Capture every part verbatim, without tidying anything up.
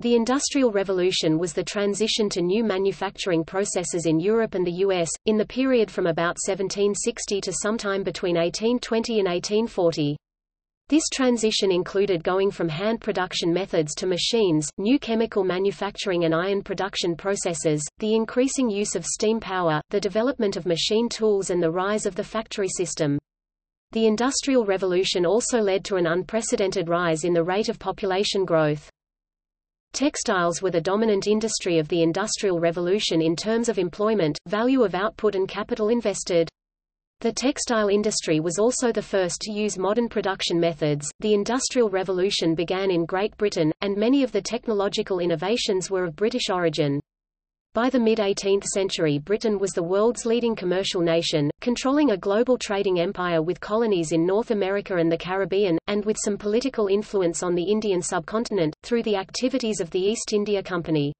The Industrial Revolution was the transition to new manufacturing processes in Europe and the U S, in the period from about seventeen sixty to sometime between eighteen twenty and eighteen forty. This transition included going from hand production methods to machines, new chemical manufacturing and iron production processes, the increasing use of steam power, the development of machine tools and the rise of the factory system. The Industrial Revolution also led to an unprecedented rise in the rate of population growth. Textiles were the dominant industry of the Industrial Revolution in terms of employment, value of output and capital invested. The textile industry was also the first to use modern production methods. The Industrial Revolution began in Great Britain, and many of the technological innovations were of British origin. By the mid eighteenth century, Britain was the world's leading commercial nation, controlling a global trading empire with colonies in North America and the Caribbean, and with some political influence on the Indian subcontinent, through the activities of the East India Company.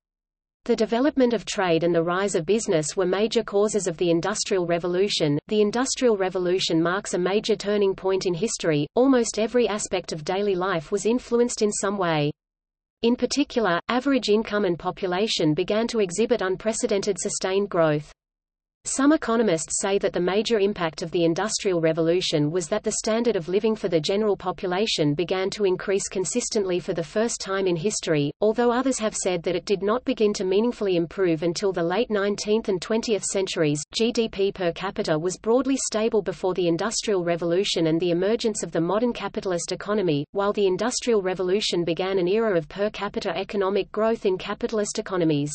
The development of trade and the rise of business were major causes of the Industrial Revolution. The Industrial Revolution marks a major turning point in history. Almost every aspect of daily life was influenced in some way. In particular, average income and population began to exhibit unprecedented sustained growth. Some economists say that the major impact of the Industrial Revolution was that the standard of living for the general population began to increase consistently for the first time in history, although others have said that it did not begin to meaningfully improve until the late nineteenth and twentieth centuries. G D P per capita was broadly stable before the Industrial Revolution and the emergence of the modern capitalist economy, while the Industrial Revolution began an era of per capita economic growth in capitalist economies.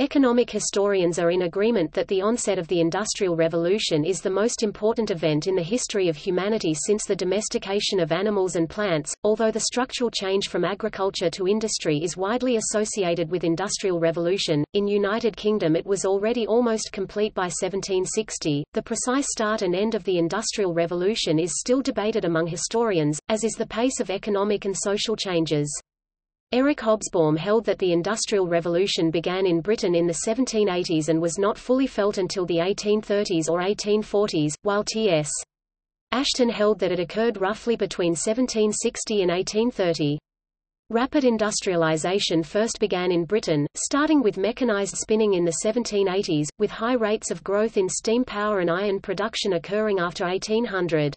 Economic historians are in agreement that the onset of the Industrial Revolution is the most important event in the history of humanity since the domestication of animals and plants, although the structural change from agriculture to industry is widely associated with Industrial Revolution. In United Kingdom it was already almost complete by seventeen sixty. The precise start and end of the Industrial Revolution is still debated among historians, as is the pace of economic and social changes. Eric Hobsbawm held that the Industrial Revolution began in Britain in the seventeen eighties and was not fully felt until the eighteen thirties or eighteen forties, while T S Ashton held that it occurred roughly between seventeen sixty and eighteen thirty. Rapid industrialization first began in Britain, starting with mechanized spinning in the seventeen eighties, with high rates of growth in steam power and iron production occurring after eighteen hundred.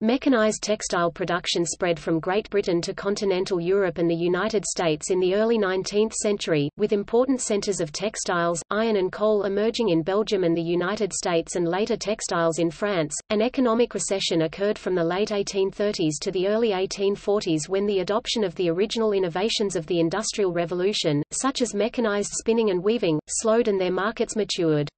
Mechanized textile production spread from Great Britain to continental Europe and the United States in the early nineteenth century, with important centers of textiles, iron and coal emerging in Belgium and the United States and later textiles in France. An economic recession occurred from the late eighteen thirties to the early eighteen forties when the adoption of the original innovations of the Industrial Revolution, such as mechanized spinning and weaving, slowed and their markets matured.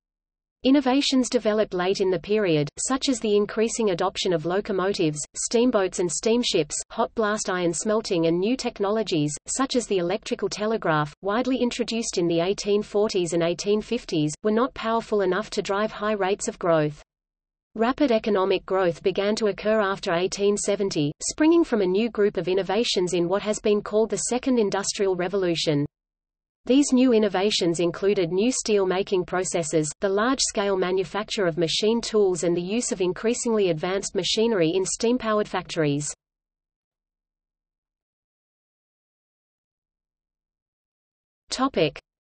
Innovations developed late in the period, such as the increasing adoption of locomotives, steamboats and steamships, hot blast iron smelting and new technologies, such as the electrical telegraph, widely introduced in the eighteen forties and eighteen fifties, were not powerful enough to drive high rates of growth. Rapid economic growth began to occur after eighteen seventy, springing from a new group of innovations in what has been called the Second Industrial Revolution. These new innovations included new steel-making processes, the large-scale manufacture of machine tools and the use of increasingly advanced machinery in steam-powered factories.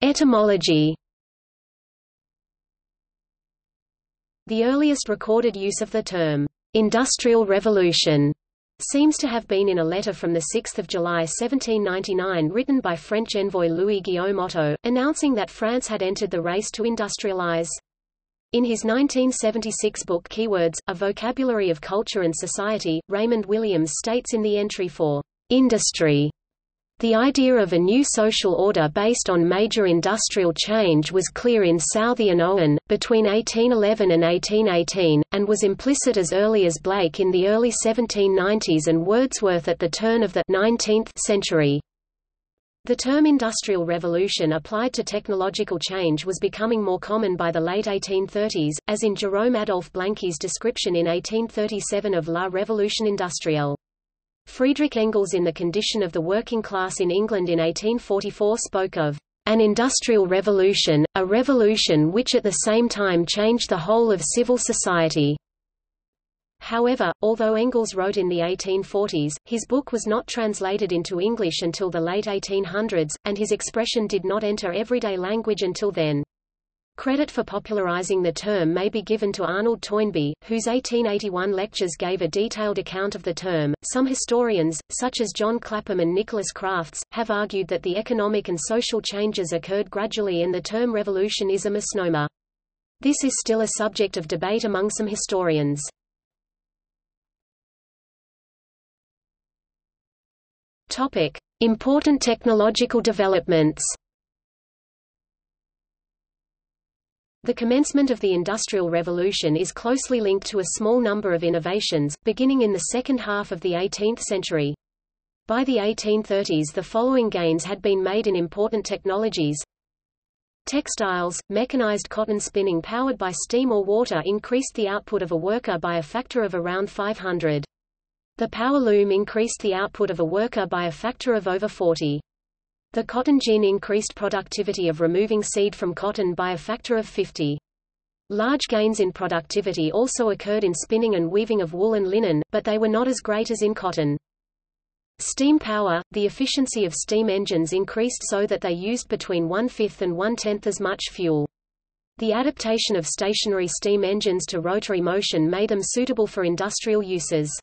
Etymology. The earliest recorded use of the term, "Industrial Revolution", seems to have been in a letter from the sixth of July seventeen ninety-nine written by French envoy Louis-Guillaume Otto, announcing that France had entered the race to industrialize. In his nineteen seventy-six book Keywords, A Vocabulary of Culture and Society, Raymond Williams states in the entry for "Industry", the idea of a new social order based on major industrial change was clear in Southey and Owen, between eighteen eleven and eighteen eighteen, and was implicit as early as Blake in the early seventeen nineties and Wordsworth at the turn of the nineteenth century. The term Industrial Revolution applied to technological change was becoming more common by the late eighteen thirties, as in Jerome Adolphe Blanqui's description in eighteen thirty-seven of La Révolution Industrielle. Friedrich Engels in The Condition of the Working Class in England in eighteen forty-four spoke of an industrial revolution, a revolution which at the same time changed the whole of civil society. However, although Engels wrote in the eighteen forties, his book was not translated into English until the late eighteen hundreds, and his expression did not enter everyday language until then. Credit for popularizing the term may be given to Arnold Toynbee, whose eighteen eighty-one lectures gave a detailed account of the term. Some historians, such as John Clapham and Nicholas Crafts, have argued that the economic and social changes occurred gradually and the term revolution is a misnomer. This is still a subject of debate among some historians. Topic: Important technological developments. The commencement of the Industrial Revolution is closely linked to a small number of innovations, beginning in the second half of the eighteenth century. By the eighteen thirties, the following gains had been made in important technologies. Textiles: mechanized cotton spinning powered by steam or water increased the output of a worker by a factor of around five hundred. The power loom increased the output of a worker by a factor of over forty. The cotton gin increased productivity of removing seed from cotton by a factor of fifty. Large gains in productivity also occurred in spinning and weaving of wool and linen, but they were not as great as in cotton. Steam power: the efficiency of steam engines increased so that they used between one-fifth and one-tenth as much fuel. The adaptation of stationary steam engines to rotary motion made them suitable for industrial uses.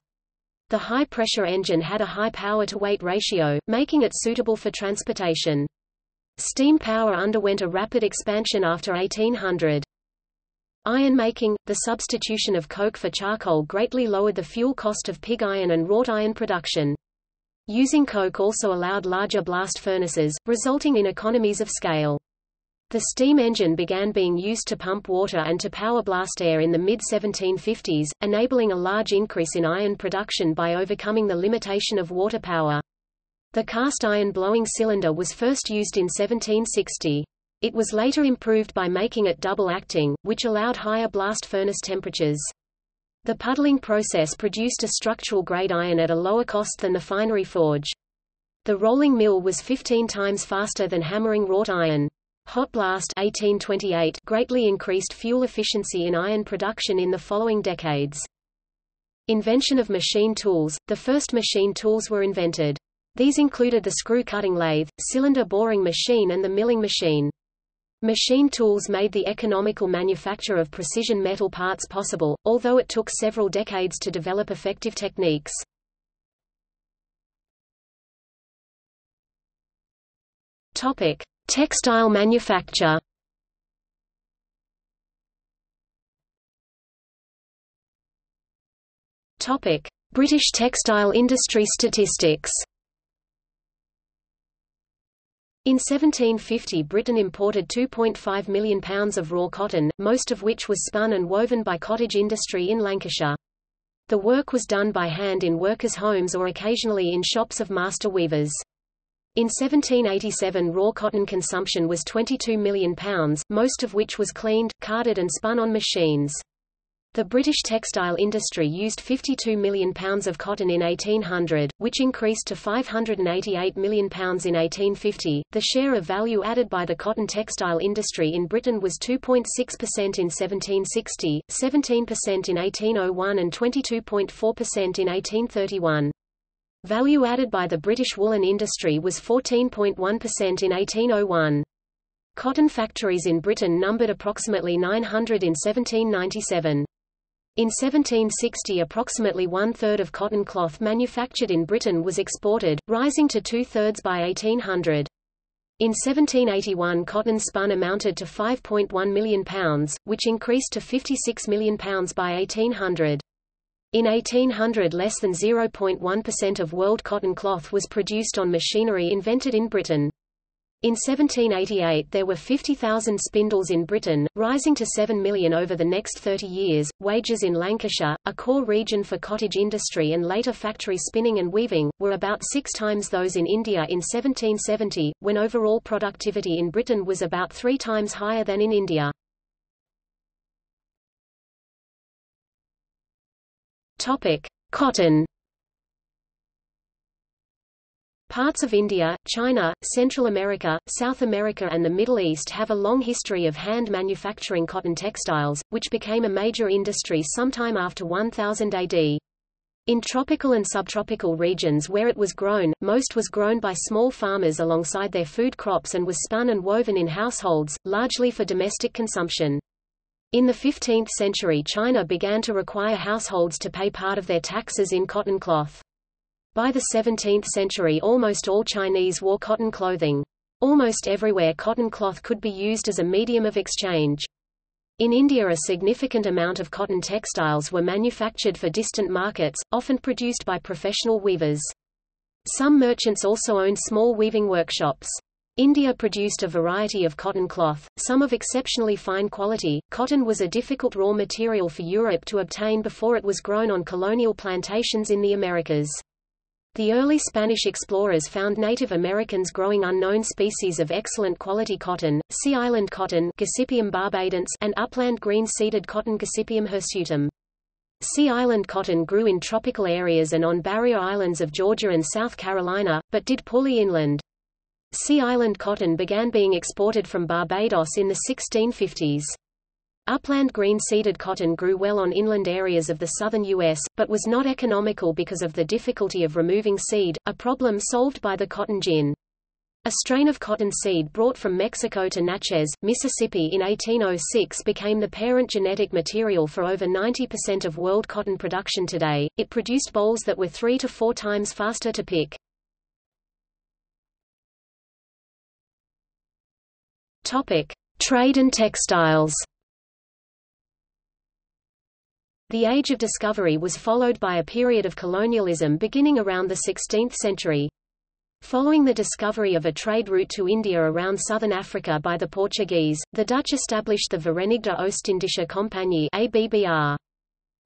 The high-pressure engine had a high power-to-weight ratio, making it suitable for transportation. Steam power underwent a rapid expansion after eighteen hundred. Ironmaking: the substitution of coke for charcoal greatly lowered the fuel cost of pig iron and wrought iron production. Using coke also allowed larger blast furnaces, resulting in economies of scale. The steam engine began being used to pump water and to power blast air in the mid seventeen fifties, enabling a large increase in iron production by overcoming the limitation of water power. The cast iron blowing cylinder was first used in seventeen sixty. It was later improved by making it double-acting, which allowed higher blast furnace temperatures. The puddling process produced a structural grade iron at a lower cost than the finery forge. The rolling mill was fifteen times faster than hammering wrought iron. Hot blast eighteen twenty-eight greatly increased fuel efficiency in iron production in the following decades. Invention of machine tools: the first machine tools were invented. These included the screw-cutting lathe, cylinder boring machine and the milling machine. Machine tools made the economical manufacture of precision metal parts possible, although it took several decades to develop effective techniques. Topic: Textile manufacture. Topic: British textile industry statistics. In seventeen fifty, Britain imported two point five million pounds of raw cotton, most of which was spun and woven by cottage industry in Lancashire. The work was done by hand in workers' homes or occasionally in shops of master weavers. In seventeen eighty-seven, raw cotton consumption was twenty-two million pounds, most of which was cleaned, carded and spun on machines. The British textile industry used fifty-two million pounds of cotton in eighteen hundred, which increased to five hundred eighty-eight million pounds in eighteen fifty. The share of value added by the cotton textile industry in Britain was two point six percent in seventeen sixty, seventeen percent in eighteen oh one and twenty-two point four percent in eighteen thirty-one. Value added by the British woolen industry was fourteen point one percent in eighteen oh one. Cotton factories in Britain numbered approximately nine hundred in seventeen ninety-seven. In seventeen sixty, approximately one-third of cotton cloth manufactured in Britain was exported, rising to two-thirds by eighteen hundred. In seventeen eighty-one, cotton spun amounted to five point one million pounds, which increased to fifty-six million pounds by eighteen hundred. In eighteen hundred, less than zero point one percent of world cotton cloth was produced on machinery invented in Britain. In seventeen eighty-eight, there were fifty thousand spindles in Britain, rising to seven million over the next thirty years. Wages in Lancashire, a core region for cottage industry and later factory spinning and weaving, were about six times those in India in seventeen seventy, when overall productivity in Britain was about three times higher than in India. Cotton. Parts of India, China, Central America, South America and the Middle East have a long history of hand manufacturing cotton textiles, which became a major industry sometime after one thousand A D. In tropical and subtropical regions where it was grown, most was grown by small farmers alongside their food crops and was spun and woven in households, largely for domestic consumption. In the fifteenth century, China began to require households to pay part of their taxes in cotton cloth. By the seventeenth century, almost all Chinese wore cotton clothing. Almost everywhere cotton cloth could be used as a medium of exchange. In India, a significant amount of cotton textiles were manufactured for distant markets, often produced by professional weavers. Some merchants also owned small weaving workshops. India produced a variety of cotton cloth, some of exceptionally fine quality. Cotton was a difficult raw material for Europe to obtain before it was grown on colonial plantations in the Americas. The early Spanish explorers found Native Americans growing unknown species of excellent quality cotton, sea island cotton Gossypium barbadense and upland green-seeded cotton Gossypium hirsutum. Sea island cotton grew in tropical areas and on barrier islands of Georgia and South Carolina, but did poorly inland. Sea island cotton began being exported from Barbados in the sixteen fifties. Upland green-seeded cotton grew well on inland areas of the southern U S, but was not economical because of the difficulty of removing seed, a problem solved by the cotton gin. A strain of cotton seed brought from Mexico to Natchez, Mississippi in eighteen oh six became the parent genetic material for over ninety percent of world cotton production today. It produced bolls that were three to four times faster to pick. Topic: Trade and textiles. The Age of Discovery was followed by a period of colonialism beginning around the sixteenth century. Following the discovery of a trade route to India around southern Africa by the Portuguese, the Dutch established the Verenigde Oostindische Compagnie (A B B R).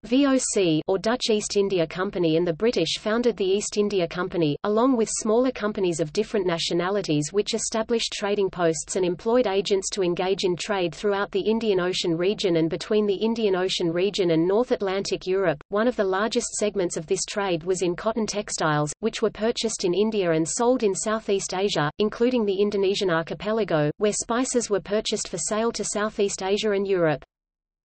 V O C or Dutch East India Company and the British founded the East India Company, along with smaller companies of different nationalities which established trading posts and employed agents to engage in trade throughout the Indian Ocean region and between the Indian Ocean region and North Atlantic Europe. One of the largest segments of this trade was in cotton textiles, which were purchased in India and sold in Southeast Asia, including the Indonesian archipelago, where spices were purchased for sale to Southeast Asia and Europe.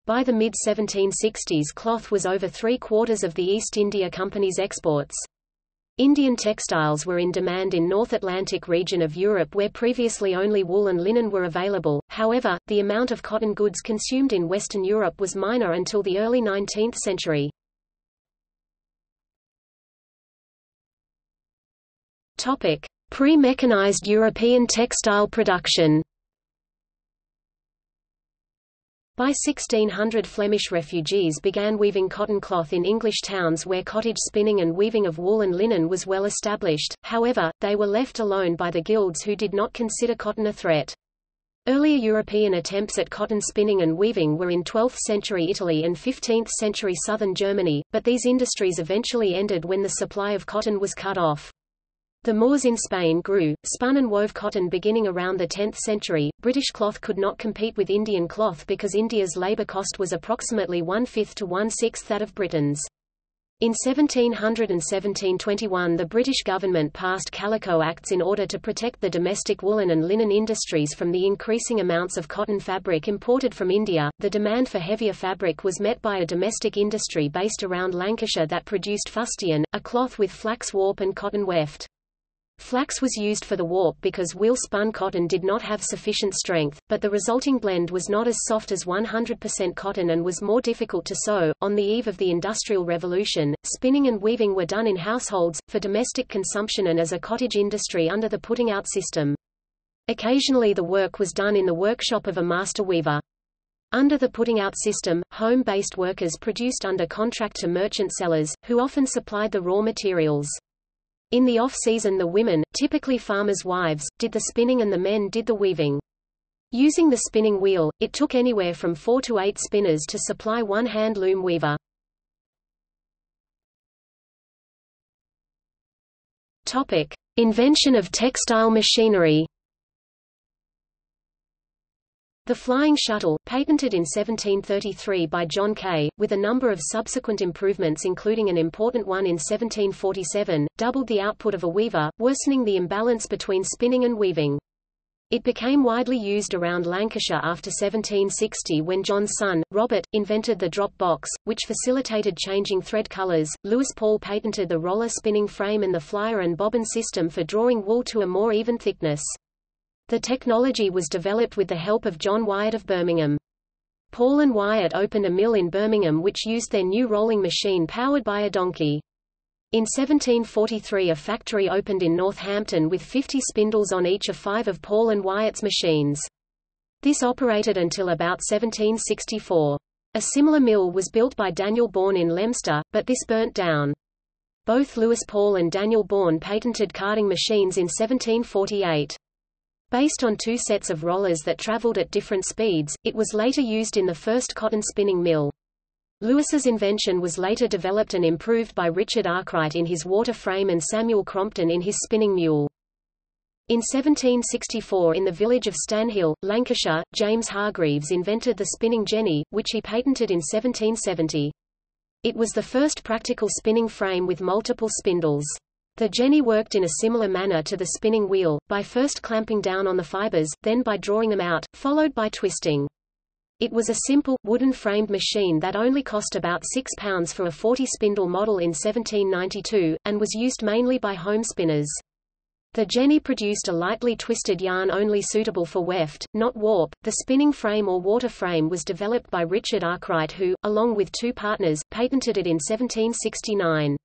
By the mid seventeen sixties, cloth was over three-quarters of the East India Company's exports. Indian textiles were in demand in North Atlantic region of Europe where previously only wool and linen were available. However, the amount of cotton goods consumed in Western Europe was minor until the early nineteenth century. Topic: Pre-mechanized European textile production. By sixteen hundred, Flemish refugees began weaving cotton cloth in English towns where cottage spinning and weaving of wool and linen was well established. However, they were left alone by the guilds who did not consider cotton a threat. Earlier European attempts at cotton spinning and weaving were in twelfth century Italy and fifteenth century southern Germany, but these industries eventually ended when the supply of cotton was cut off. The Moors in Spain grew, spun and wove cotton beginning around the tenth century. British cloth could not compete with Indian cloth because India's labour cost was approximately one-fifth to one-sixth that of Britain's. In seventeen hundred and seventeen twenty-one the British government passed Calico Acts in order to protect the domestic woolen and linen industries from the increasing amounts of cotton fabric imported from India. The demand for heavier fabric was met by a domestic industry based around Lancashire that produced fustian, a cloth with flax warp and cotton weft. Flax was used for the warp because wheel-spun cotton did not have sufficient strength, but the resulting blend was not as soft as one hundred percent cotton and was more difficult to sew. On the eve of the Industrial Revolution, spinning and weaving were done in households, for domestic consumption and as a cottage industry under the putting-out system. Occasionally the work was done in the workshop of a master weaver. Under the putting-out system, home-based workers produced under contract to merchant sellers, who often supplied the raw materials. In the off-season the women, typically farmers' wives, did the spinning and the men did the weaving. Using the spinning wheel, it took anywhere from four to eight spinners to supply one hand loom weaver. Topic: Invention of textile machinery. The flying shuttle, patented in seventeen thirty-three by John Kay, with a number of subsequent improvements including an important one in seventeen forty-seven, doubled the output of a weaver, worsening the imbalance between spinning and weaving. It became widely used around Lancashire after seventeen sixty when John's son, Robert, invented the drop box, which facilitated changing thread colours. Lewis Paul patented the roller spinning frame and the flyer and bobbin system for drawing wool to a more even thickness. The technology was developed with the help of John Wyatt of Birmingham. Paul and Wyatt opened a mill in Birmingham which used their new rolling machine powered by a donkey. In seventeen forty-three a factory opened in Northampton with fifty spindles on each of five of Paul and Wyatt's machines. This operated until about seventeen sixty-four. A similar mill was built by Daniel Bourne in Leominster, but this burnt down. Both Lewis Paul and Daniel Bourne patented carding machines in seventeen forty-eight. Based on two sets of rollers that travelled at different speeds, it was later used in the first cotton spinning mill. Lewis's invention was later developed and improved by Richard Arkwright in his water frame and Samuel Crompton in his spinning mule. In seventeen sixty-four in the village of Stanhill, Lancashire, James Hargreaves invented the spinning jenny, which he patented in seventeen seventy. It was the first practical spinning frame with multiple spindles. The jenny worked in a similar manner to the spinning wheel, by first clamping down on the fibres, then by drawing them out, followed by twisting. It was a simple, wooden-framed machine that only cost about six pounds for a forty-spindle model in seventeen ninety-two, and was used mainly by home spinners. The jenny produced a lightly twisted yarn only suitable for weft, not warp. The spinning frame or water frame was developed by Richard Arkwright who, along with two partners, patented it in seventeen sixty-nine.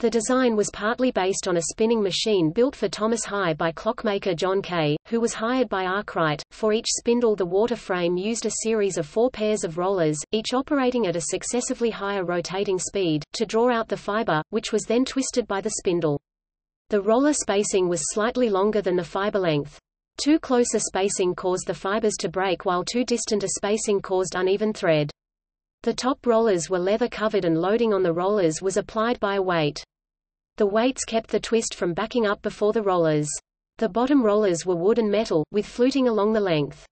The design was partly based on a spinning machine built for Thomas High by clockmaker John Kay, who was hired by Arkwright. For each spindle the water frame used a series of four pairs of rollers, each operating at a successively higher rotating speed, to draw out the fiber, which was then twisted by the spindle. The roller spacing was slightly longer than the fiber length. Too close a spacing caused the fibers to break while too distant a spacing caused uneven thread. The top rollers were leather-covered and loading on the rollers was applied by a weight. The weights kept the twist from backing up before the rollers. The bottom rollers were wood and metal, with fluting along the length.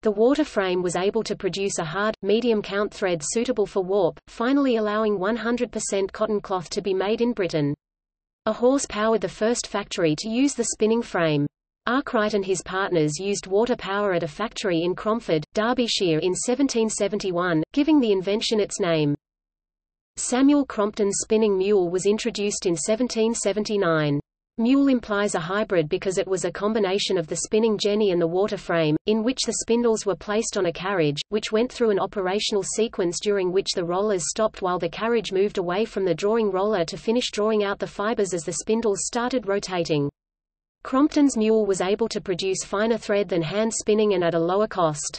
The water frame was able to produce a hard, medium count thread suitable for warp, finally allowing one hundred percent cotton cloth to be made in Britain. A horse powered the first factory to use the spinning frame. Arkwright and his partners used water power at a factory in Cromford, Derbyshire in seventeen seventy-one, giving the invention its name. Samuel Crompton's spinning mule was introduced in seventeen seventy-nine. Mule implies a hybrid because it was a combination of the spinning jenny and the water frame, in which the spindles were placed on a carriage, which went through an operational sequence during which the rollers stopped while the carriage moved away from the drawing roller to finish drawing out the fibers as the spindles started rotating. Crompton's mule was able to produce finer thread than hand spinning and at a lower cost.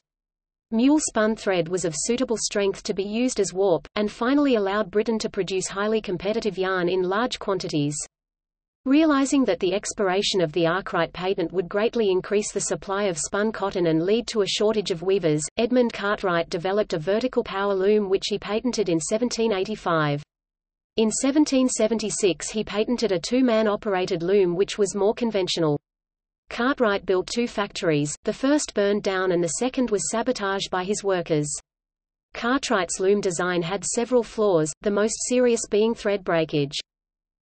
Mule spun thread was of suitable strength to be used as warp, and finally allowed Britain to produce highly competitive yarn in large quantities. Realizing that the expiration of the Arkwright patent would greatly increase the supply of spun cotton and lead to a shortage of weavers, Edmund Cartwright developed a vertical power loom which he patented in seventeen eighty-five. In seventeen seventy-six he patented a two-man operated loom which was more conventional. Cartwright built two factories, the first burned down and the second was sabotaged by his workers. Cartwright's loom design had several flaws, the most serious being thread breakage.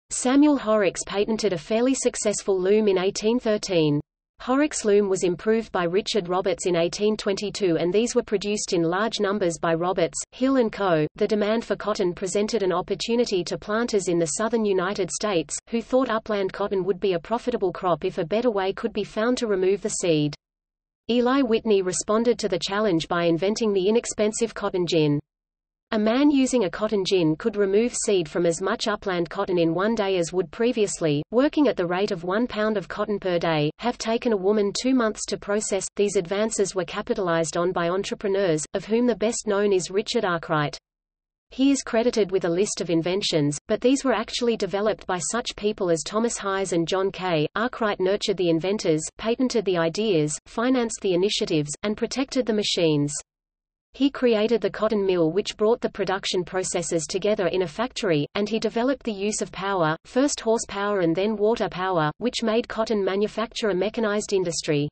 Samuel Horrocks patented a fairly successful loom in eighteen thirteen. Horrocks' loom was improved by Richard Roberts in eighteen twenty-two and these were produced in large numbers by Roberts, Hill and Co. The demand for cotton presented an opportunity to planters in the southern United States, who thought upland cotton would be a profitable crop if a better way could be found to remove the seed. Eli Whitney responded to the challenge by inventing the inexpensive cotton gin. A man using a cotton gin could remove seed from as much upland cotton in one day as would previously, working at the rate of one pound of cotton per day, have taken a woman two months to process. These advances were capitalized on by entrepreneurs, of whom the best known is Richard Arkwright. He is credited with a list of inventions, but these were actually developed by such people as Thomas High and John Kay. Arkwright nurtured the inventors, patented the ideas, financed the initiatives, and protected the machines. He created the cotton mill which brought the production processes together in a factory, and he developed the use of power, first horsepower and then water power, which made cotton manufacture a mechanized industry.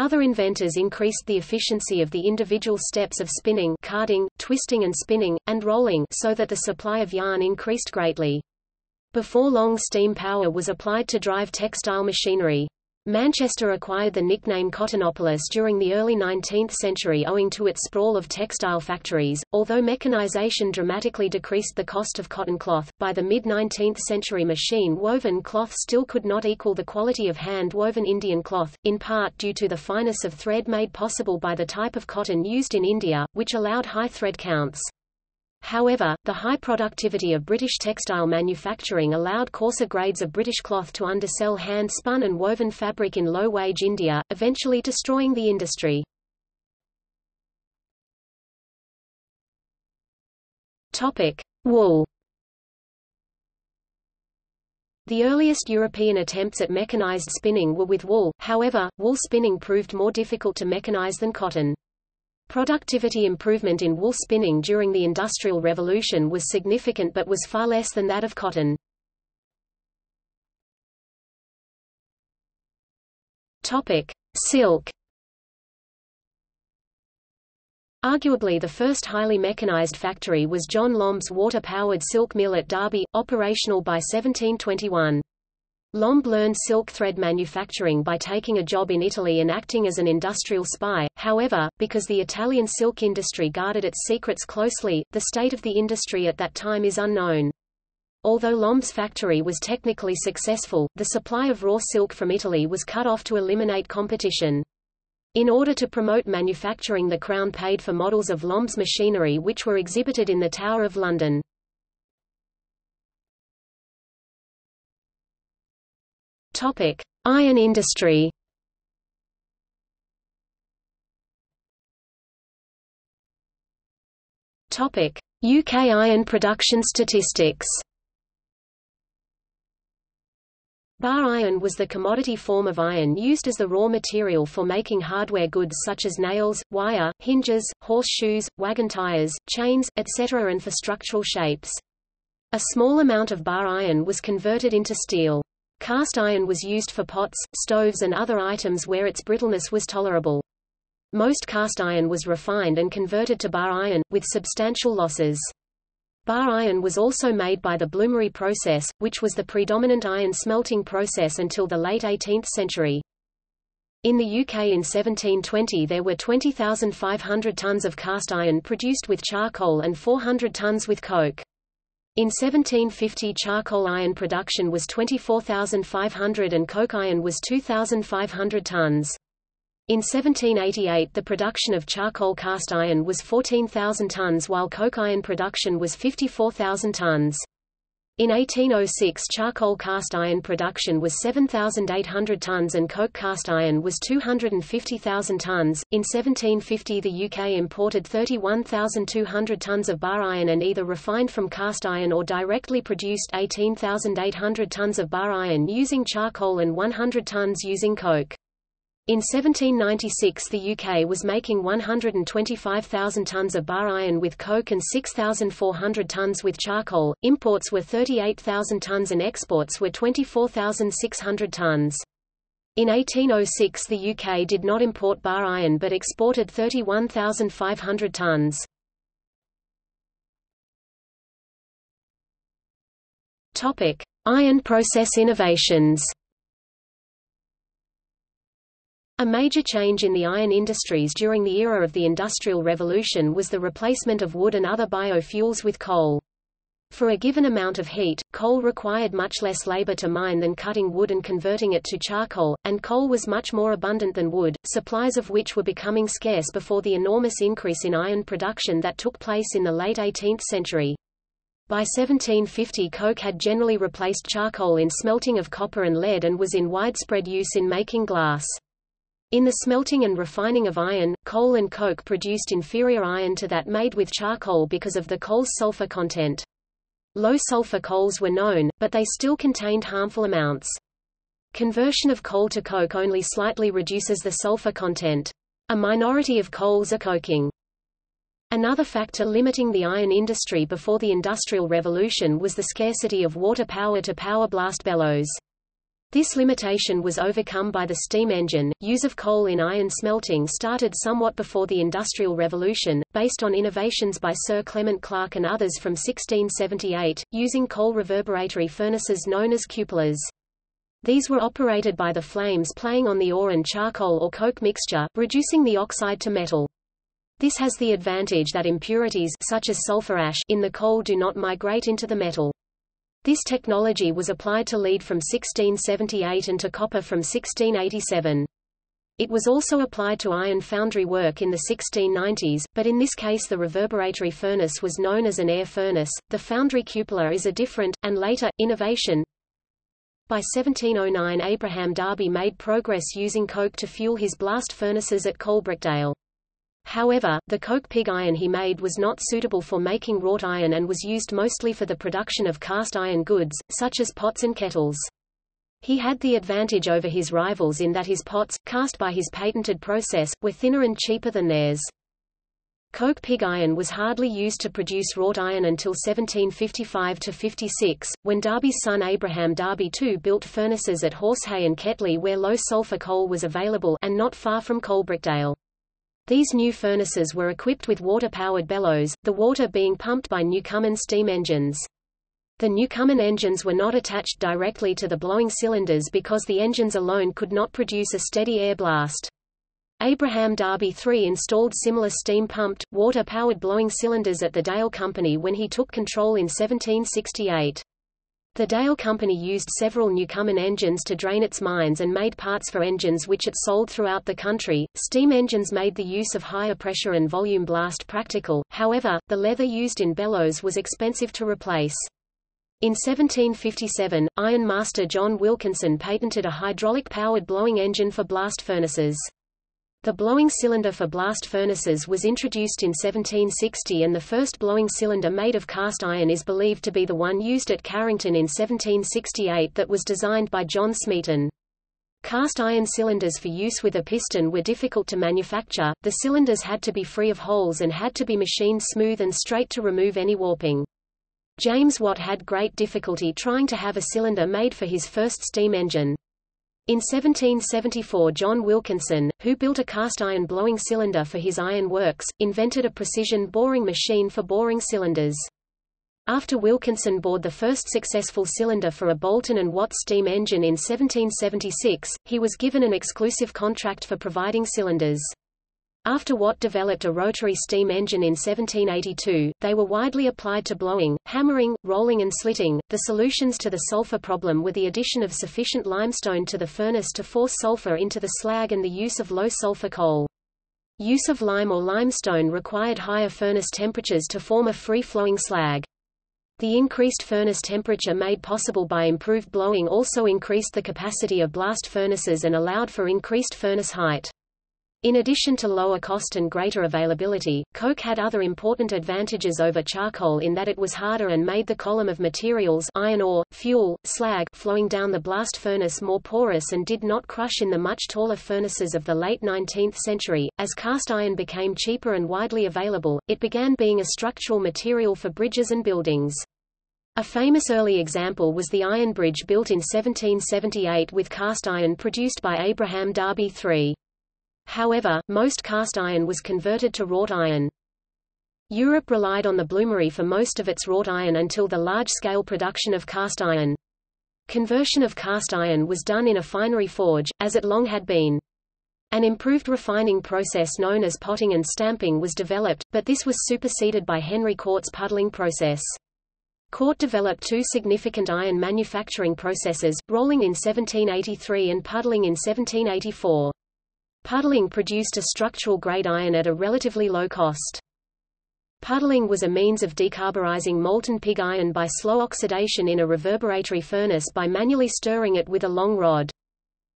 Other inventors increased the efficiency of the individual steps of spinning, carding, twisting and spinning, and rolling so that the supply of yarn increased greatly. Before long, steam power was applied to drive textile machinery. Manchester acquired the nickname Cottonopolis during the early nineteenth century owing to its sprawl of textile factories. Although mechanization dramatically decreased the cost of cotton cloth, by the mid-nineteenth century machine-woven cloth still could not equal the quality of hand-woven Indian cloth, in part due to the fineness of thread made possible by the type of cotton used in India, which allowed high thread counts. However, the high productivity of British textile manufacturing allowed coarser grades of British cloth to undersell hand-spun and woven fabric in low-wage India, eventually destroying the industry. Topic: Wool. The earliest European attempts at mechanized spinning were with wool. However, wool spinning proved more difficult to mechanize than cotton. Productivity improvement in wool spinning during the Industrial Revolution was significant but was far less than that of cotton. Topic: Silk. Arguably the first highly mechanized factory was John Lombe's water-powered silk mill at Derby, operational by seventeen twenty-one. Lombe learned silk thread manufacturing by taking a job in Italy and acting as an industrial spy. However, because the Italian silk industry guarded its secrets closely, the state of the industry at that time is unknown. Although Lombe's factory was technically successful, the supply of raw silk from Italy was cut off to eliminate competition. In order to promote manufacturing, the Crown paid for models of Lombe's machinery which were exhibited in the Tower of London. Topic: Iron industry. Topic: U K iron production statistics. Bar iron was the commodity form of iron used as the raw material for making hardware goods such as nails, wire, hinges, horseshoes, wagon tires, chains, et cetera, and for structural shapes. A small amount of bar iron was converted into steel. Cast iron was used for pots, stoves and other items where its brittleness was tolerable. Most cast iron was refined and converted to bar iron, with substantial losses. Bar iron was also made by the bloomery process, which was the predominant iron smelting process until the late eighteenth century. In the U K in seventeen twenty there were twenty thousand five hundred tonnes of cast iron produced with charcoal and four hundred tonnes with coke. In seventeen fifty charcoal iron production was twenty-four thousand five hundred and coke iron was two thousand five hundred tons. In seventeen eighty-eight the production of charcoal cast iron was fourteen thousand tons while coke iron production was fifty-four thousand tons. In eighteen oh six charcoal cast iron production was seven thousand eight hundred tons and coke cast iron was two hundred fifty thousand tons. In seventeen fifty the U K imported thirty-one thousand two hundred tons of bar iron and either refined from cast iron or directly produced eighteen thousand eight hundred tons of bar iron using charcoal and one hundred tons using coke. In seventeen ninety-six the U K was making one hundred twenty-five thousand tons of bar iron with coke and six thousand four hundred tons with charcoal. Imports were thirty-eight thousand tons and exports were twenty-four thousand six hundred tons. In eighteen oh six the U K did not import bar iron but exported thirty-one thousand five hundred tons. Topic: Iron process innovations. A major change in the iron industries during the era of the Industrial Revolution was the replacement of wood and other biofuels with coal. For a given amount of heat, coal required much less labor to mine than cutting wood and converting it to charcoal, and coal was much more abundant than wood, supplies of which were becoming scarce before the enormous increase in iron production that took place in the late eighteenth century. By seventeen fifty coke had generally replaced charcoal in smelting of copper and lead and was in widespread use in making glass. In the smelting and refining of iron, coal and coke produced inferior iron to that made with charcoal because of the coal's sulfur content. Low sulfur coals were known, but they still contained harmful amounts. Conversion of coal to coke only slightly reduces the sulfur content. A minority of coals are coking. Another factor limiting the iron industry before the Industrial Revolution was the scarcity of water power to power blast bellows. This limitation was overcome by the steam engine. Use of coal in iron smelting started somewhat before the Industrial Revolution, based on innovations by Sir Clement Clark and others from sixteen seventy-eight, using coal reverberatory furnaces known as cupolas. These were operated by the flames playing on the ore and charcoal or coke mixture, reducing the oxide to metal. This has the advantage that impurities such as sulfur ash in the coal do not migrate into the metal. This technology was applied to lead from sixteen seventy-eight and to copper from sixteen eighty-seven. It was also applied to iron foundry work in the sixteen nineties, but in this case the reverberatory furnace was known as an air furnace. The foundry cupola is a different, and later, innovation. By seventeen oh nine Abraham Darby made progress using coke to fuel his blast furnaces at Coalbrookdale. However, the coke pig iron he made was not suitable for making wrought iron and was used mostly for the production of cast iron goods, such as pots and kettles. He had the advantage over his rivals in that his pots, cast by his patented process, were thinner and cheaper than theirs. Coke pig iron was hardly used to produce wrought iron until seventeen fifty-five to fifty-six, when Darby's son Abraham Darby the Second built furnaces at Horsehay and Ketley where low-sulfur coal was available and not far from Coalbrookdale. These new furnaces were equipped with water-powered bellows, the water being pumped by Newcomen steam engines. The Newcomen engines were not attached directly to the blowing cylinders because the engines alone could not produce a steady air blast. Abraham Darby the Third installed similar steam-pumped, water-powered blowing cylinders at the Dale Company when he took control in seventeen sixty-eight. The Dale Company used several Newcomen engines to drain its mines and made parts for engines which it sold throughout the country. Steam engines made the use of higher pressure and volume blast practical, however, the leather used in bellows was expensive to replace. In seventeen fifty-seven, iron master John Wilkinson patented a hydraulic-powered blowing engine for blast furnaces. The blowing cylinder for blast furnaces was introduced in seventeen sixty and the first blowing cylinder made of cast iron is believed to be the one used at Carrington in seventeen sixty-eight that was designed by John Smeaton. Cast iron cylinders for use with a piston were difficult to manufacture, the cylinders had to be free of holes and had to be machined smooth and straight to remove any warping. James Watt had great difficulty trying to have a cylinder made for his first steam engine. In seventeen seventy-four John Wilkinson, who built a cast-iron blowing cylinder for his iron works, invented a precision boring machine for boring cylinders. After Wilkinson bored the first successful cylinder for a Boulton and Watt steam engine in seventeen seventy-six, he was given an exclusive contract for providing cylinders. After Watt developed a rotary steam engine in seventeen eighty-two, they were widely applied to blowing, hammering, rolling and slitting. The solutions to the sulfur problem were the addition of sufficient limestone to the furnace to force sulfur into the slag and the use of low sulfur coal. Use of lime or limestone required higher furnace temperatures to form a free-flowing slag. The increased furnace temperature made possible by improved blowing also increased the capacity of blast furnaces and allowed for increased furnace height. In addition to lower cost and greater availability, coke had other important advantages over charcoal in that it was harder and made the column of materials iron ore, fuel, slag flowing down the blast furnace more porous and did not crush in the much taller furnaces of the late nineteenth century. As cast iron became cheaper and widely available, it began being a structural material for bridges and buildings. A famous early example was the iron bridge built in seventeen seventy-eight with cast iron produced by Abraham Darby the Third. However, most cast iron was converted to wrought iron. Europe relied on the bloomery for most of its wrought iron until the large-scale production of cast iron. Conversion of cast iron was done in a finery forge, as it long had been. An improved refining process known as potting and stamping was developed, but this was superseded by Henry Cort's puddling process. Cort developed two significant iron manufacturing processes, rolling in seventeen eighty-three and puddling in seventeen eighty-four. Puddling produced a structural grade iron at a relatively low cost. Puddling was a means of decarburizing molten pig iron by slow oxidation in a reverberatory furnace by manually stirring it with a long rod.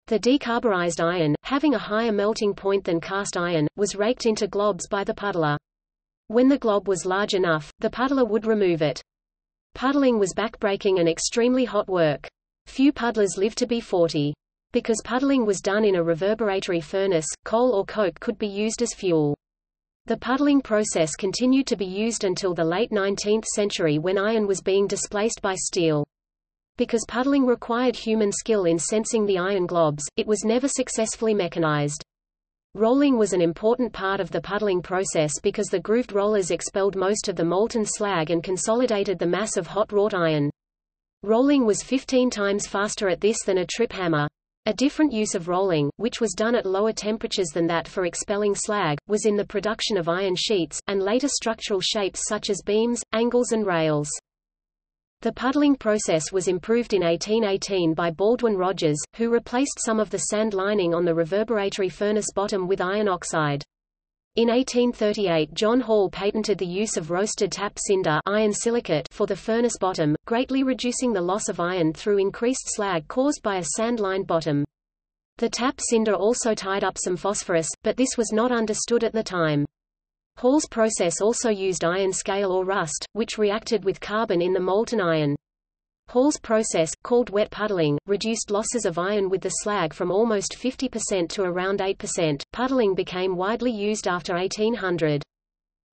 The decarburized iron, having a higher melting point than cast iron, was raked into globs by the puddler. When the glob was large enough, the puddler would remove it. Puddling was backbreaking and extremely hot work. Few puddlers lived to be forty. Because puddling was done in a reverberatory furnace, coal or coke could be used as fuel. The puddling process continued to be used until the late nineteenth century when iron was being displaced by steel. Because puddling required human skill in sensing the iron globs, it was never successfully mechanized. Rolling was an important part of the puddling process because the grooved rollers expelled most of the molten slag and consolidated the mass of hot wrought iron. Rolling was fifteen times faster at this than a trip hammer. A different use of rolling, which was done at lower temperatures than that for expelling slag, was in the production of iron sheets, and later structural shapes such as beams, angles and rails. The puddling process was improved in eighteen eighteen by Baldwin Rogers, who replaced some of the sand lining on the reverberatory furnace bottom with iron oxide. In eighteen thirty-eight, John Hall patented the use of roasted tap cinder iron silicate for the furnace bottom, greatly reducing the loss of iron through increased slag caused by a sand-lined bottom. The tap cinder also tied up some phosphorus, but this was not understood at the time. Hall's process also used iron scale or rust, which reacted with carbon in the molten iron. Hall's process, called wet puddling, reduced losses of iron with the slag from almost fifty percent to around eight percent. Puddling became widely used after eighteen hundred.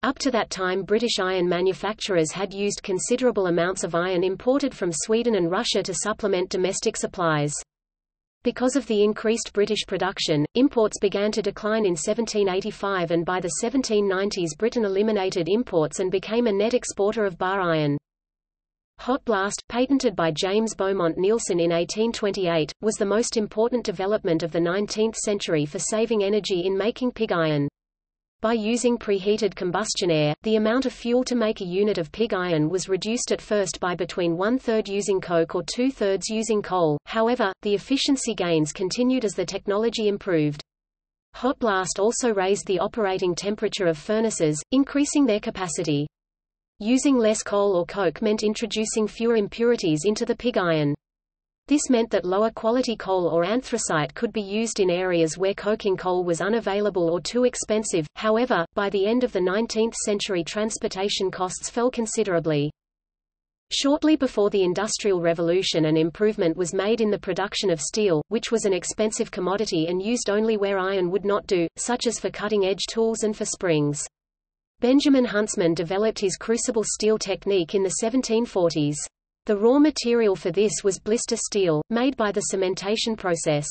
Up to that time, British iron manufacturers had used considerable amounts of iron imported from Sweden and Russia to supplement domestic supplies. Because of the increased British production, imports began to decline in seventeen eighty-five, and by the seventeen nineties Britain eliminated imports and became a net exporter of bar iron. Hot blast, patented by James Beaumont Neilson in eighteen twenty-eight, was the most important development of the nineteenth century for saving energy in making pig iron. By using preheated combustion air, the amount of fuel to make a unit of pig iron was reduced at first by between one-third using coke or two-thirds using coal. However, the efficiency gains continued as the technology improved. Hot blast also raised the operating temperature of furnaces, increasing their capacity. Using less coal or coke meant introducing fewer impurities into the pig iron. This meant that lower quality coal or anthracite could be used in areas where coking coal was unavailable or too expensive. However, by the end of the nineteenth century, transportation costs fell considerably. Shortly before the Industrial Revolution, an improvement was made in the production of steel, which was an expensive commodity and used only where iron would not do, such as for cutting-edge tools and for springs. Benjamin Huntsman developed his crucible steel technique in the seventeen forties. The raw material for this was blister steel, made by the cementation process.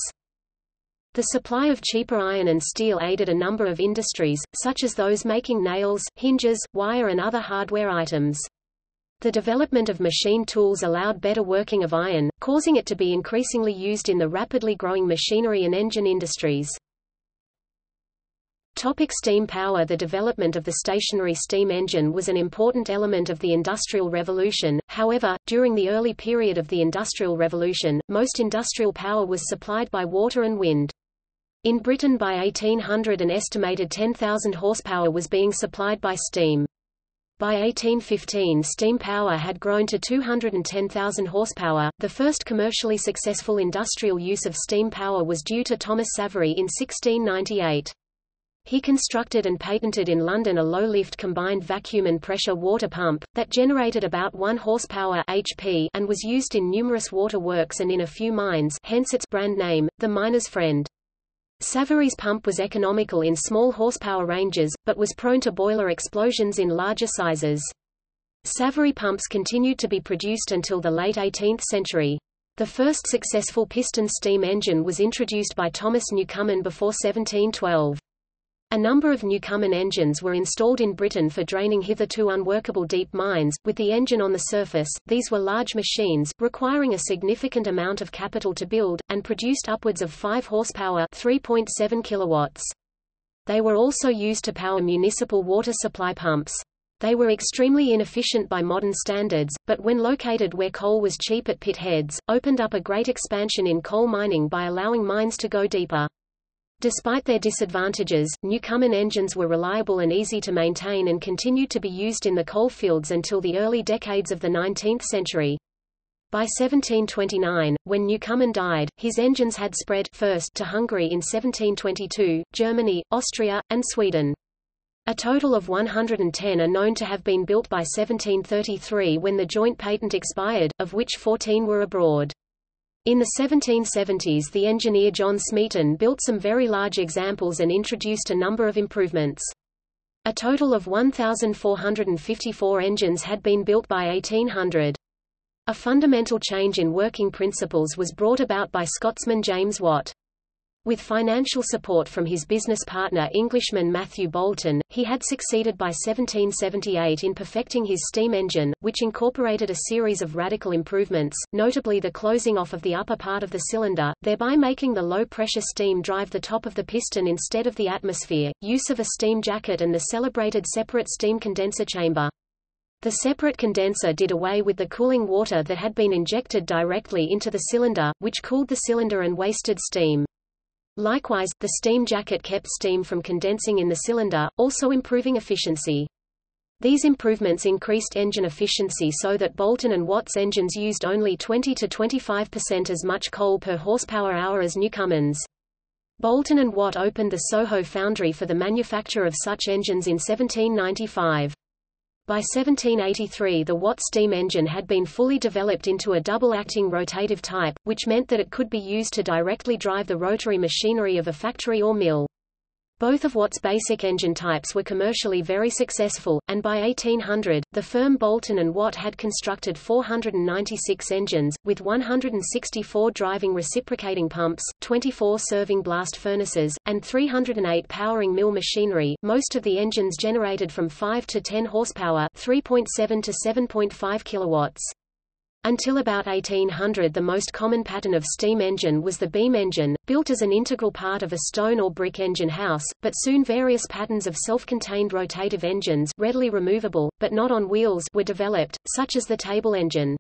The supply of cheaper iron and steel aided a number of industries, such as those making nails, hinges, wire and other hardware items. The development of machine tools allowed better working of iron, causing it to be increasingly used in the rapidly growing machinery and engine industries. Topic: steam power. The development of the stationary steam engine was an important element of the Industrial Revolution. However, during the early period of the Industrial Revolution, most industrial power was supplied by water and wind. In Britain by eighteen hundred, an estimated ten thousand horsepower was being supplied by steam. By eighteen fifteen, steam power had grown to two hundred ten thousand horsepower. The first commercially successful industrial use of steam power was due to Thomas Savery in sixteen ninety-eight. He constructed and patented in London a low-lift combined vacuum and pressure water pump, that generated about one horsepower H P and was used in numerous water works and in a few mines, hence its brand name, the miner's friend. Savery's pump was economical in small horsepower ranges, but was prone to boiler explosions in larger sizes. Savary pumps continued to be produced until the late eighteenth century. The first successful piston steam engine was introduced by Thomas Newcomen before seventeen twelve. A number of Newcomen engines were installed in Britain for draining hitherto unworkable deep mines, with the engine on the surface. These were large machines, requiring a significant amount of capital to build, and produced upwards of five horsepower (three point seven kilowatts). They were also used to power municipal water supply pumps. They were extremely inefficient by modern standards, but when located where coal was cheap at pit heads, opened up a great expansion in coal mining by allowing mines to go deeper. Despite their disadvantages, Newcomen engines were reliable and easy to maintain and continued to be used in the coal fields until the early decades of the nineteenth century. By seventeen twenty-nine, when Newcomen died, his engines had spread, first to Hungary in seventeen twenty-two, Germany, Austria, and Sweden. A total of one hundred ten are known to have been built by seventeen thirty-three when the joint patent expired, of which fourteen were abroad. In the seventeen seventies, the engineer John Smeaton built some very large examples and introduced a number of improvements. A total of one thousand four hundred fifty-four engines had been built by eighteen hundred. A fundamental change in working principles was brought about by Scotsman James Watt. With financial support from his business partner Englishman Matthew Boulton, he had succeeded by seventeen seventy-eight in perfecting his steam engine, which incorporated a series of radical improvements, notably the closing off of the upper part of the cylinder, thereby making the low-pressure steam drive the top of the piston instead of the atmosphere, use of a steam jacket and the celebrated separate steam condenser chamber. The separate condenser did away with the cooling water that had been injected directly into the cylinder, which cooled the cylinder and wasted steam. Likewise, the steam jacket kept steam from condensing in the cylinder, also improving efficiency. These improvements increased engine efficiency so that Boulton and Watt's engines used only twenty to twenty-five percent as much coal per horsepower hour as Newcomen's. Boulton and Watt opened the Soho foundry for the manufacture of such engines in seventeen ninety-five. By seventeen eighty-three the Watt steam engine had been fully developed into a double-acting rotative type, which meant that it could be used to directly drive the rotary machinery of a factory or mill. Both of Watt's basic engine types were commercially very successful, and by eighteen hundred, the firm Boulton and Watt had constructed four hundred ninety-six engines, with one hundred sixty-four driving reciprocating pumps, twenty-four serving blast furnaces, and three hundred eight powering mill machinery. Most of the engines generated from five to ten horsepower, three point seven to seven point five kilowatts. Until about eighteen hundred the most common pattern of steam engine was the beam engine, built as an integral part of a stone or brick engine house, but soon various patterns of self-contained rotative engines, readily removable, but not on wheels, were developed, such as the table engine.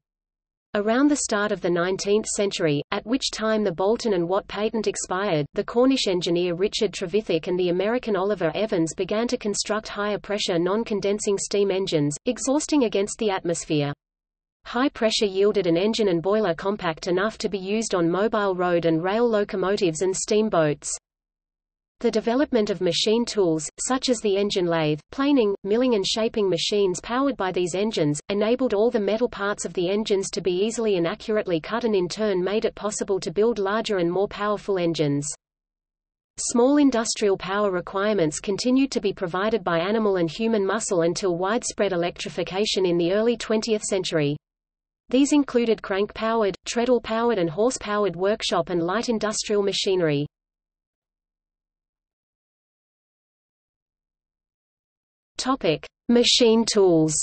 Around the start of the nineteenth century, at which time the Boulton and Watt patent expired, the Cornish engineer Richard Trevithick and the American Oliver Evans began to construct higher-pressure non-condensing steam engines, exhausting against the atmosphere. High pressure yielded an engine and boiler compact enough to be used on mobile road and rail locomotives and steamboats. The development of machine tools, such as the engine lathe, planing, milling and shaping machines powered by these engines, enabled all the metal parts of the engines to be easily and accurately cut and in turn made it possible to build larger and more powerful engines. Small industrial power requirements continued to be provided by animal and human muscle until widespread electrification in the early twentieth century. These included crank-powered, treadle-powered and horse-powered workshop and light industrial machinery. Topic: Machine tools.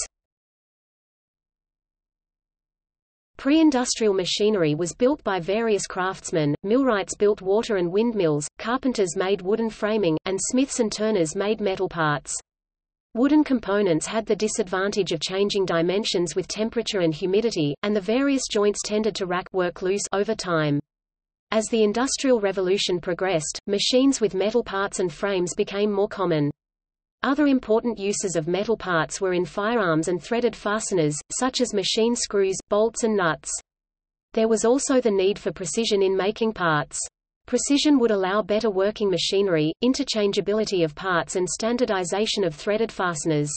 Pre-industrial machinery was built by various craftsmen. Millwrights built water and windmills, carpenters made wooden framing, and smiths and turners made metal parts. Wooden components had the disadvantage of changing dimensions with temperature and humidity, and the various joints tended to rack work loose over time. As the Industrial Revolution progressed, machines with metal parts and frames became more common. Other important uses of metal parts were in firearms and threaded fasteners, such as machine screws, bolts and nuts. There was also the need for precision in making parts. Precision would allow better working machinery, interchangeability of parts and standardization of threaded fasteners.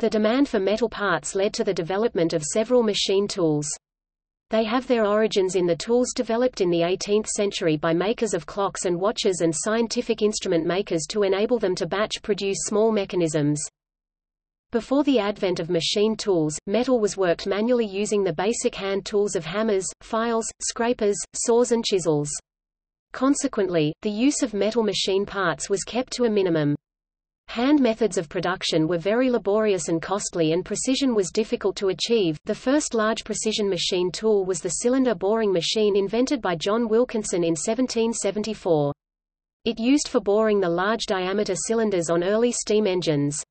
The demand for metal parts led to the development of several machine tools. They have their origins in the tools developed in the eighteenth century by makers of clocks and watches and scientific instrument makers to enable them to batch produce small mechanisms. Before the advent of machine tools, metal was worked manually using the basic hand tools of hammers, files, scrapers, saws and chisels. Consequently, the use of metal machine parts was kept to a minimum. Hand methods of production were very laborious and costly, and precision was difficult to achieve. The first large precision machine tool was the cylinder boring machine invented by John Wilkinson in seventeen seventy-four. It used for boring the large diameter cylinders on early steam engines.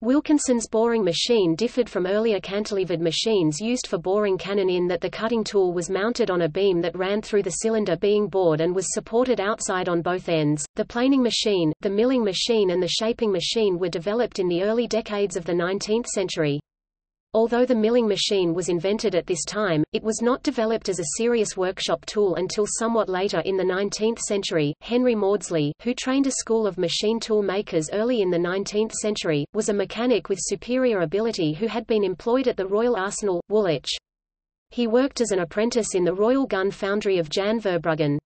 Wilkinson's boring machine differed from earlier cantilevered machines used for boring cannon in that the cutting tool was mounted on a beam that ran through the cylinder being bored and was supported outside on both ends. The planing machine, the milling machine and the shaping machine were developed in the early decades of the nineteenth century. Although the milling machine was invented at this time, it was not developed as a serious workshop tool until somewhat later in the nineteenth century. Henry Maudsley, who trained a school of machine tool makers early in the nineteenth century, was a mechanic with superior ability who had been employed at the Royal Arsenal, Woolwich. He worked as an apprentice in the Royal Gun Foundry of Jan Verbruggen.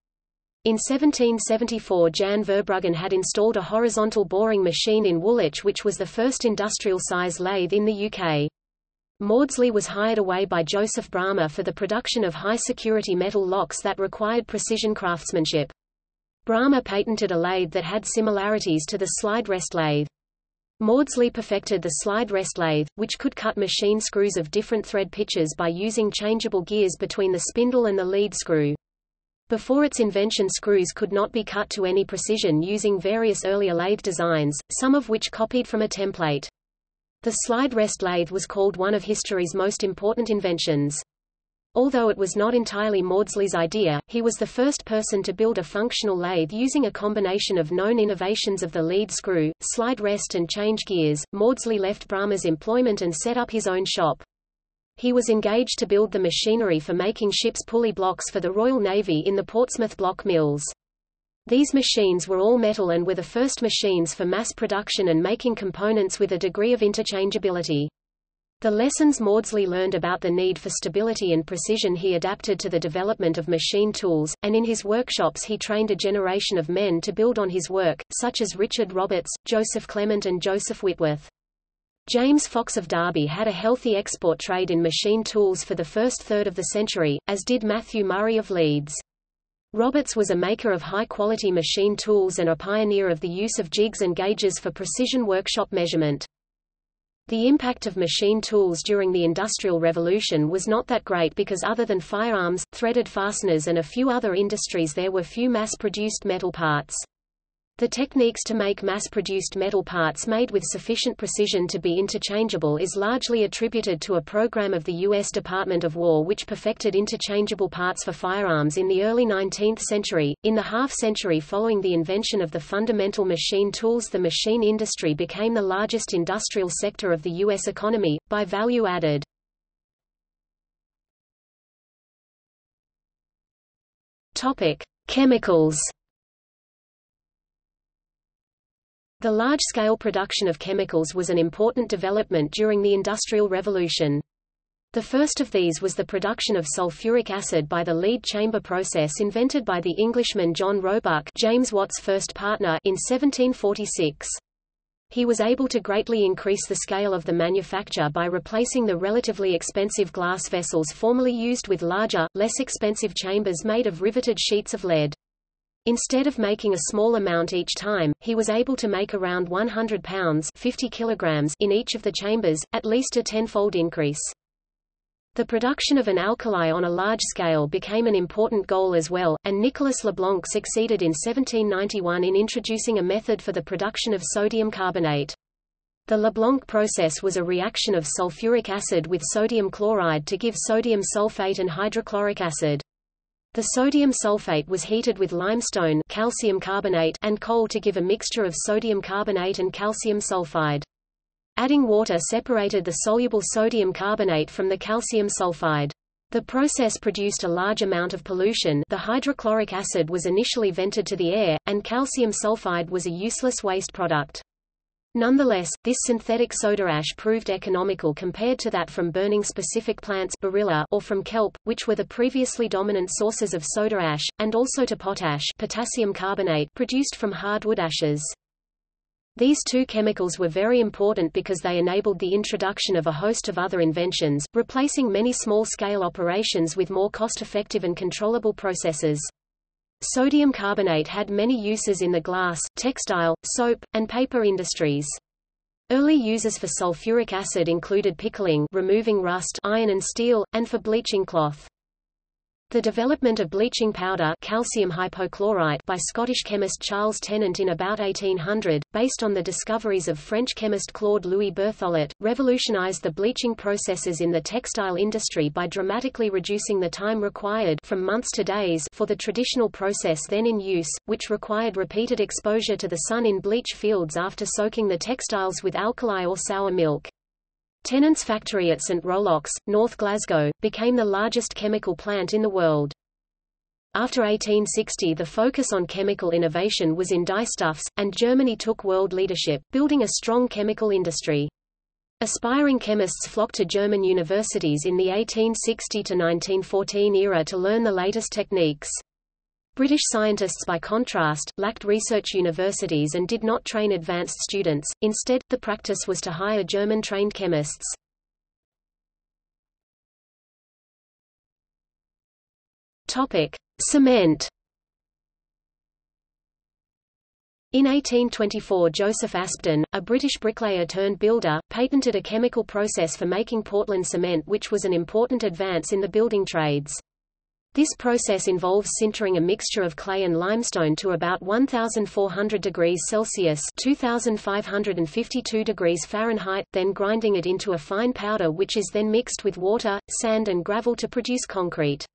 In seventeen seventy-four Jan Verbruggen had installed a horizontal boring machine in Woolwich which was the first industrial-size lathe in the U K. Maudsley was hired away by Joseph Bramah for the production of high-security metal locks that required precision craftsmanship. Bramah patented a lathe that had similarities to the slide rest lathe. Maudsley perfected the slide rest lathe, which could cut machine screws of different thread pitches by using changeable gears between the spindle and the lead screw. Before its invention, screws could not be cut to any precision using various earlier lathe designs, some of which copied from a template. The slide rest lathe was called one of history's most important inventions. Although it was not entirely Maudsley's idea, he was the first person to build a functional lathe using a combination of known innovations of the lead screw, slide rest and change gears. Maudsley left Bramah's employment and set up his own shop. He was engaged to build the machinery for making ships' pulley blocks for the Royal Navy in the Portsmouth block mills. These machines were all metal and were the first machines for mass production and making components with a degree of interchangeability. The lessons Maudsley learned about the need for stability and precision he adapted to the development of machine tools, and in his workshops he trained a generation of men to build on his work, such as Richard Roberts, Joseph Clement and Joseph Whitworth. James Fox of Derby had a healthy export trade in machine tools for the first third of the century, as did Matthew Murray of Leeds. Roberts was a maker of high-quality machine tools and a pioneer of the use of jigs and gauges for precision workshop measurement. The impact of machine tools during the Industrial Revolution was not that great because other than firearms, threaded fasteners and a few other industries there were few mass-produced metal parts. The techniques to make mass-produced metal parts made with sufficient precision to be interchangeable is largely attributed to a program of the U S Department of War which perfected interchangeable parts for firearms in the early nineteenth century. In the half-century following the invention of the fundamental machine tools, the machine industry became the largest industrial sector of the U S economy, by value added. Topic: Chemicals. The large-scale production of chemicals was an important development during the Industrial Revolution. The first of these was the production of sulfuric acid by the lead chamber process invented by the Englishman John Roebuck, James Watt's first partner, in seventeen forty-six. He was able to greatly increase the scale of the manufacture by replacing the relatively expensive glass vessels formerly used with larger, less expensive chambers made of riveted sheets of lead. Instead of making a small amount each time, he was able to make around one hundred pounds (fifty kilograms) in each of the chambers, at least a tenfold increase. The production of an alkali on a large scale became an important goal as well, and Nicolas Leblanc succeeded in seventeen ninety-one in introducing a method for the production of sodium carbonate. The Leblanc process was a reaction of sulfuric acid with sodium chloride to give sodium sulfate and hydrochloric acid. The sodium sulfate was heated with limestone, calcium carbonate, and coal to give a mixture of sodium carbonate and calcium sulfide. Adding water separated the soluble sodium carbonate from the calcium sulfide. The process produced a large amount of pollution. The hydrochloric acid was initially vented to the air, and calcium sulfide was a useless waste product. Nonetheless, this synthetic soda ash proved economical compared to that from burning specific plants (Barilla) or from kelp, which were the previously dominant sources of soda ash, and also to potash (potassium carbonate) produced from hardwood ashes. These two chemicals were very important because they enabled the introduction of a host of other inventions, replacing many small-scale operations with more cost-effective and controllable processes. Sodium carbonate had many uses in the glass, textile, soap, and paper industries. Early uses for sulfuric acid included pickling, removing rust, iron and steel, and for bleaching cloth. The development of bleaching powder, calcium hypochlorite, by Scottish chemist Charles Tennant in about eighteen hundred, based on the discoveries of French chemist Claude Louis Berthollet, revolutionized the bleaching processes in the textile industry by dramatically reducing the time required from months to days for the traditional process then in use, which required repeated exposure to the sun in bleach fields after soaking the textiles with alkali or sour milk. Tennant's factory at Saint Rolox, North Glasgow, became the largest chemical plant in the world. After eighteen sixty, the focus on chemical innovation was in dyestuffs, and Germany took world leadership, building a strong chemical industry. Aspiring chemists flocked to German universities in the eighteen sixty to nineteen fourteen era to learn the latest techniques. British scientists, by contrast, lacked research universities and did not train advanced students. Instead, the practice was to hire German-trained chemists. Cement. In eighteen twenty-four, Joseph Aspdin, a British bricklayer turned builder, patented a chemical process for making Portland cement, which was an important advance in the building trades. This process involves sintering a mixture of clay and limestone to about one thousand four hundred degrees Celsius (two thousand five hundred fifty-two degrees Fahrenheit), then grinding it into a fine powder which is then mixed with water, sand and gravel to produce concrete.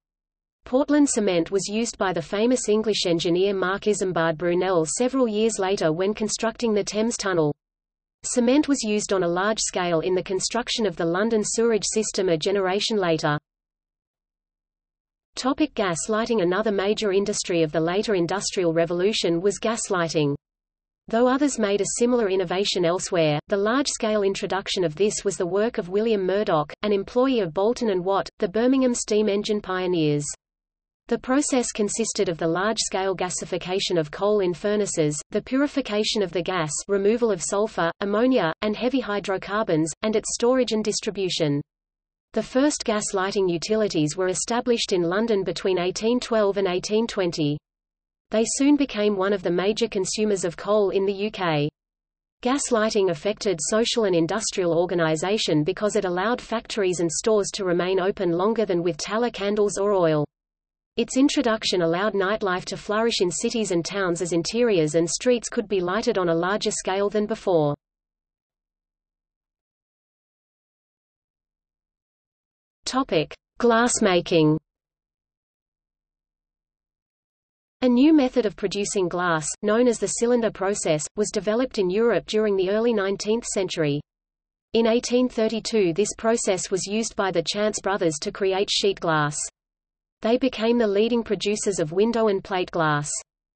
Portland cement was used by the famous English engineer Marc Isambard Brunel several years later when constructing the Thames Tunnel. Cement was used on a large scale in the construction of the London sewerage system a generation later. Topic: gas lighting. Another major industry of the later Industrial Revolution was gas lighting. Though others made a similar innovation elsewhere, the large-scale introduction of this was the work of William Murdoch, an employee of Boulton and Watt, the Birmingham steam engine pioneers. The process consisted of the large-scale gasification of coal in furnaces, the purification of the gas, removal of sulfur, ammonia, and heavy hydrocarbons, and its storage and distribution. The first gas lighting utilities were established in London between eighteen twelve and eighteen twenty. They soon became one of the major consumers of coal in the U K. Gas lighting affected social and industrial organisation because it allowed factories and stores to remain open longer than with tallow candles or oil. Its introduction allowed nightlife to flourish in cities and towns as interiors and streets could be lighted on a larger scale than before. Topic: glassmaking. A new method of producing glass, known as the cylinder process, was developed in Europe during the early nineteenth century. In eighteen thirty-two, this process was used by the Chance brothers to create sheet glass. They became the leading producers of window and plate glass.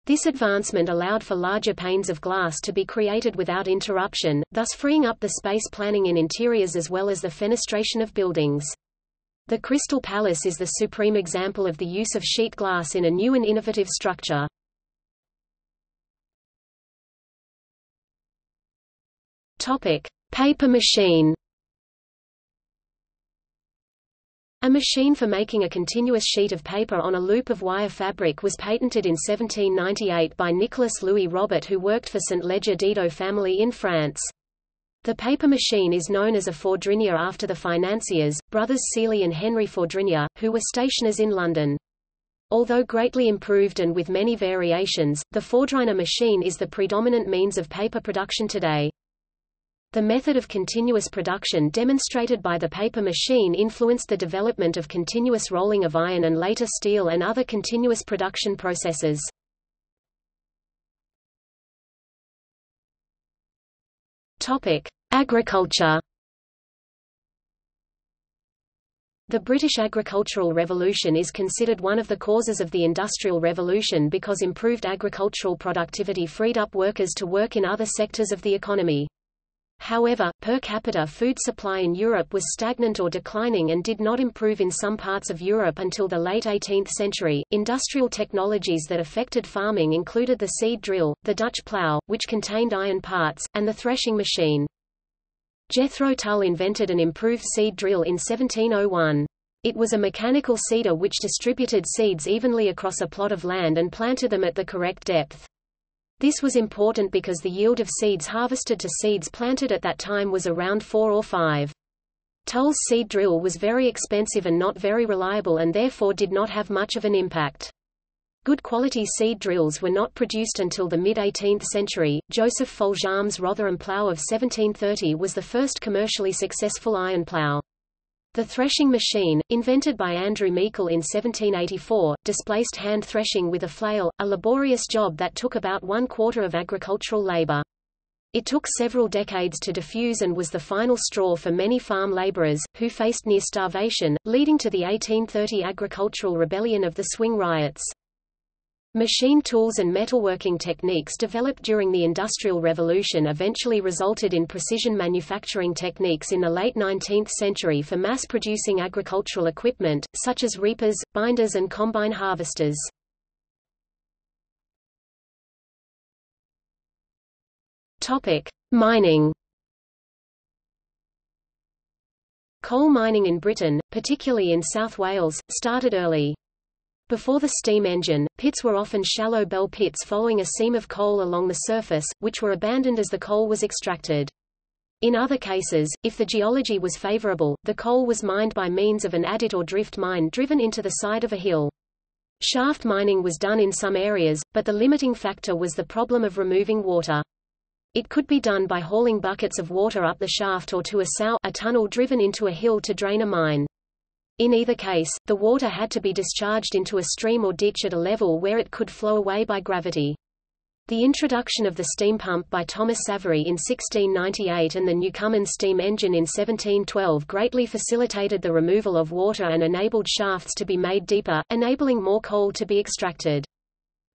This advancement allowed for larger panes of glass to be created without interruption, thus freeing up the space planning in interiors as well as the fenestration of buildings. The Crystal Palace is the supreme example of the use of sheet glass in a new and innovative structure. Topic: paper machine. A machine for making a continuous sheet of paper on a loop of wire fabric was patented in seventeen ninety-eight by Nicholas Louis Roberts, who worked for Saint Leger Didot family in France. The paper machine is known as a Fordrinier after the financiers, brothers Seeley and Henry Fordrinier, who were stationers in London. Although greatly improved and with many variations, the Fordrinier machine is the predominant means of paper production today. The method of continuous production demonstrated by the paper machine influenced the development of continuous rolling of iron and later steel and other continuous production processes. Topic: agriculture. The British agricultural revolution is considered one of the causes of the Industrial Revolution because improved agricultural productivity freed up workers to work in other sectors of the economy. However, per capita food supply in Europe was stagnant or declining and did not improve in some parts of Europe until the late eighteenth century. Industrial technologies that affected farming included the seed drill, the Dutch plough, which contained iron parts, and the threshing machine. Jethro Tull invented an improved seed drill in seventeen oh one. It was a mechanical seeder which distributed seeds evenly across a plot of land and planted them at the correct depth. This was important because the yield of seeds harvested to seeds planted at that time was around four or five. Tull's seed drill was very expensive and not very reliable and therefore did not have much of an impact. Good quality seed drills were not produced until the mid-eighteenth century. Joseph Foljambe's Rotherham plough of seventeen thirty was the first commercially successful iron plough. The threshing machine, invented by Andrew Meikle in seventeen eighty-four, displaced hand threshing with a flail, a laborious job that took about one quarter of agricultural labor. It took several decades to diffuse and was the final straw for many farm laborers, who faced near starvation, leading to the eighteen thirty agricultural rebellion of the Swing Riots. Machine tools and metalworking techniques developed during the Industrial Revolution eventually resulted in precision manufacturing techniques in the late nineteenth century for mass-producing agricultural equipment, such as reapers, binders and combine harvesters. Mining. Coal mining in Britain, particularly in South Wales, started early. Before the steam engine, pits were often shallow bell pits following a seam of coal along the surface, which were abandoned as the coal was extracted. In other cases, if the geology was favorable, the coal was mined by means of an adit or drift mine driven into the side of a hill. Shaft mining was done in some areas, but the limiting factor was the problem of removing water. It could be done by hauling buckets of water up the shaft or to a sow, a tunnel driven into a hill to drain a mine. In either case, the water had to be discharged into a stream or ditch at a level where it could flow away by gravity. The introduction of the steam pump by Thomas Savery in sixteen ninety-eight and the Newcomen steam engine in seventeen twelve greatly facilitated the removal of water and enabled shafts to be made deeper, enabling more coal to be extracted.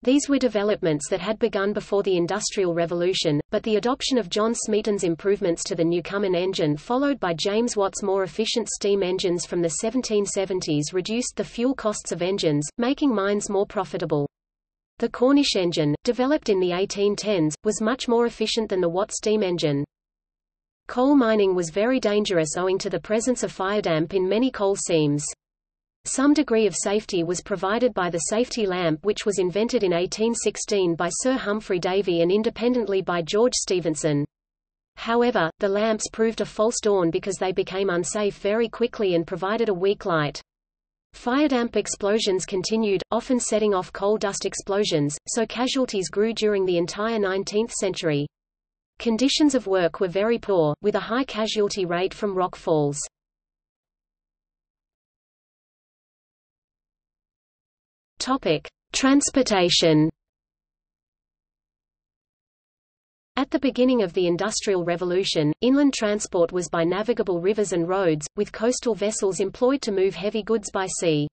These were developments that had begun before the Industrial Revolution, but the adoption of John Smeaton's improvements to the Newcomen engine followed by James Watt's more efficient steam engines from the seventeen seventies reduced the fuel costs of engines, making mines more profitable. The Cornish engine, developed in the eighteen tens, was much more efficient than the Watt steam engine. Coal mining was very dangerous owing to the presence of firedamp in many coal seams. Some degree of safety was provided by the safety lamp, which was invented in eighteen sixteen by Sir Humphrey Davy and independently by George Stephenson. However, the lamps proved a false dawn because they became unsafe very quickly and provided a weak light. Firedamp explosions continued, often setting off coal dust explosions, so casualties grew during the entire nineteenth century. Conditions of work were very poor, with a high casualty rate from rock falls. Topic: Transportation. At the beginning of the Industrial Revolution, inland transport was by navigable rivers and roads, with coastal vessels employed to move heavy goods by sea.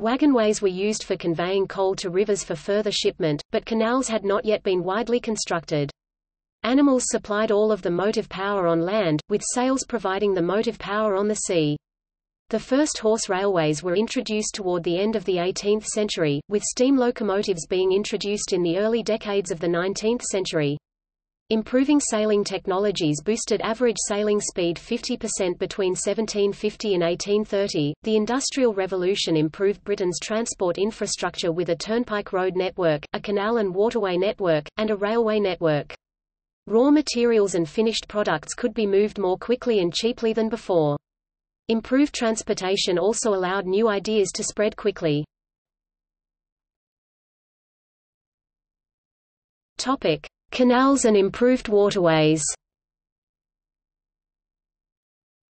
Wagonways were used for conveying coal to rivers for further shipment, but canals had not yet been widely constructed. Animals supplied all of the motive power on land, with sails providing the motive power on the sea. The first horse railways were introduced toward the end of the eighteenth century, with steam locomotives being introduced in the early decades of the nineteenth century. Improving sailing technologies boosted average sailing speed fifty percent between seventeen fifty and eighteen thirty. The Industrial Revolution improved Britain's transport infrastructure with a turnpike road network, a canal and waterway network, and a railway network. Raw materials and finished products could be moved more quickly and cheaply than before. Improved transportation also allowed new ideas to spread quickly. Topic: Canals and improved waterways.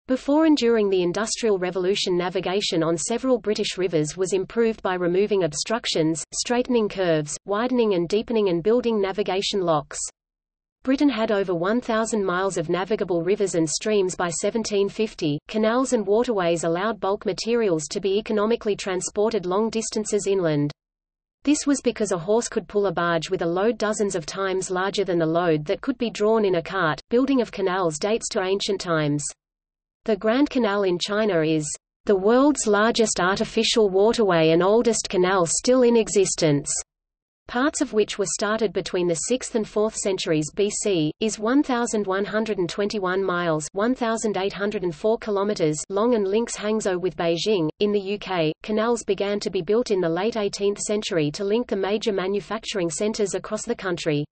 Before and during the Industrial Revolution, navigation on several British rivers was improved by removing obstructions, straightening curves, widening and deepening and building navigation locks. Britain had over one thousand miles of navigable rivers and streams by seventeen fifty. Canals and waterways allowed bulk materials to be economically transported long distances inland. This was because a horse could pull a barge with a load dozens of times larger than the load that could be drawn in a cart. Building of canals dates to ancient times. The Grand Canal in China is the world's largest artificial waterway and oldest canal still in existence, parts of which were started between the sixth and fourth centuries B C, is one thousand one hundred twenty-one miles (one thousand eight hundred four kilometers) long and links Hangzhou with Beijing. In the U K, canals began to be built in the late eighteenth century to link the major manufacturing centres across the country.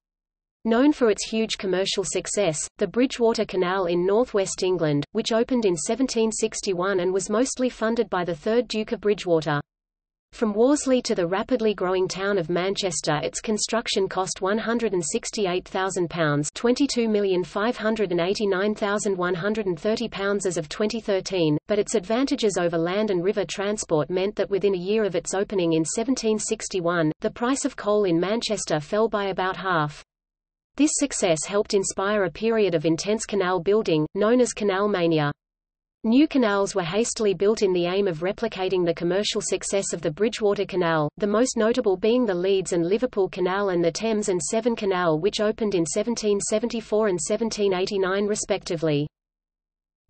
Known for its huge commercial success, the Bridgewater Canal in northwest England, which opened in seventeen sixty-one and was mostly funded by the third Duke of Bridgewater. From Worsley to the rapidly growing town of Manchester, its construction cost one hundred sixty-eight thousand pounds, twenty-two million five hundred eighty-nine thousand one hundred thirty pounds as of twenty thirteen, but its advantages over land and river transport meant that within a year of its opening in seventeen sixty-one, the price of coal in Manchester fell by about half. This success helped inspire a period of intense canal building, known as Canal Mania. New canals were hastily built in the aim of replicating the commercial success of the Bridgewater Canal, the most notable being the Leeds and Liverpool Canal and the Thames and Severn Canal, which opened in seventeen seventy-four and seventeen eighty-nine respectively.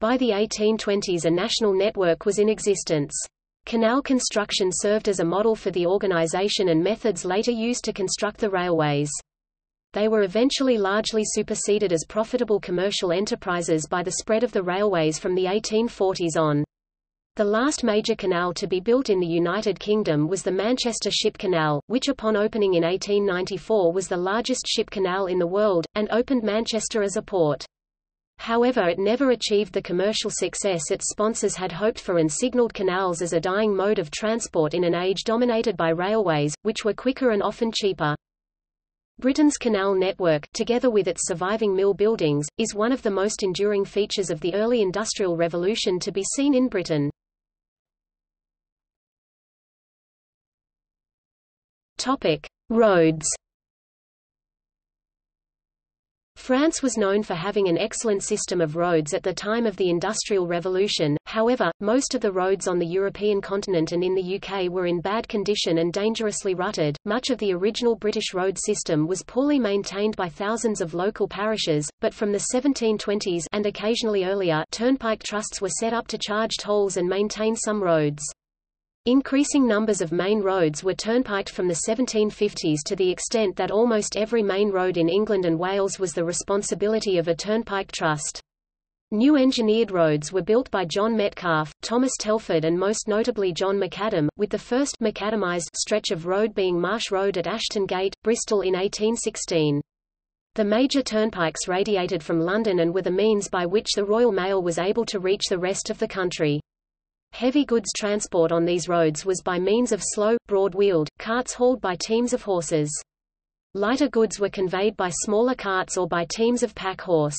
By the eighteen twenties a national network was in existence. Canal construction served as a model for the organisation and methods later used to construct the railways. They were eventually largely superseded as profitable commercial enterprises by the spread of the railways from the eighteen forties on. The last major canal to be built in the United Kingdom was the Manchester Ship Canal, which upon opening in eighteen ninety-four was the largest ship canal in the world, and opened Manchester as a port. However, it never achieved the commercial success its sponsors had hoped for and signalled canals as a dying mode of transport in an age dominated by railways, which were quicker and often cheaper. Britain's canal network, together with its surviving mill buildings, is one of the most enduring features of the early Industrial Revolution to be seen in Britain. Topic: Roads. France was known for having an excellent system of roads at the time of the Industrial Revolution. However, most of the roads on the European continent and in the U K were in bad condition and dangerously rutted. Much of the original British road system was poorly maintained by thousands of local parishes, but from the seventeen twenties and occasionally earlier, turnpike trusts were set up to charge tolls and maintain some roads. Increasing numbers of main roads were turnpiked from the seventeen fifties to the extent that almost every main road in England and Wales was the responsibility of a turnpike trust. New engineered roads were built by John Metcalfe, Thomas Telford and most notably John McAdam, with the first macadamized stretch of road being Marsh Road at Ashton Gate, Bristol in eighteen sixteen. The major turnpikes radiated from London and were the means by which the Royal Mail was able to reach the rest of the country. Heavy goods transport on these roads was by means of slow, broad-wheeled, carts hauled by teams of horses. Lighter goods were conveyed by smaller carts or by teams of pack horse.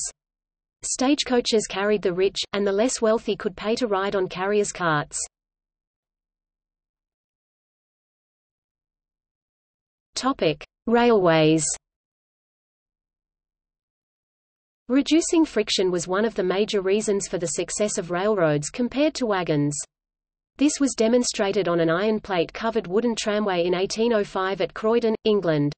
Stagecoaches carried the rich, and the less wealthy could pay to ride on carriers' carts. Railways. Reducing friction was one of the major reasons for the success of railroads compared to wagons. This was demonstrated on an iron plate-covered wooden tramway in eighteen oh five at Croydon, England.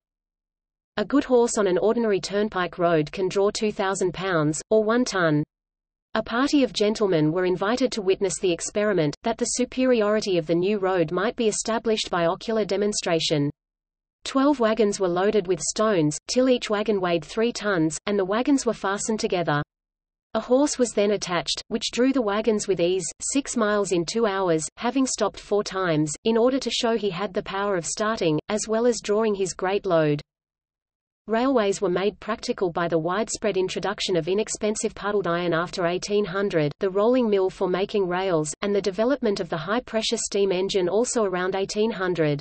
A good horse on an ordinary turnpike road can draw two thousand pounds, or one ton. A party of gentlemen were invited to witness the experiment, that the superiority of the new road might be established by ocular demonstration. Twelve wagons were loaded with stones, till each wagon weighed three tons, and the wagons were fastened together. A horse was then attached, which drew the wagons with ease, six miles in two hours, having stopped four times, in order to show he had the power of starting, as well as drawing his great load. Railways were made practical by the widespread introduction of inexpensive puddled iron after eighteen hundred, the rolling mill for making rails, and the development of the high-pressure steam engine also around eighteen hundred.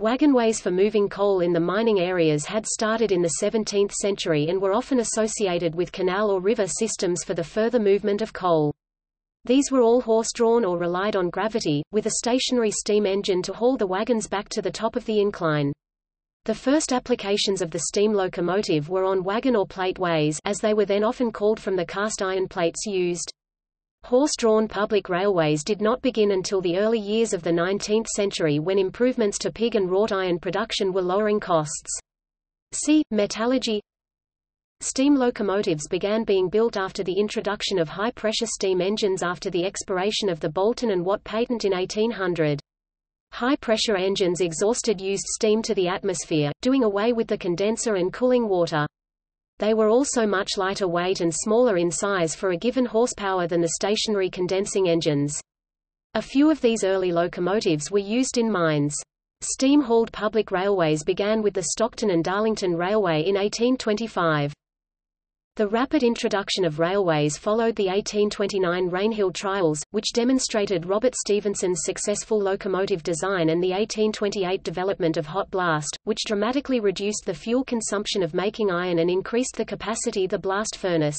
Wagonways for moving coal in the mining areas had started in the seventeenth century and were often associated with canal or river systems for the further movement of coal. These were all horse-drawn or relied on gravity, with a stationary steam engine to haul the wagons back to the top of the incline. The first applications of the steam locomotive were on wagon or plate ways, as they were then often called from the cast iron plates used. Horse-drawn public railways did not begin until the early years of the nineteenth century, when improvements to pig and wrought iron production were lowering costs. See metallurgy. Steam locomotives began being built after the introduction of high-pressure steam engines after the expiration of the Boulton and Watt patent in eighteen hundred. High-pressure engines exhausted used steam to the atmosphere, doing away with the condenser and cooling water. They were also much lighter weight and smaller in size for a given horsepower than the stationary condensing engines. A few of these early locomotives were used in mines. Steam-hauled public railways began with the Stockton and Darlington Railway in eighteen twenty-five. The rapid introduction of railways followed the eighteen twenty-nine Rainhill trials, which demonstrated Robert Stephenson's successful locomotive design, and the eighteen twenty-eight development of hot blast, which dramatically reduced the fuel consumption of making iron and increased the capacity of the blast furnace.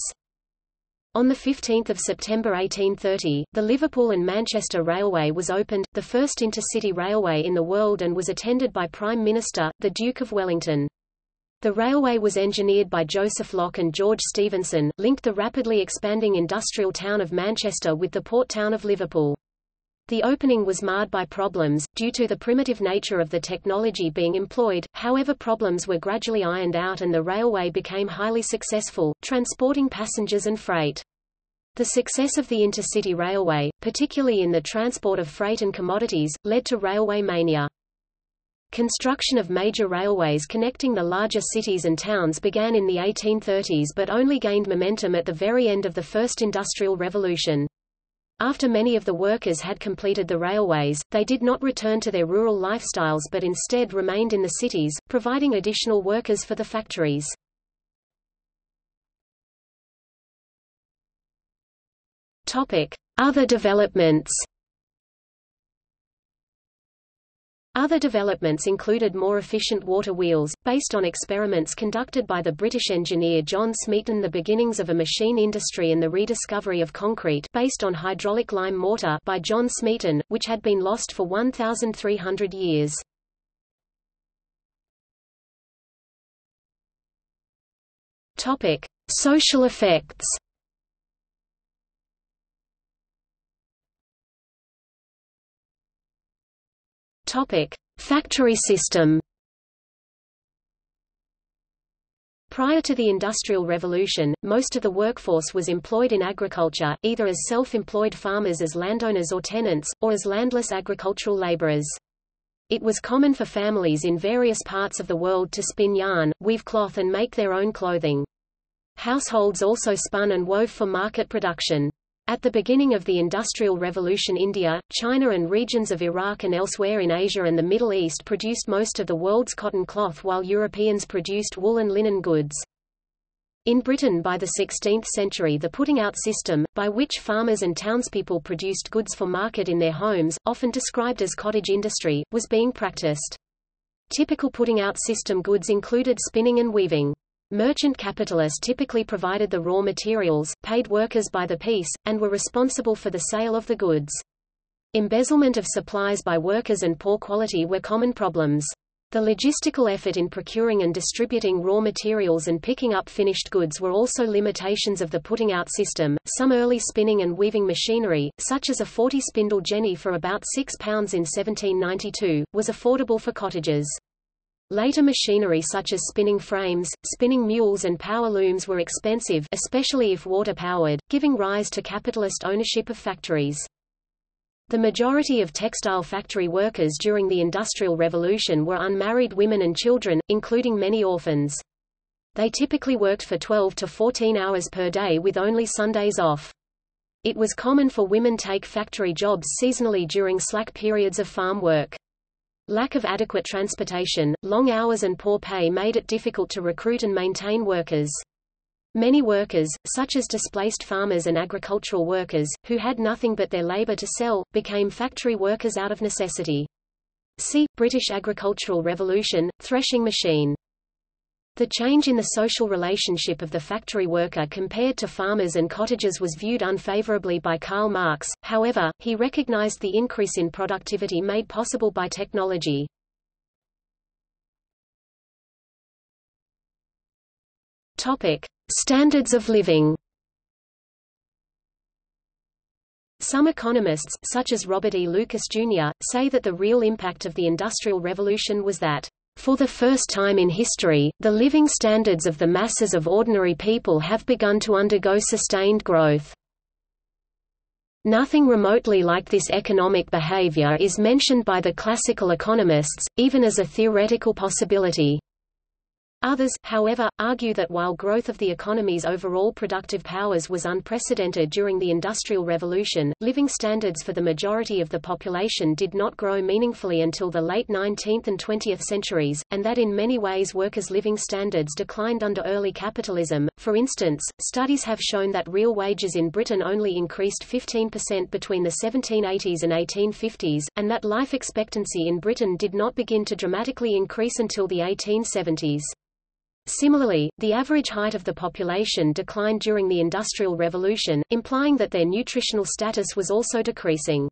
On the fifteenth of September eighteen thirty, the Liverpool and Manchester Railway was opened, the first intercity railway in the world, and was attended by Prime Minister, the Duke of Wellington. The railway was engineered by Joseph Locke and George Stephenson, linked the rapidly expanding industrial town of Manchester with the port town of Liverpool. The opening was marred by problems, due to the primitive nature of the technology being employed. However, problems were gradually ironed out and the railway became highly successful, transporting passengers and freight. The success of the intercity railway, particularly in the transport of freight and commodities, led to railway mania. Construction of major railways connecting the larger cities and towns began in the eighteen thirties but only gained momentum at the very end of the First Industrial Revolution. After many of the workers had completed the railways, they did not return to their rural lifestyles but instead remained in the cities, providing additional workers for the factories. Other developments. Other developments included more efficient water wheels, based on experiments conducted by the British engineer John Smeaton, the beginnings of a machine industry, and the rediscovery of concrete based on hydraulic lime mortar by John Smeaton, which had been lost for one thousand three hundred years. Topic: Social effects. Topic: Factory system. Prior to the Industrial Revolution, most of the workforce was employed in agriculture, either as self-employed farmers as landowners or tenants, or as landless agricultural laborers. It was common for families in various parts of the world to spin yarn, weave cloth and make their own clothing. Households also spun and wove for market production. At the beginning of the Industrial Revolution, India, China and regions of Iraq and elsewhere in Asia and the Middle East produced most of the world's cotton cloth, while Europeans produced wool and linen goods. In Britain by the sixteenth century, the putting-out system, by which farmers and townspeople produced goods for market in their homes, often described as cottage industry, was being practiced. Typical putting-out system goods included spinning and weaving. Merchant capitalists typically provided the raw materials, paid workers by the piece, and were responsible for the sale of the goods. Embezzlement of supplies by workers and poor quality were common problems. The logistical effort in procuring and distributing raw materials and picking up finished goods were also limitations of the putting out system. Some early spinning and weaving machinery, such as a forty spindle jenny for about six pounds in seventeen ninety-two, was affordable for cottagers. Later machinery such as spinning frames, spinning mules and power looms were expensive, especially if water-powered, giving rise to capitalist ownership of factories. The majority of textile factory workers during the Industrial Revolution were unmarried women and children, including many orphans. They typically worked for twelve to fourteen hours per day with only Sundays off. It was common for women to take factory jobs seasonally during slack periods of farm work. Lack of adequate transportation, long hours and poor pay made it difficult to recruit and maintain workers. Many workers, such as displaced farmers and agricultural workers, who had nothing but their labor to sell, became factory workers out of necessity. See, British Agricultural Revolution, threshing machine. The change in the social relationship of the factory worker compared to farmers and cottagers was viewed unfavorably by Karl Marx, however, he recognized the increase in productivity made possible by technology. Topic: Standards of living. Some economists, such as Robert E. Lucas, Junior, say that the real impact of the Industrial Revolution was that for the first time in history, the living standards of the masses of ordinary people have begun to undergo sustained growth. Nothing remotely like this economic behavior is mentioned by the classical economists, even as a theoretical possibility. Others, however, argue that while growth of the economy's overall productive powers was unprecedented during the Industrial Revolution, living standards for the majority of the population did not grow meaningfully until the late nineteenth and twentieth centuries, and that in many ways workers' living standards declined under early capitalism. For instance, studies have shown that real wages in Britain only increased fifteen percent between the seventeen eighties and eighteen fifties, and that life expectancy in Britain did not begin to dramatically increase until the eighteen seventies. Similarly, the average height of the population declined during the Industrial Revolution, implying that their nutritional status was also decreasing.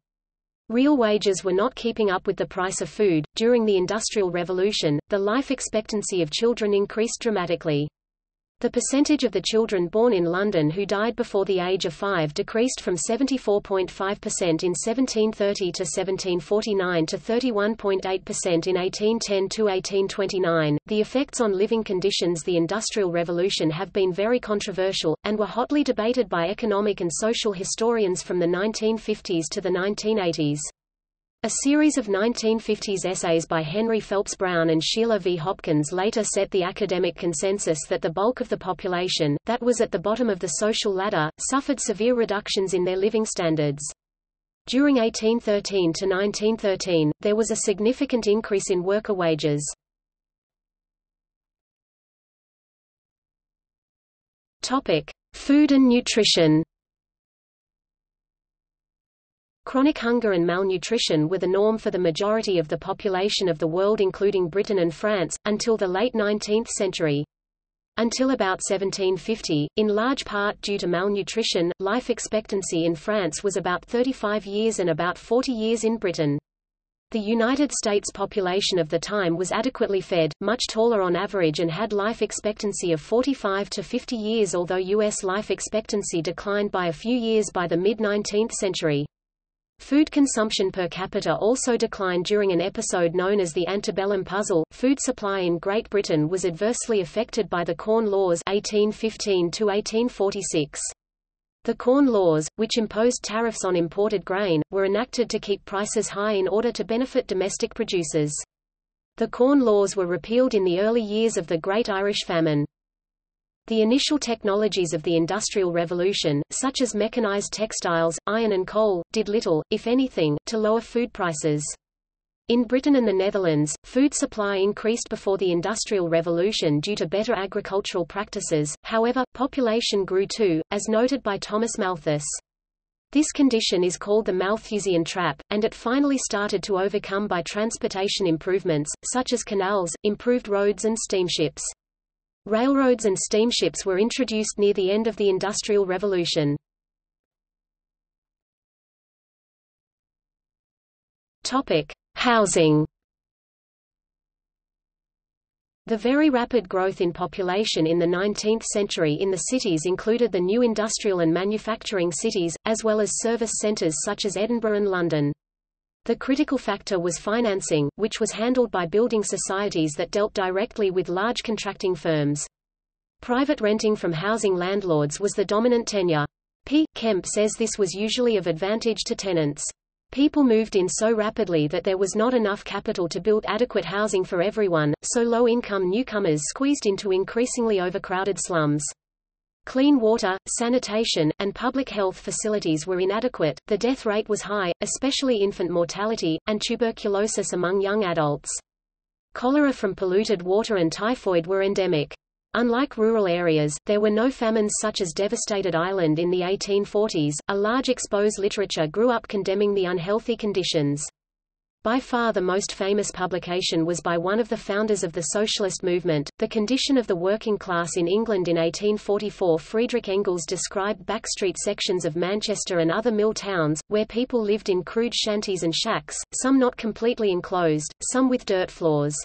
Real wages were not keeping up with the price of food. During the Industrial Revolution, the life expectancy of children increased dramatically. The percentage of the children born in London who died before the age of five decreased from seventy-four point five percent in seventeen thirty to seventeen forty-nine to thirty-one point eight percent in eighteen ten to eighteen twenty-nine. The effects on living conditions of the Industrial Revolution have been very controversial, and were hotly debated by economic and social historians from the nineteen fifties to the nineteen eighties. A series of nineteen fifties essays by Henry Phelps Brown and Sheila V. Hopkins later set the academic consensus that the bulk of the population, that was at the bottom of the social ladder, suffered severe reductions in their living standards. During eighteen thirteen to nineteen thirteen, there was a significant increase in worker wages. Topic: Food and nutrition. Chronic hunger and malnutrition were the norm for the majority of the population of the world, including Britain and France, until the late nineteenth century. Until about seventeen fifty, in large part due to malnutrition, life expectancy in France was about thirty-five years and about forty years in Britain. The United States population of the time was adequately fed, much taller on average, and had life expectancy of forty-five to fifty years, although U S life expectancy declined by a few years by the mid-nineteenth century. Food consumption per capita also declined during an episode known as the antebellum puzzle. Food supply in Great Britain was adversely affected by the Corn Laws eighteen fifteen to eighteen forty-six. The Corn Laws, which imposed tariffs on imported grain, were enacted to keep prices high in order to benefit domestic producers. The Corn Laws were repealed in the early years of the Great Irish Famine. The initial technologies of the Industrial Revolution, such as mechanized textiles, iron and coal, did little, if anything, to lower food prices. In Britain and the Netherlands, food supply increased before the Industrial Revolution due to better agricultural practices. However, population grew too, as noted by Thomas Malthus. This condition is called the Malthusian trap, and it finally started to overcome by transportation improvements, such as canals, improved roads and steamships. Railroads and steamships were introduced near the end of the Industrial Revolution. Topic: Housing. The very rapid growth in population in the nineteenth century in the cities included the new industrial and manufacturing cities, as well as service centres such as Edinburgh and London. The critical factor was financing, which was handled by building societies that dealt directly with large contracting firms. Private renting from housing landlords was the dominant tenure. P. Kemp says this was usually of advantage to tenants. People moved in so rapidly that there was not enough capital to build adequate housing for everyone, so low-income newcomers squeezed into increasingly overcrowded slums. Clean water, sanitation, and public health facilities were inadequate, the death rate was high, especially infant mortality, and tuberculosis among young adults. Cholera from polluted water and typhoid were endemic. Unlike rural areas, there were no famines such as devastated Ireland in the eighteen forties. A large expose literature grew up condemning the unhealthy conditions. By far the most famous publication was by one of the founders of the socialist movement. The condition of the working class in England in eighteen forty-four. Friedrich Engels described backstreet sections of Manchester and other mill towns, where people lived in crude shanties and shacks, some not completely enclosed, some with dirt floors.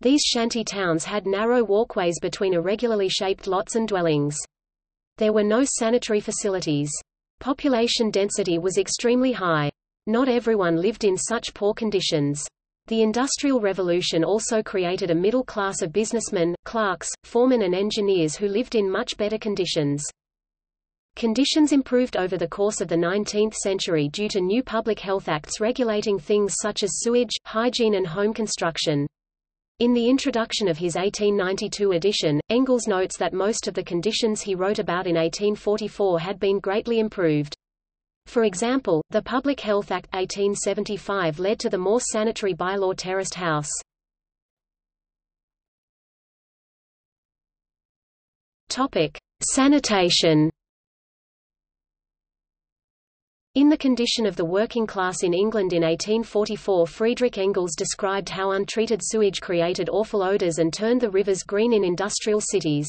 These shanty towns had narrow walkways between irregularly shaped lots and dwellings. There were no sanitary facilities. Population density was extremely high. Not everyone lived in such poor conditions. The Industrial Revolution also created a middle class of businessmen, clerks, foremen and engineers who lived in much better conditions. Conditions improved over the course of the nineteenth century due to new public health acts regulating things such as sewage, hygiene and home construction. In the introduction of his eighteen ninety-two edition, Engels notes that most of the conditions he wrote about in eighteen forty-four had been greatly improved. For example, the Public Health Act eighteen seventy-five led to the more sanitary bylaw terraced house. Topic: Sanitation. In The Condition of the Working Class in England in eighteen forty-four, Friedrich Engels described how untreated sewage created awful odours and turned the rivers green in industrial cities.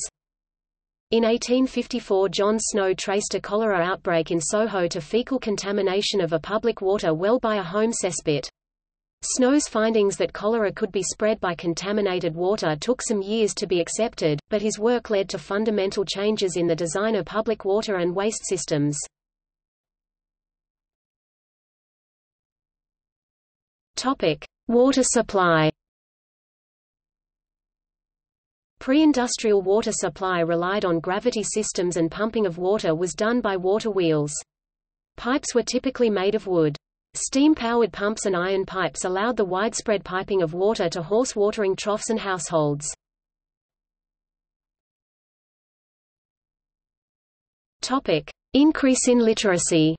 In eighteen fifty-four, John Snow traced a cholera outbreak in Soho to fecal contamination of a public water well by a home cesspit. Snow's findings that cholera could be spread by contaminated water took some years to be accepted, but his work led to fundamental changes in the design of public water and waste systems. Topic: Water supply. Pre-industrial water supply relied on gravity systems and pumping of water was done by water wheels. Pipes were typically made of wood. Steam-powered pumps and iron pipes allowed the widespread piping of water to horse watering troughs and households. Topic: Increase in literacy.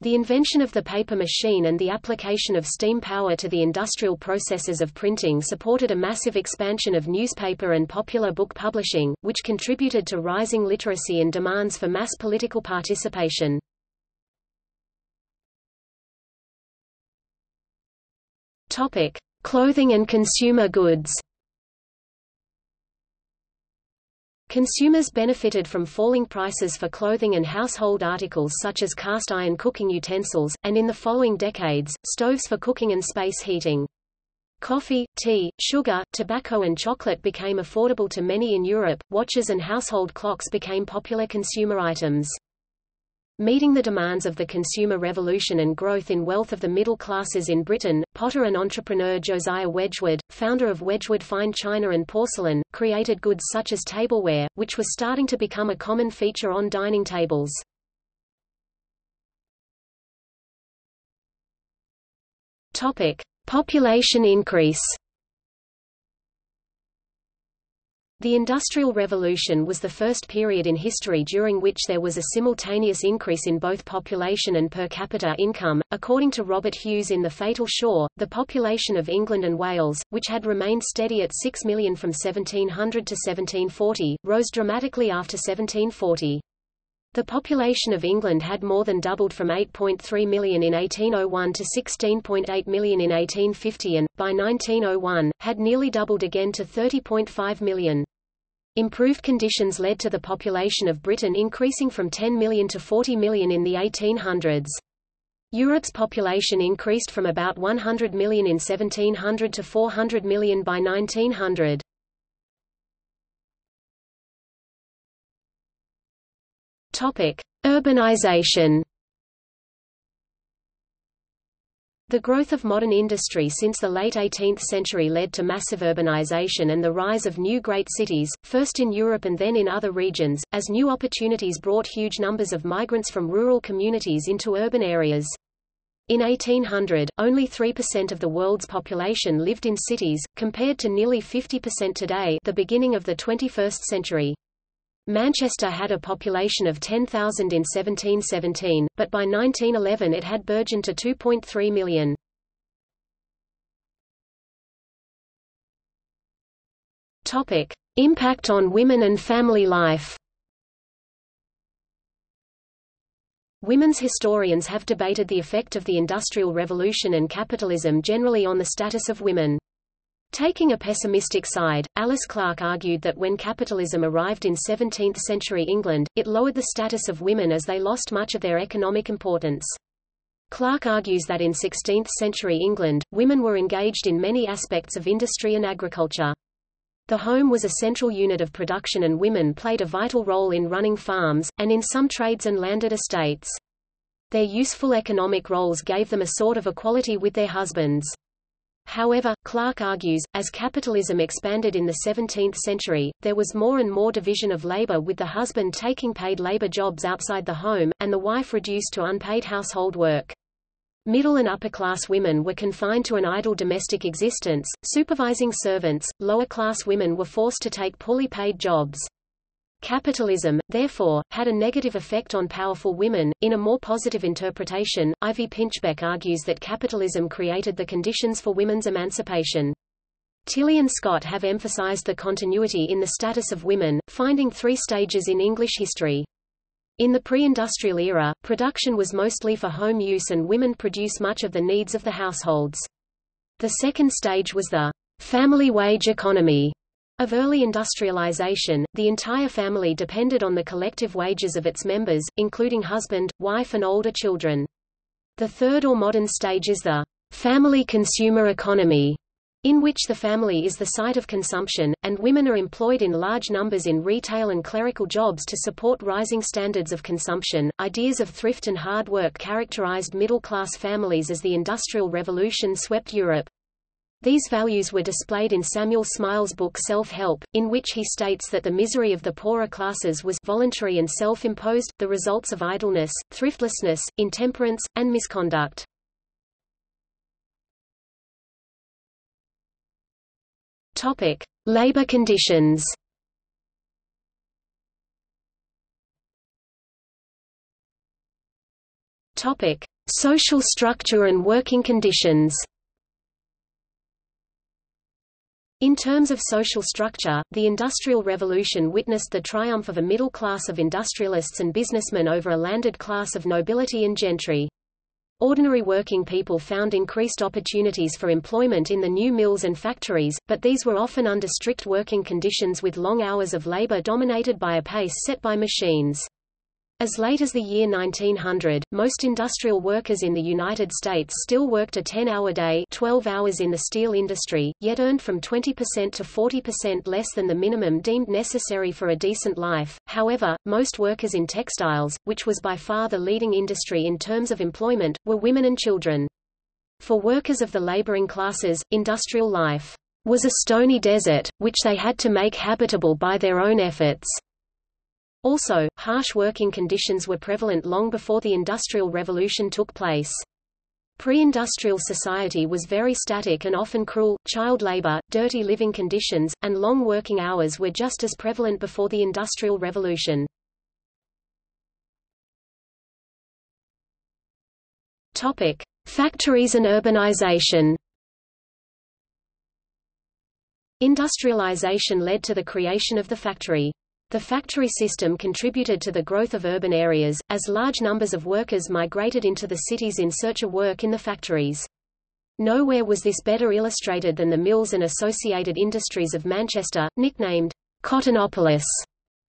The invention of the paper machine and the application of steam power to the industrial processes of printing supported a massive expansion of newspaper and popular book publishing, which contributed to rising literacy and demands for mass political participation. Topic: Clothing and consumer goods. Consumers benefited from falling prices for clothing and household articles such as cast iron cooking utensils, and in the following decades, stoves for cooking and space heating. Coffee, tea, sugar, tobacco and chocolate became affordable to many in Europe. Watches and household clocks became popular consumer items. Meeting the demands of the consumer revolution and growth in wealth of the middle classes in Britain, potter and entrepreneur Josiah Wedgwood, founder of Wedgwood Fine China and Porcelain, created goods such as tableware, which was starting to become a common feature on dining tables. Topic: Population increase. The Industrial Revolution was the first period in history during which there was a simultaneous increase in both population and per capita income. According to Robert Hughes in The Fatal Shore, the population of England and Wales, which had remained steady at six million from seventeen hundred to seventeen forty, rose dramatically after seventeen forty. The population of England had more than doubled from eight point three million in eighteen oh one to sixteen point eight million in eighteen fifty and, by nineteen oh one, had nearly doubled again to thirty point five million. Improved conditions led to the population of Britain increasing from ten million to forty million in the eighteen hundreds. Europe's population increased from about one hundred million in seventeen hundred to four hundred million by nineteen hundred. Topic: Urbanization. The growth of modern industry since the late eighteenth century led to massive urbanization and the rise of new great cities, first in Europe and then in other regions, as new opportunities brought huge numbers of migrants from rural communities into urban areas. In eighteen hundred, only three percent of the world's population lived in cities, compared to nearly fifty percent today, the beginning of the twenty-first century. Manchester had a population of ten thousand in seventeen seventeen, but by nineteen eleven it had burgeoned to two point three million. Topic: Impact on women and family life. Women's historians have debated the effect of the Industrial Revolution and capitalism generally on the status of women. Taking a pessimistic side, Alice Clark argued that when capitalism arrived in seventeenth-century England, it lowered the status of women as they lost much of their economic importance. Clark argues that in sixteenth-century England, women were engaged in many aspects of industry and agriculture. The home was a central unit of production and women played a vital role in running farms, and in some trades and landed estates. Their useful economic roles gave them a sort of equality with their husbands. However, Clark argues, as capitalism expanded in the seventeenth century, there was more and more division of labor, with the husband taking paid labor jobs outside the home, and the wife reduced to unpaid household work. Middle and upper-class women were confined to an idle domestic existence, supervising servants; lower-class women were forced to take poorly paid jobs. Capitalism, therefore, had a negative effect on powerful women. In a more positive interpretation, Ivy Pinchbeck argues that capitalism created the conditions for women's emancipation. Tilly and Scott have emphasized the continuity in the status of women, finding three stages in English history. In the pre-industrial era, production was mostly for home use and women produce much of the needs of the households. The second stage was the family wage economy of early industrialization. The entire family depended on the collective wages of its members, including husband, wife and older children. The third or modern stage is the family consumer economy, in which the family is the site of consumption, and women are employed in large numbers in retail and clerical jobs to support rising standards of consumption. Ideas of thrift and hard work characterized middle-class families as the Industrial Revolution swept Europe. These values were displayed in Samuel Smiles' book Self-Help, in which he states that the misery of the poorer classes was voluntary and self-imposed, the results of idleness, thriftlessness, intemperance, and misconduct. Topic: Labor conditions. Topic: Social structure and working conditions. In terms of social structure, the Industrial Revolution witnessed the triumph of a middle class of industrialists and businessmen over a landed class of nobility and gentry. Ordinary working people found increased opportunities for employment in the new mills and factories, but these were often under strict working conditions with long hours of labor dominated by a pace set by machines. As late as the year nineteen hundred, most industrial workers in the United States still worked a ten-hour day, twelve hours in the steel industry, yet earned from twenty percent to forty percent less than the minimum deemed necessary for a decent life. However, most workers in textiles, which was by far the leading industry in terms of employment, were women and children. For workers of the laboring classes, industrial life was a stony desert, which they had to make habitable by their own efforts. Also, harsh working conditions were prevalent long before the Industrial Revolution took place. Pre-industrial society was very static and often cruel. Child labor, dirty living conditions, and long working hours were just as prevalent before the Industrial Revolution. Topic: Factories and urbanization. Industrialization led to the creation of the factory. The factory system contributed to the growth of urban areas, as large numbers of workers migrated into the cities in search of work in the factories. Nowhere was this better illustrated than the mills and associated industries of Manchester, nicknamed Cottonopolis,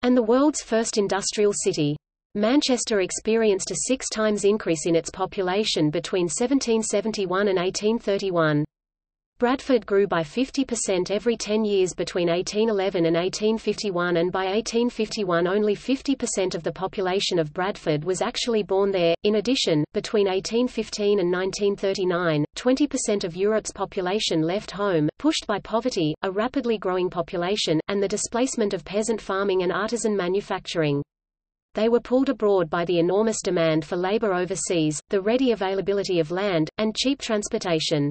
and the world's first industrial city. Manchester experienced a six times increase in its population between seventeen seventy-one and eighteen thirty-one. Bradford grew by fifty percent every ten years between eighteen eleven and eighteen fifty-one, and by eighteen fifty-one only fifty percent of the population of Bradford was actually born there. In addition, between eighteen fifteen and nineteen thirty-nine, twenty percent of Europe's population left home, pushed by poverty, a rapidly growing population, and the displacement of peasant farming and artisan manufacturing. They were pulled abroad by the enormous demand for labor overseas, the ready availability of land, and cheap transportation.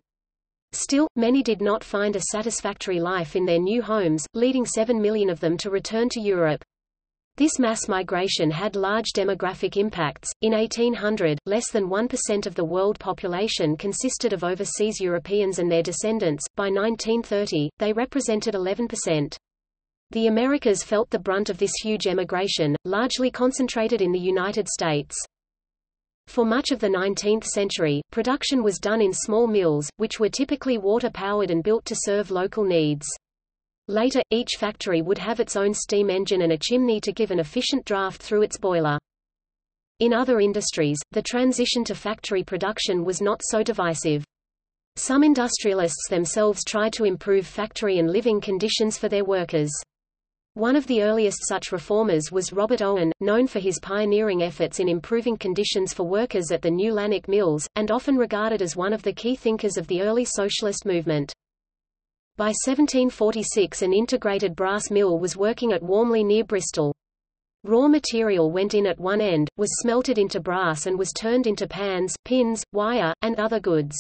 Still, many did not find a satisfactory life in their new homes, leading seven million of them to return to Europe. This mass migration had large demographic impacts. In eighteen hundred, less than one percent of the world population consisted of overseas Europeans and their descendants. By nineteen thirty, they represented eleven percent. The Americas felt the brunt of this huge emigration, largely concentrated in the United States. For much of the nineteenth century, production was done in small mills, which were typically water-powered and built to serve local needs. Later, each factory would have its own steam engine and a chimney to give an efficient draft through its boiler. In other industries, the transition to factory production was not so divisive. Some industrialists themselves tried to improve factory and living conditions for their workers. One of the earliest such reformers was Robert Owen, known for his pioneering efforts in improving conditions for workers at the new Lanark mills, and often regarded as one of the key thinkers of the early socialist movement. By seventeen forty-six, an integrated brass mill was working at Warmley near Bristol. Raw material went in at one end, was smelted into brass and was turned into pans, pins, wire, and other goods.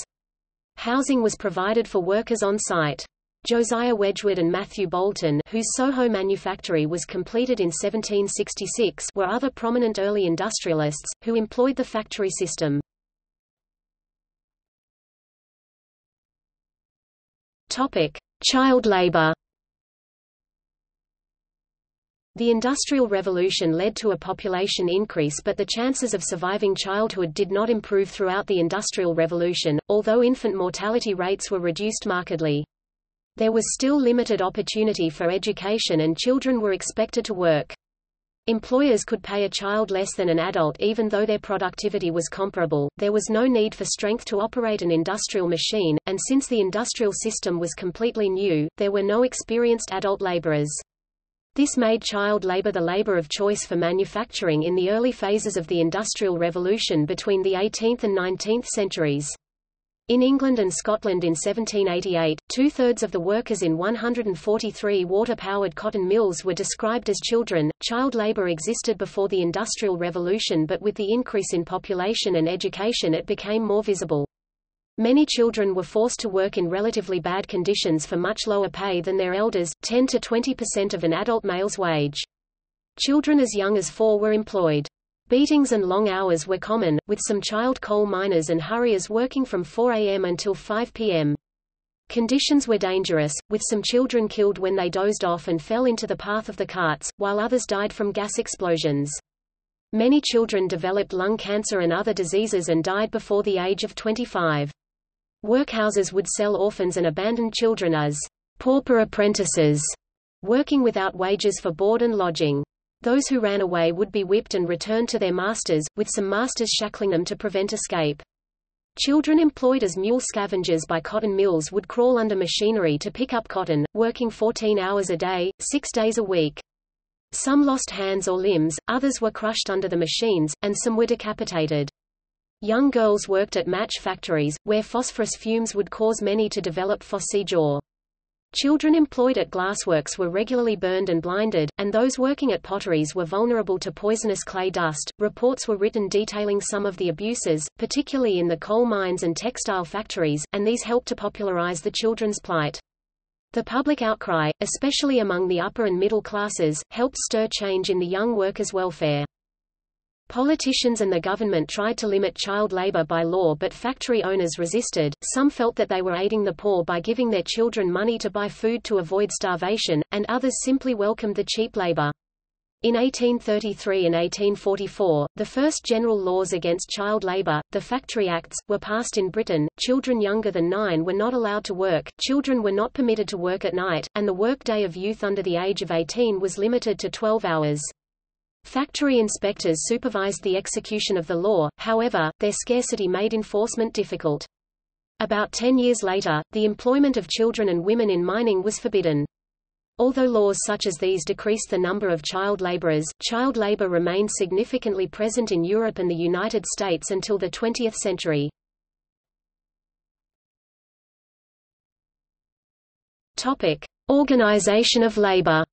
Housing was provided for workers on site. Josiah Wedgwood and Matthew Boulton, whose Soho manufactory was completed in seventeen sixty-six, were other prominent early industrialists, who employed the factory system. Child labor. The Industrial Revolution led to a population increase, but the chances of surviving childhood did not improve throughout the Industrial Revolution, although infant mortality rates were reduced markedly. There was still limited opportunity for education and children were expected to work. Employers could pay a child less than an adult even though their productivity was comparable. There was no need for strength to operate an industrial machine, and since the industrial system was completely new, there were no experienced adult laborers. This made child labor the labor of choice for manufacturing in the early phases of the Industrial Revolution between the eighteenth and nineteenth centuries. In England and Scotland in seventeen eighty-eight, two-thirds of the workers in one hundred forty-three water-powered cotton mills were described as children. Child labour existed before the Industrial Revolution, but with the increase in population and education it became more visible. Many children were forced to work in relatively bad conditions for much lower pay than their elders, ten to twenty percent of an adult male's wage. Children as young as four were employed. Beatings and long hours were common, with some child coal miners and hurriers working from four a m until five p m Conditions were dangerous, with some children killed when they dozed off and fell into the path of the carts, while others died from gas explosions. Many children developed lung cancer and other diseases and died before the age of twenty-five. Workhouses would sell orphans and abandoned children as pauper apprentices, working without wages for board and lodging. Those who ran away would be whipped and returned to their masters, with some masters shackling them to prevent escape. Children employed as mule scavengers by cotton mills would crawl under machinery to pick up cotton, working fourteen hours a day, six days a week. Some lost hands or limbs, others were crushed under the machines, and some were decapitated. Young girls worked at match factories, where phosphorus fumes would cause many to develop phossy jaw. Children employed at glassworks were regularly burned and blinded, and those working at potteries were vulnerable to poisonous clay dust. Reports were written detailing some of the abuses, particularly in the coal mines and textile factories, and these helped to popularize the children's plight. The public outcry, especially among the upper and middle classes, helped stir change in the young workers' welfare. Politicians and the government tried to limit child labor by law, but factory owners resisted. Some felt that they were aiding the poor by giving their children money to buy food to avoid starvation, and others simply welcomed the cheap labor. In eighteen thirty-three and eighteen forty-four, the first general laws against child labor, the Factory Acts, were passed in Britain. Children younger than nine were not allowed to work, children were not permitted to work at night, and the workday of youth under the age of eighteen was limited to twelve hours. Factory inspectors supervised the execution of the law, however, their scarcity made enforcement difficult. About ten years later, the employment of children and women in mining was forbidden. Although laws such as these decreased the number of child laborers, child labor remained significantly present in Europe and the United States until the twentieth century. Topic: Organization of labor.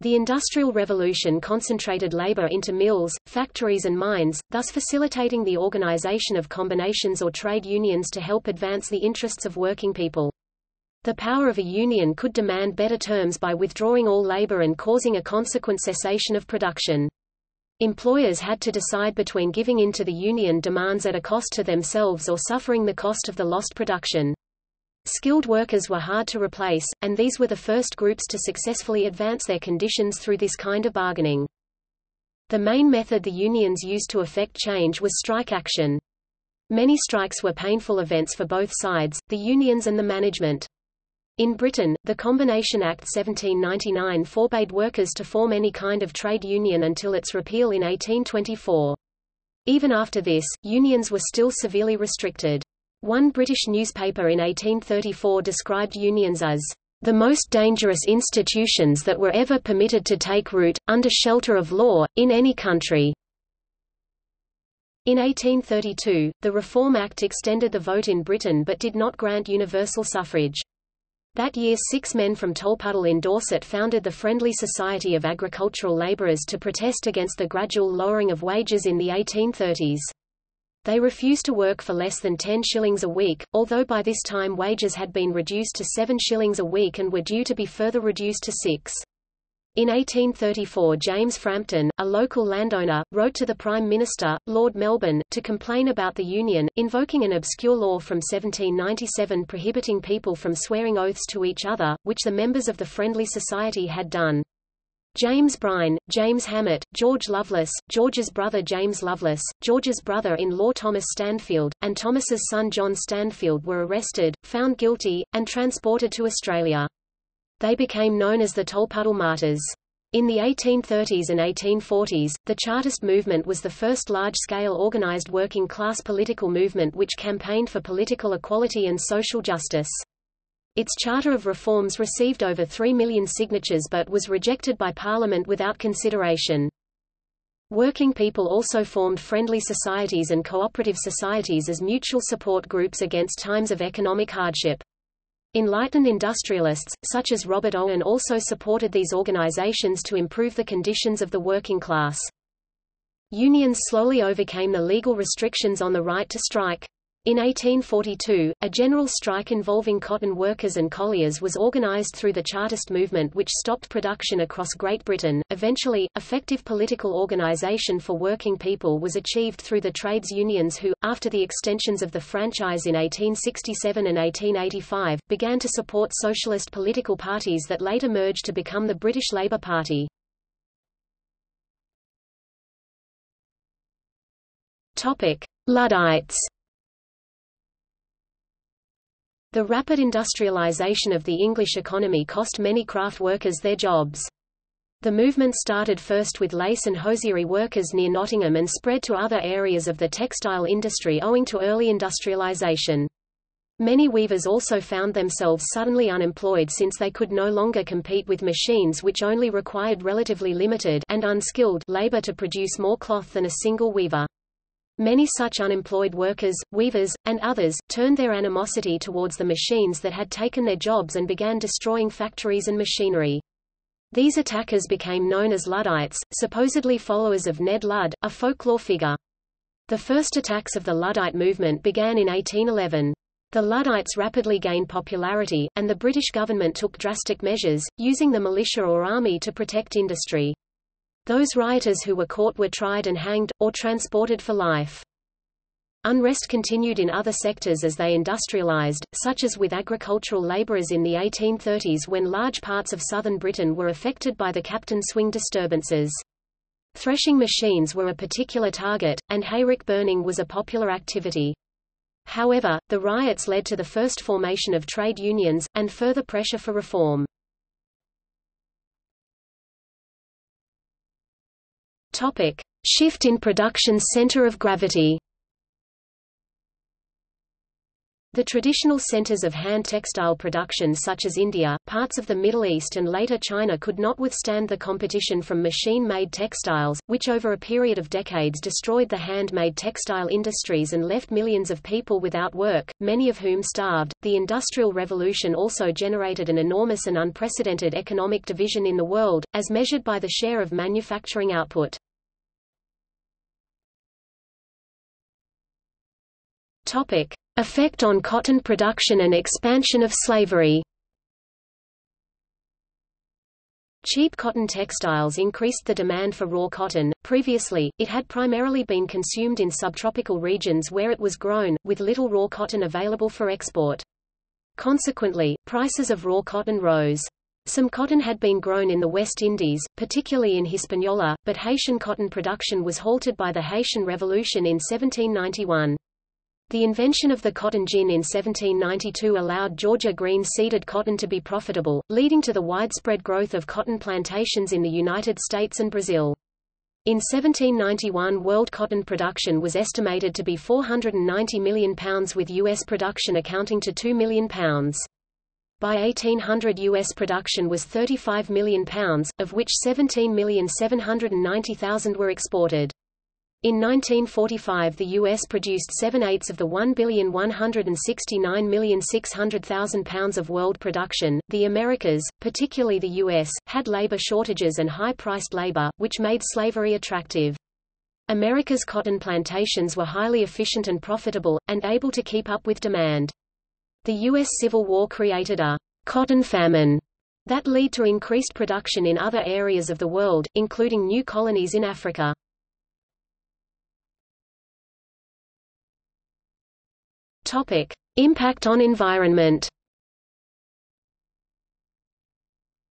The Industrial Revolution concentrated labor into mills, factories and mines, thus facilitating the organization of combinations or trade unions to help advance the interests of working people. The power of a union could demand better terms by withdrawing all labor and causing a consequent cessation of production. Employers had to decide between giving in to the union demands at a cost to themselves or suffering the cost of the lost production. Skilled workers were hard to replace, and these were the first groups to successfully advance their conditions through this kind of bargaining. The main method the unions used to effect change was strike action. Many strikes were painful events for both sides, the unions and the management. In Britain, the Combination Act seventeen ninety-nine forbade workers to form any kind of trade union until its repeal in eighteen twenty-four. Even after this, unions were still severely restricted. One British newspaper in eighteen thirty-four described unions as the most dangerous institutions that were ever permitted to take root, under shelter of law, in any country. In eighteen thirty-two, the Reform Act extended the vote in Britain but did not grant universal suffrage. That year, six men from Tolpuddle in Dorset founded the Friendly Society of Agricultural Labourers to protest against the gradual lowering of wages in the eighteen thirties. They refused to work for less than ten shillings a week, although by this time wages had been reduced to seven shillings a week and were due to be further reduced to six. In eighteen thirty-four, James Frampton, a local landowner, wrote to the Prime Minister, Lord Melbourne, to complain about the union, invoking an obscure law from seventeen ninety-seven prohibiting people from swearing oaths to each other, which the members of the Friendly Society had done. James Brine, James Hammett, George Lovelace, George's brother James Lovelace, George's brother-in-law Thomas Stanfield, and Thomas's son John Stanfield were arrested, found guilty, and transported to Australia. They became known as the Tolpuddle Martyrs. In the eighteen thirties and eighteen forties, the Chartist movement was the first large-scale organised working-class political movement which campaigned for political equality and social justice. Its Charter of Reforms received over three million signatures but was rejected by Parliament without consideration. Working people also formed friendly societies and cooperative societies as mutual support groups against times of economic hardship. Enlightened industrialists, such as Robert Owen, also supported these organizations to improve the conditions of the working class. Unions slowly overcame the legal restrictions on the right to strike. In eighteen forty-two, a general strike involving cotton workers and colliers was organized through the Chartist movement, which stopped production across Great Britain. Eventually, effective political organization for working people was achieved through the trades unions who, after the extensions of the franchise in eighteen sixty-seven and eighteen eighty-five, began to support socialist political parties that later merged to become the British Labour Party. Topic: Luddites. The rapid industrialisation of the English economy cost many craft workers their jobs. The movement started first with lace and hosiery workers near Nottingham and spread to other areas of the textile industry owing to early industrialisation. Many weavers also found themselves suddenly unemployed since they could no longer compete with machines which only required relatively limited and unskilled labour to produce more cloth than a single weaver. Many such unemployed workers, weavers, and others, turned their animosity towards the machines that had taken their jobs and began destroying factories and machinery. These attackers became known as Luddites, supposedly followers of Ned Ludd, a folklore figure. The first attacks of the Luddite movement began in eighteen eleven. The Luddites rapidly gained popularity, and the British government took drastic measures, using the militia or army to protect industry. Those rioters who were caught were tried and hanged, or transported for life. Unrest continued in other sectors as they industrialized, such as with agricultural laborers in the eighteen thirties when large parts of southern Britain were affected by the Captain Swing disturbances. Threshing machines were a particular target, and hayrick burning was a popular activity. However, the riots led to the first formation of trade unions, and further pressure for reform. Topic: Shift in production's center of gravity. The traditional centers of hand textile production such as India, parts of the Middle East and later China could not withstand the competition from machine-made textiles, which over a period of decades destroyed the handmade textile industries and left millions of people without work, many of whom starved. The Industrial Revolution also generated an enormous and unprecedented economic division in the world, as measured by the share of manufacturing output. Topic: Effect on cotton production and expansion of slavery. Cheap cotton textiles increased the demand for raw cotton. Previously, it had primarily been consumed in subtropical regions where it was grown, with little raw cotton available for export. Consequently, prices of raw cotton rose. Some cotton had been grown in the West Indies, particularly in Hispaniola, but Haitian cotton production was halted by the Haitian Revolution in seventeen ninety-one. The invention of the cotton gin in seventeen ninety-two allowed Georgia green-seeded cotton to be profitable, leading to the widespread growth of cotton plantations in the United States and Brazil. In seventeen ninety-one, world cotton production was estimated to be four hundred ninety million pounds, with U S production accounting to two million pounds. By eighteen hundred, U S production was thirty-five million pounds, of which seventeen million seven hundred ninety thousand were exported. In nineteen forty-five, the U S produced seven eighths of the one billion one hundred sixty-nine million six hundred thousand pounds of world production. The Americas, particularly the U S, had labor shortages and high-priced labor, which made slavery attractive. America's cotton plantations were highly efficient and profitable, and able to keep up with demand. The U S Civil War created a cotton famine that led to increased production in other areas of the world, including new colonies in Africa. Topic: Impact on environment.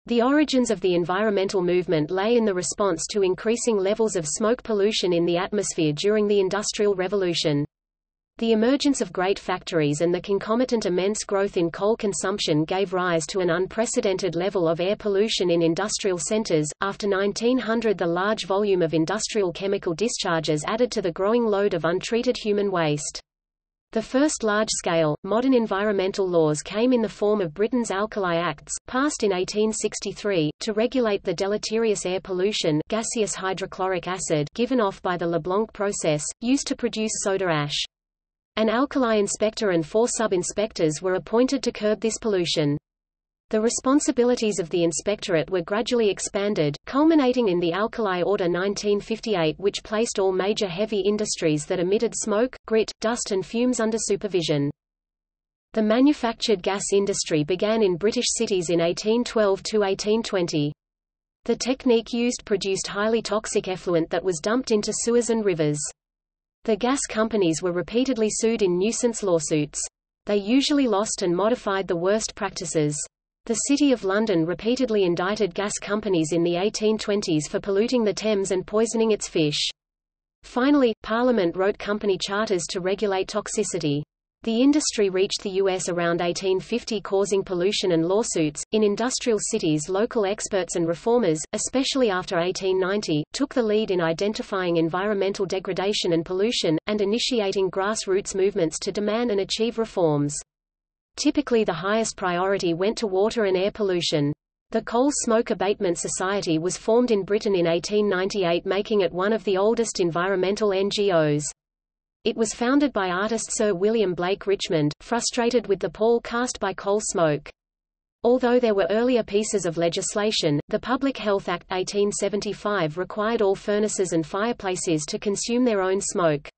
The origins of the environmental movement lay in the response to increasing levels of smoke pollution in the atmosphere during the Industrial Revolution. The emergence of great factories and the concomitant immense growth in coal consumption gave rise to an unprecedented level of air pollution in industrial centers. After nineteen hundred, the large volume of industrial chemical discharges added to the growing load of untreated human waste. The first large-scale, modern environmental laws came in the form of Britain's Alkali Acts, passed in eighteen sixty-three, to regulate the deleterious air pollution gaseous hydrochloric acid given off by the Leblanc process, used to produce soda ash. An alkali inspector and four sub-inspectors were appointed to curb this pollution. The responsibilities of the inspectorate were gradually expanded, culminating in the Alkali Order nineteen fifty-eight, which placed all major heavy industries that emitted smoke, grit, dust and fumes under supervision. The manufactured gas industry began in British cities in eighteen twelve to eighteen twenty. The technique used produced highly toxic effluent that was dumped into sewers and rivers. The gas companies were repeatedly sued in nuisance lawsuits. They usually lost and modified the worst practices. The City of London repeatedly indicted gas companies in the eighteen twenties for polluting the Thames and poisoning its fish. Finally, Parliament wrote company charters to regulate toxicity. The industry reached the U S around eighteen fifty, causing pollution and lawsuits. In industrial cities, local experts and reformers, especially after eighteen ninety, took the lead in identifying environmental degradation and pollution, and initiating grassroots movements to demand and achieve reforms. Typically the highest priority went to water and air pollution. The Coal Smoke Abatement Society was formed in Britain in eighteen ninety-eight, making it one of the oldest environmental N G Os. It was founded by artist Sir William Blake Richmond, frustrated with the pall cast by coal smoke. Although there were earlier pieces of legislation, the Public Health Act eighteen seventy-five required all furnaces and fireplaces to consume their own smoke.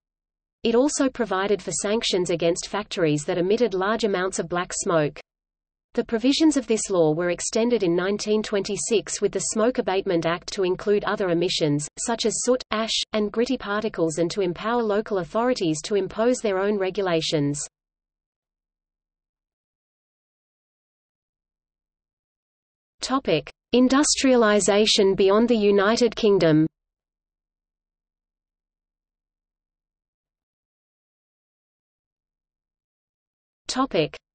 It also provided for sanctions against factories that emitted large amounts of black smoke. The provisions of this law were extended in nineteen twenty-six with the Smoke Abatement Act to include other emissions, such as soot, ash, and gritty particles, and to empower local authorities to impose their own regulations. Topic: Industrialization beyond the United Kingdom.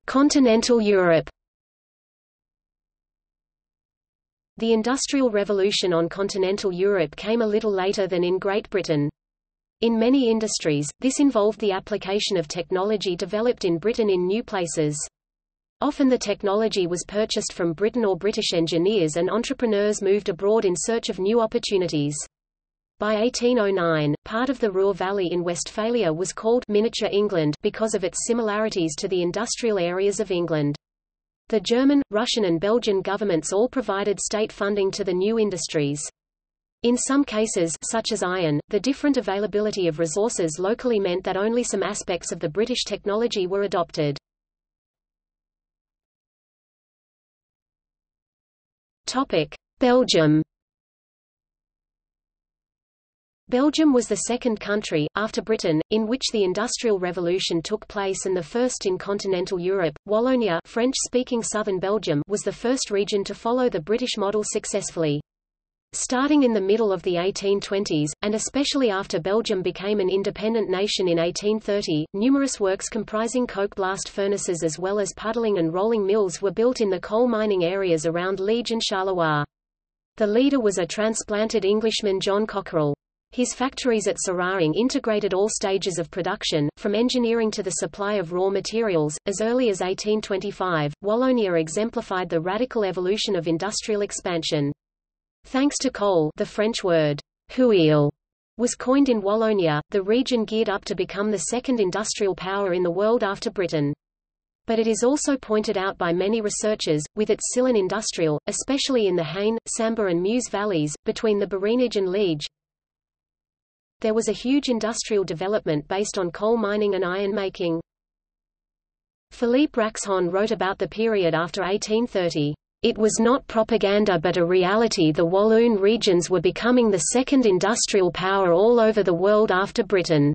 Continental Europe. The Industrial Revolution on continental Europe came a little later than in Great Britain. In many industries, this involved the application of technology developed in Britain in new places. Often the technology was purchased from Britain, or British engineers and entrepreneurs moved abroad in search of new opportunities. By eighteen oh nine, part of the Ruhr Valley in Westphalia was called «miniature England» because of its similarities to the industrial areas of England. The German, Russian and Belgian governments all provided state funding to the new industries. In some cases, such as iron, the different availability of resources locally meant that only some aspects of the British technology were adopted. Belgium. Belgium was the second country, after Britain, in which the Industrial Revolution took place and the first in continental Europe. Wallonia, French-speaking southern Belgium, was the first region to follow the British model successfully. Starting in the middle of the eighteen twenties, and especially after Belgium became an independent nation in eighteen thirty, numerous works comprising coke blast furnaces as well as puddling and rolling mills were built in the coal mining areas around Liège and Charleroi. The leader was a transplanted Englishman, John Cockerill. His factories at Seraing integrated all stages of production, from engineering to the supply of raw materials. As early as eighteen twenty-five, Wallonia exemplified the radical evolution of industrial expansion. Thanks to coal, the French word houille was coined in Wallonia, the region geared up to become the second industrial power in the world after Britain. But it is also pointed out by many researchers, with its Sillon industrial, especially in the Haine, Sambre and Meuse valleys, between the Berinage and Liège, there was a huge industrial development based on coal mining and iron making. Philippe Raxon wrote about the period after eighteen thirty, "It was not propaganda but a reality. The Walloon regions were becoming the second industrial power all over the world after Britain.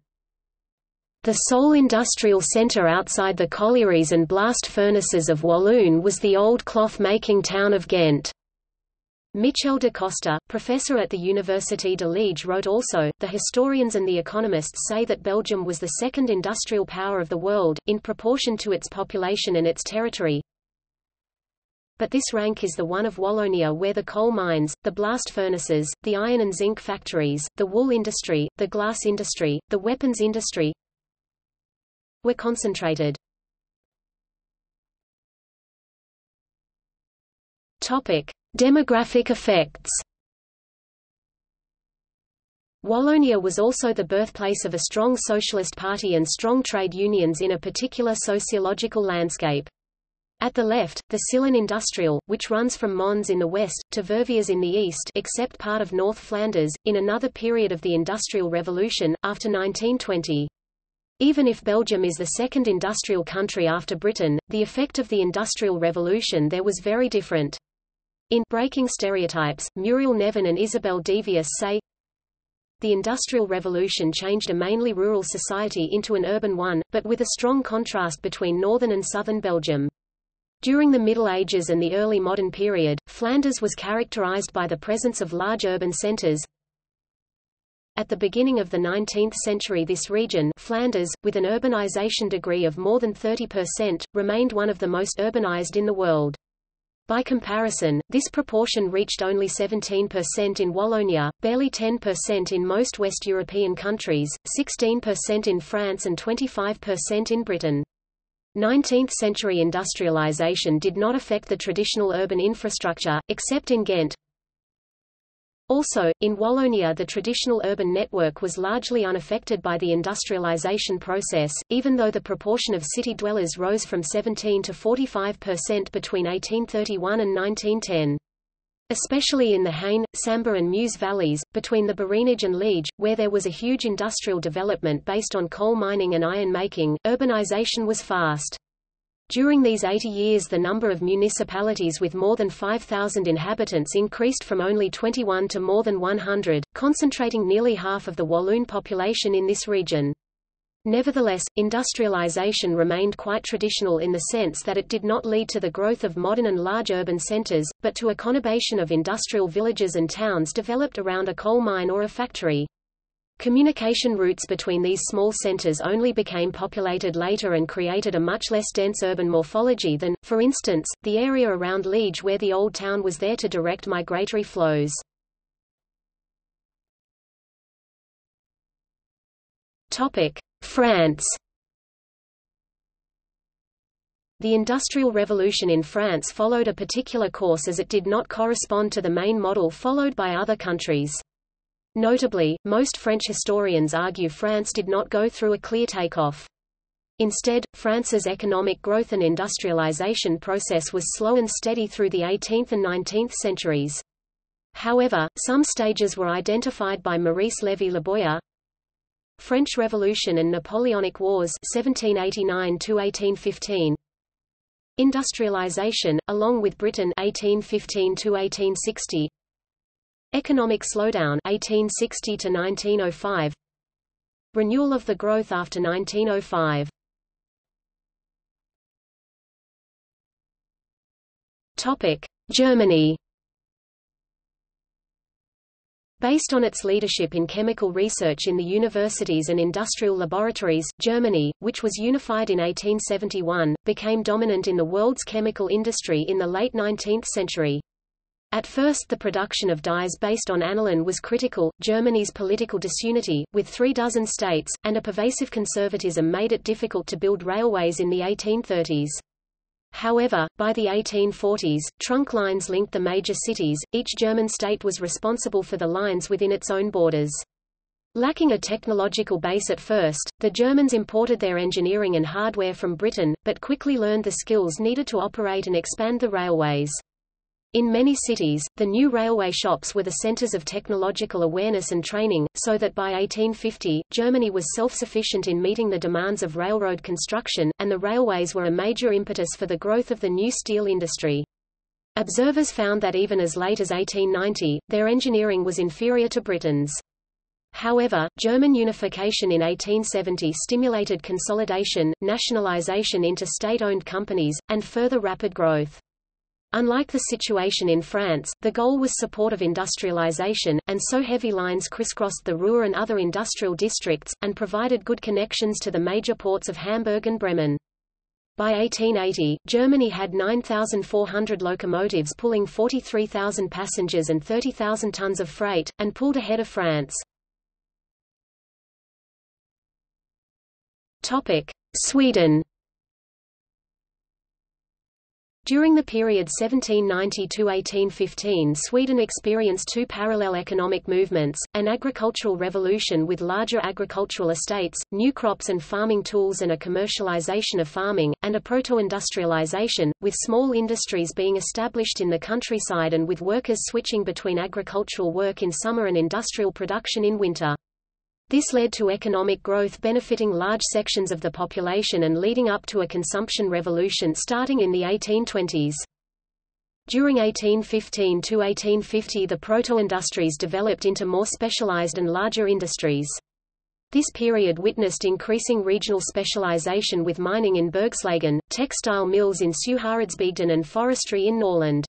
The sole industrial centre outside the collieries and blast furnaces of Walloon was the old cloth-making town of Ghent." Michel de Costa, professor at the Université de Liège, wrote also, "The historians and the economists say that Belgium was the second industrial power of the world, in proportion to its population and its territory. But this rank is the one of Wallonia, where the coal mines, the blast furnaces, the iron and zinc factories, the wool industry, the glass industry, the weapons industry were concentrated." Demographic effects. Wallonia was also the birthplace of a strong socialist party and strong trade unions in a particular sociological landscape. At the left, the Sillon Industrial, which runs from Mons in the west, to Verviers in the east except part of North Flanders, in another period of the Industrial Revolution, after nineteen twenty. Even if Belgium is the second industrial country after Britain, the effect of the Industrial Revolution there was very different. In Breaking Stereotypes, Muriel Nevin and Isabel Devious say, "The Industrial Revolution changed a mainly rural society into an urban one, but with a strong contrast between northern and southern Belgium. During the Middle Ages and the early modern period, Flanders was characterized by the presence of large urban centers. At the beginning of the nineteenth century this region, Flanders, with an urbanization degree of more than thirty percent, remained one of the most urbanized in the world. By comparison, this proportion reached only seventeen percent in Wallonia, barely ten percent in most West European countries, sixteen percent in France and twenty-five percent in Britain. nineteenth-century industrialization did not affect the traditional urban infrastructure, except in Ghent. Also, in Wallonia the traditional urban network was largely unaffected by the industrialization process, even though the proportion of city dwellers rose from seventeen to forty-five percent between eighteen thirty-one and nineteen ten. Especially in the Haine, Sambre and Meuse valleys, between the Borinage and Liege, where there was a huge industrial development based on coal mining and iron making, urbanization was fast. During these eighty years the number of municipalities with more than five thousand inhabitants increased from only twenty-one to more than one hundred, concentrating nearly half of the Walloon population in this region. Nevertheless, industrialization remained quite traditional in the sense that it did not lead to the growth of modern and large urban centers, but to a conurbation of industrial villages and towns developed around a coal mine or a factory. Communication routes between these small centers only became populated later and created a much less dense urban morphology than, for instance, the area around Liege where the old town was there to direct migratory flows. France. The Industrial Revolution in France followed a particular course as it did not correspond to the main model followed by other countries. Notably, most French historians argue France did not go through a clear takeoff. Instead, France's economic growth and industrialization process was slow and steady through the eighteenth and nineteenth centuries. However, some stages were identified by Maurice Lévy-Leboyer. French Revolution and Napoleonic Wars seventeen eighty-nine to eighteen fifteen. Industrialization, along with Britain eighteen fifteen to eighteen sixty. Economic slowdown eighteen sixty to nineteen oh five. Renewal of the growth after nineteen oh five. Topic: Germany. Based on its leadership in chemical research in the universities and industrial laboratories, Germany, which was unified in eighteen seventy-one, became dominant in the world's chemical industry in the late nineteenth century. At first the production of dyes based on aniline was critical. Germany's political disunity, with three dozen states, and a pervasive conservatism made it difficult to build railways in the eighteen thirties. However, by the eighteen forties, trunk lines linked the major cities. Each German state was responsible for the lines within its own borders. Lacking a technological base at first, the Germans imported their engineering and hardware from Britain, but quickly learned the skills needed to operate and expand the railways. In many cities, the new railway shops were the centers of technological awareness and training, so that by eighteen fifty, Germany was self-sufficient in meeting the demands of railroad construction, and the railways were a major impetus for the growth of the new steel industry. Observers found that even as late as eighteen ninety, their engineering was inferior to Britain's. However, German unification in eighteen seventy stimulated consolidation, nationalization into state-owned companies, and further rapid growth. Unlike the situation in France, the goal was support of industrialization, and so heavy lines crisscrossed the Ruhr and other industrial districts, and provided good connections to the major ports of Hamburg and Bremen. By eighteen eighty, Germany had nine thousand four hundred locomotives pulling forty-three thousand passengers and thirty thousand tons of freight, and pulled ahead of France. Sweden. During the period seventeen ninety to eighteen fifteen, Sweden experienced two parallel economic movements, an agricultural revolution with larger agricultural estates, new crops and farming tools and a commercialization of farming, and a proto-industrialization, with small industries being established in the countryside and with workers switching between agricultural work in summer and industrial production in winter. This led to economic growth benefiting large sections of the population and leading up to a consumption revolution starting in the eighteen twenties. During eighteen fifteen to eighteen fifty, the proto-industries developed into more specialized and larger industries. This period witnessed increasing regional specialization with mining in Bergslagen, textile mills in Sjuhäradsbygden and forestry in Norrland.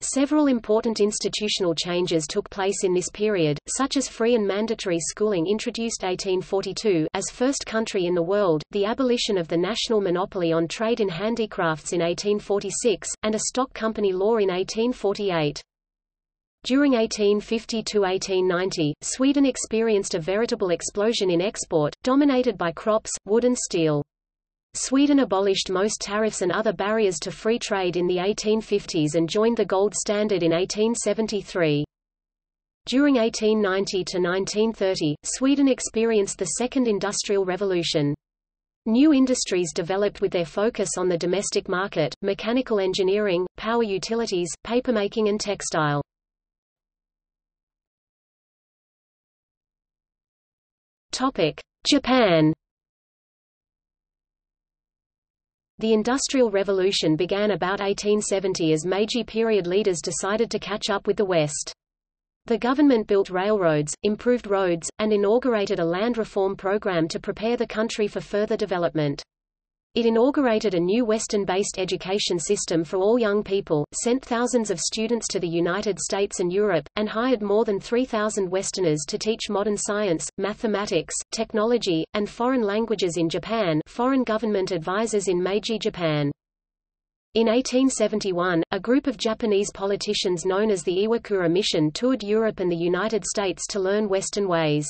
Several important institutional changes took place in this period, such as free and mandatory schooling introduced eighteen forty-two as first country in the world, the abolition of the national monopoly on trade in handicrafts in eighteen forty-six, and a stock company law in eighteen forty-eight. During eighteen fifty to eighteen ninety, Sweden experienced a veritable explosion in export, dominated by crops, wood and steel. Sweden abolished most tariffs and other barriers to free trade in the eighteen fifties and joined the gold standard in eighteen seventy-three. During eighteen ninety to nineteen thirty, Sweden experienced the Second Industrial Revolution. New industries developed with their focus on the domestic market, mechanical engineering, power utilities, papermaking and textile. Japan. The Industrial Revolution began about eighteen seventy as Meiji period leaders decided to catch up with the West. The government built railroads, improved roads, and inaugurated a land reform program to prepare the country for further development. It inaugurated a new Western-based education system for all young people, sent thousands of students to the United States and Europe, and hired more than three thousand Westerners to teach modern science, mathematics, technology, and foreign languages in Japan. Foreign government advisors in Meiji Japan. In eighteen seventy-one, a group of Japanese politicians known as the Iwakura Mission toured Europe and the United States to learn Western ways.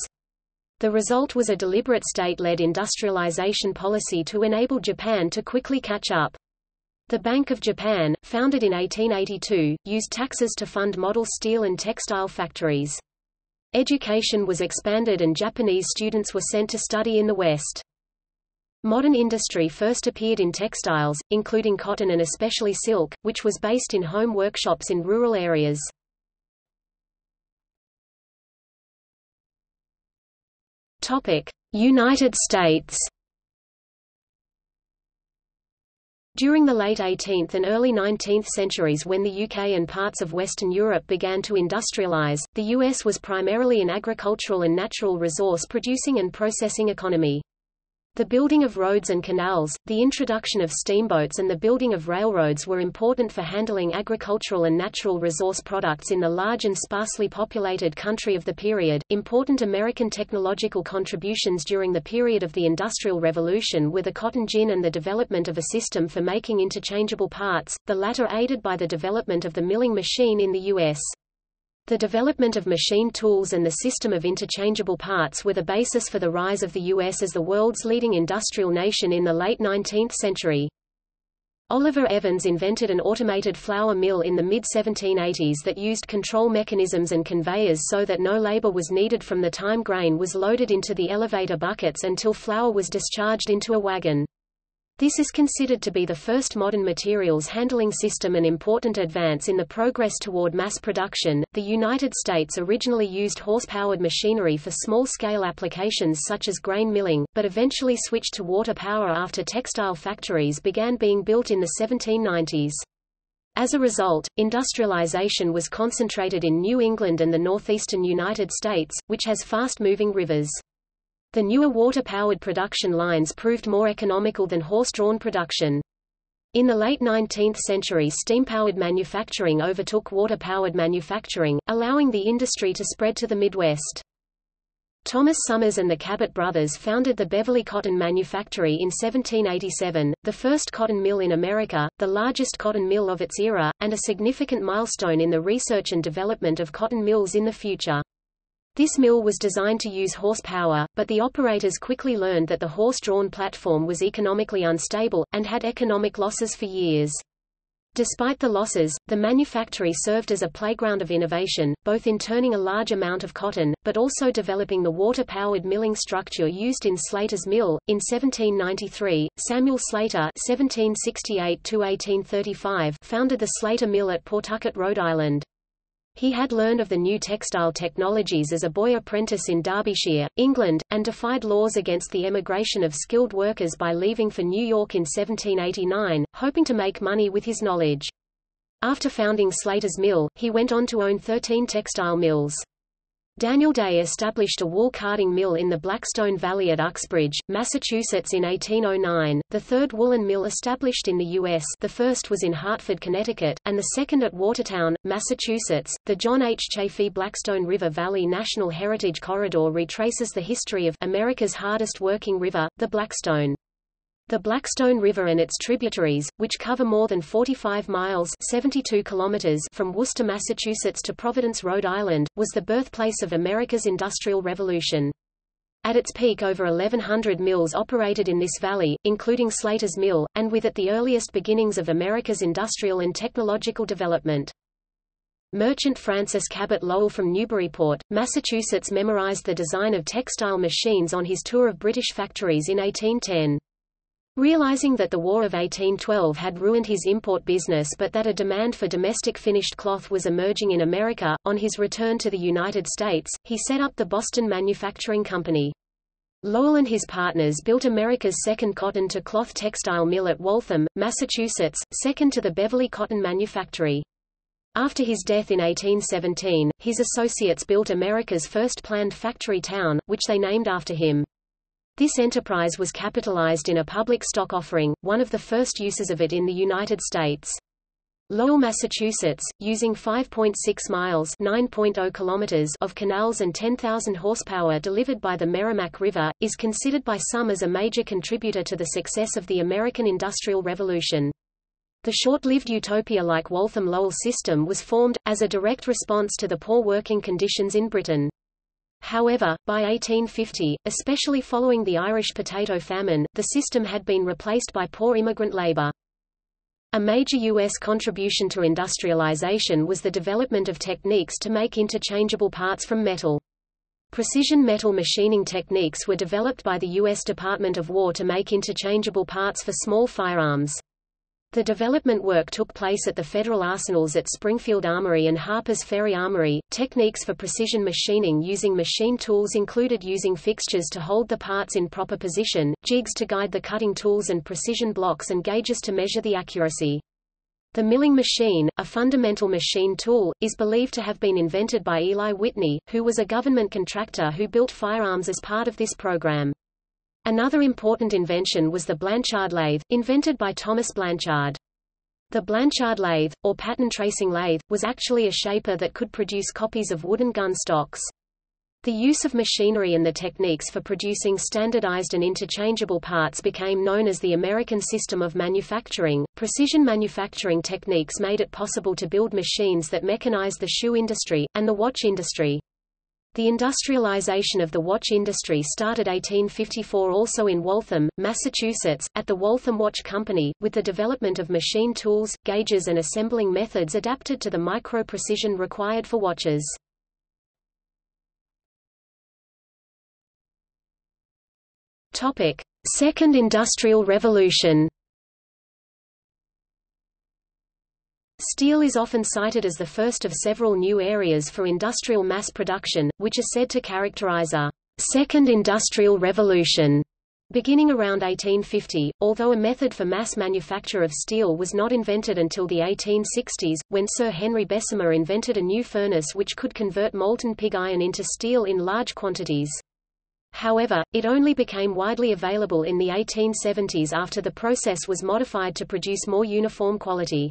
The result was a deliberate state-led industrialization policy to enable Japan to quickly catch up. The Bank of Japan, founded in eighteen eighty-two, used taxes to fund model steel and textile factories. Education was expanded and Japanese students were sent to study in the West. Modern industry first appeared in textiles, including cotton and especially silk, which was based in home workshops in rural areas. United States. During the late eighteenth and early nineteenth centuries, when the U K and parts of Western Europe began to industrialize, the U S was primarily an agricultural and natural resource producing and processing economy. The building of roads and canals, the introduction of steamboats and the building of railroads were important for handling agricultural and natural resource products in the large and sparsely populated country of the period. Important American technological contributions during the period of the Industrial Revolution were the cotton gin and the development of a system for making interchangeable parts, the latter aided by the development of the milling machine in the U S. The development of machine tools and the system of interchangeable parts were the basis for the rise of the U S as the world's leading industrial nation in the late nineteenth century. Oliver Evans invented an automated flour mill in the mid seventeen eighties that used control mechanisms and conveyors so that no labor was needed from the time grain was loaded into the elevator buckets until flour was discharged into a wagon. This is considered to be the first modern materials handling system and important advance in the progress toward mass production. The United States originally used horse-powered machinery for small-scale applications such as grain milling, but eventually switched to water power after textile factories began being built in the seventeen nineties. As a result, industrialization was concentrated in New England and the northeastern United States, which has fast-moving rivers. The newer water-powered production lines proved more economical than horse-drawn production. In the late nineteenth century, steam-powered manufacturing overtook water-powered manufacturing, allowing the industry to spread to the Midwest. Thomas Summers and the Cabot brothers founded the Beverly Cotton Manufactory in seventeen eighty-seven, the first cotton mill in America, the largest cotton mill of its era, and a significant milestone in the research and development of cotton mills in the future. This mill was designed to use horsepower, but the operators quickly learned that the horse-drawn platform was economically unstable, and had economic losses for years. Despite the losses, the manufactory served as a playground of innovation, both in turning a large amount of cotton, but also developing the water-powered milling structure used in Slater's mill. In seventeen ninety-three, Samuel Slater (seventeen sixty-eight to eighteen thirty-five) founded the Slater Mill at Pawtucket, Rhode Island. He had learned of the new textile technologies as a boy apprentice in Derbyshire, England, and defied laws against the emigration of skilled workers by leaving for New York in seventeen eighty-nine, hoping to make money with his knowledge. After founding Slater's Mill, he went on to own thirteen textile mills. Daniel Day established a wool carding mill in the Blackstone Valley at Uxbridge, Massachusetts in eighteen oh nine, the third woolen mill established in the U S the first was in Hartford, Connecticut, and the second at Watertown, Massachusetts. The John H. Chaffee Blackstone River Valley National Heritage Corridor retraces the history of America's hardest working river, the Blackstone. The Blackstone River and its tributaries, which cover more than forty-five miles (seventy-two kilometers) from Worcester, Massachusetts to Providence, Rhode Island, was the birthplace of America's Industrial Revolution. At its peak, over eleven hundred mills operated in this valley, including Slater's Mill, and with it the earliest beginnings of America's industrial and technological development. Merchant Francis Cabot Lowell from Newburyport, Massachusetts memorized the design of textile machines on his tour of British factories in eighteen ten. Realizing that the War of eighteen twelve had ruined his import business but that a demand for domestic finished cloth was emerging in America, on his return to the United States, he set up the Boston Manufacturing Company. Lowell and his partners built America's second cotton-to-cloth textile mill at Waltham, Massachusetts, second to the Beverly Cotton Manufactory. After his death in eighteen seventeen, his associates built America's first planned factory town, which they named after him. This enterprise was capitalized in a public stock offering, one of the first uses of it in the United States. Lowell, Massachusetts, using five point six miles (nine point zero kilometers) of canals and ten thousand horsepower delivered by the Merrimack River, is considered by some as a major contributor to the success of the American Industrial Revolution. The short-lived utopia-like Waltham-Lowell system was formed, as a direct response to the poor working conditions in Britain. However, by eighteen fifty, especially following the Irish potato famine, the system had been replaced by poor immigrant labor. A major U S contribution to industrialization was the development of techniques to make interchangeable parts from metal. Precision metal machining techniques were developed by the U S Department of War to make interchangeable parts for small firearms. The development work took place at the federal arsenals at Springfield Armory and Harper's Ferry Armory. Techniques for precision machining using machine tools included using fixtures to hold the parts in proper position, jigs to guide the cutting tools and precision blocks and gauges to measure the accuracy. The milling machine, a fundamental machine tool, is believed to have been invented by Eli Whitney, who was a government contractor who built firearms as part of this program. Another important invention was the Blanchard lathe, invented by Thomas Blanchard. The Blanchard lathe, or pattern tracing lathe, was actually a shaper that could produce copies of wooden gun stocks. The use of machinery and the techniques for producing standardized and interchangeable parts became known as the American system of manufacturing. Precision manufacturing techniques made it possible to build machines that mechanized the shoe industry, and the watch industry. The industrialization of the watch industry started eighteen fifty-four also in Waltham, Massachusetts, at the Waltham Watch Company, with the development of machine tools, gauges and assembling methods adapted to the micro-precision required for watches. Second Industrial Revolution. Steel is often cited as the first of several new areas for industrial mass production, which is said to characterize a second industrial revolution beginning around eighteen fifty, although a method for mass manufacture of steel was not invented until the eighteen sixties, when Sir Henry Bessemer invented a new furnace which could convert molten pig iron into steel in large quantities. However, it only became widely available in the eighteen seventies after the process was modified to produce more uniform quality.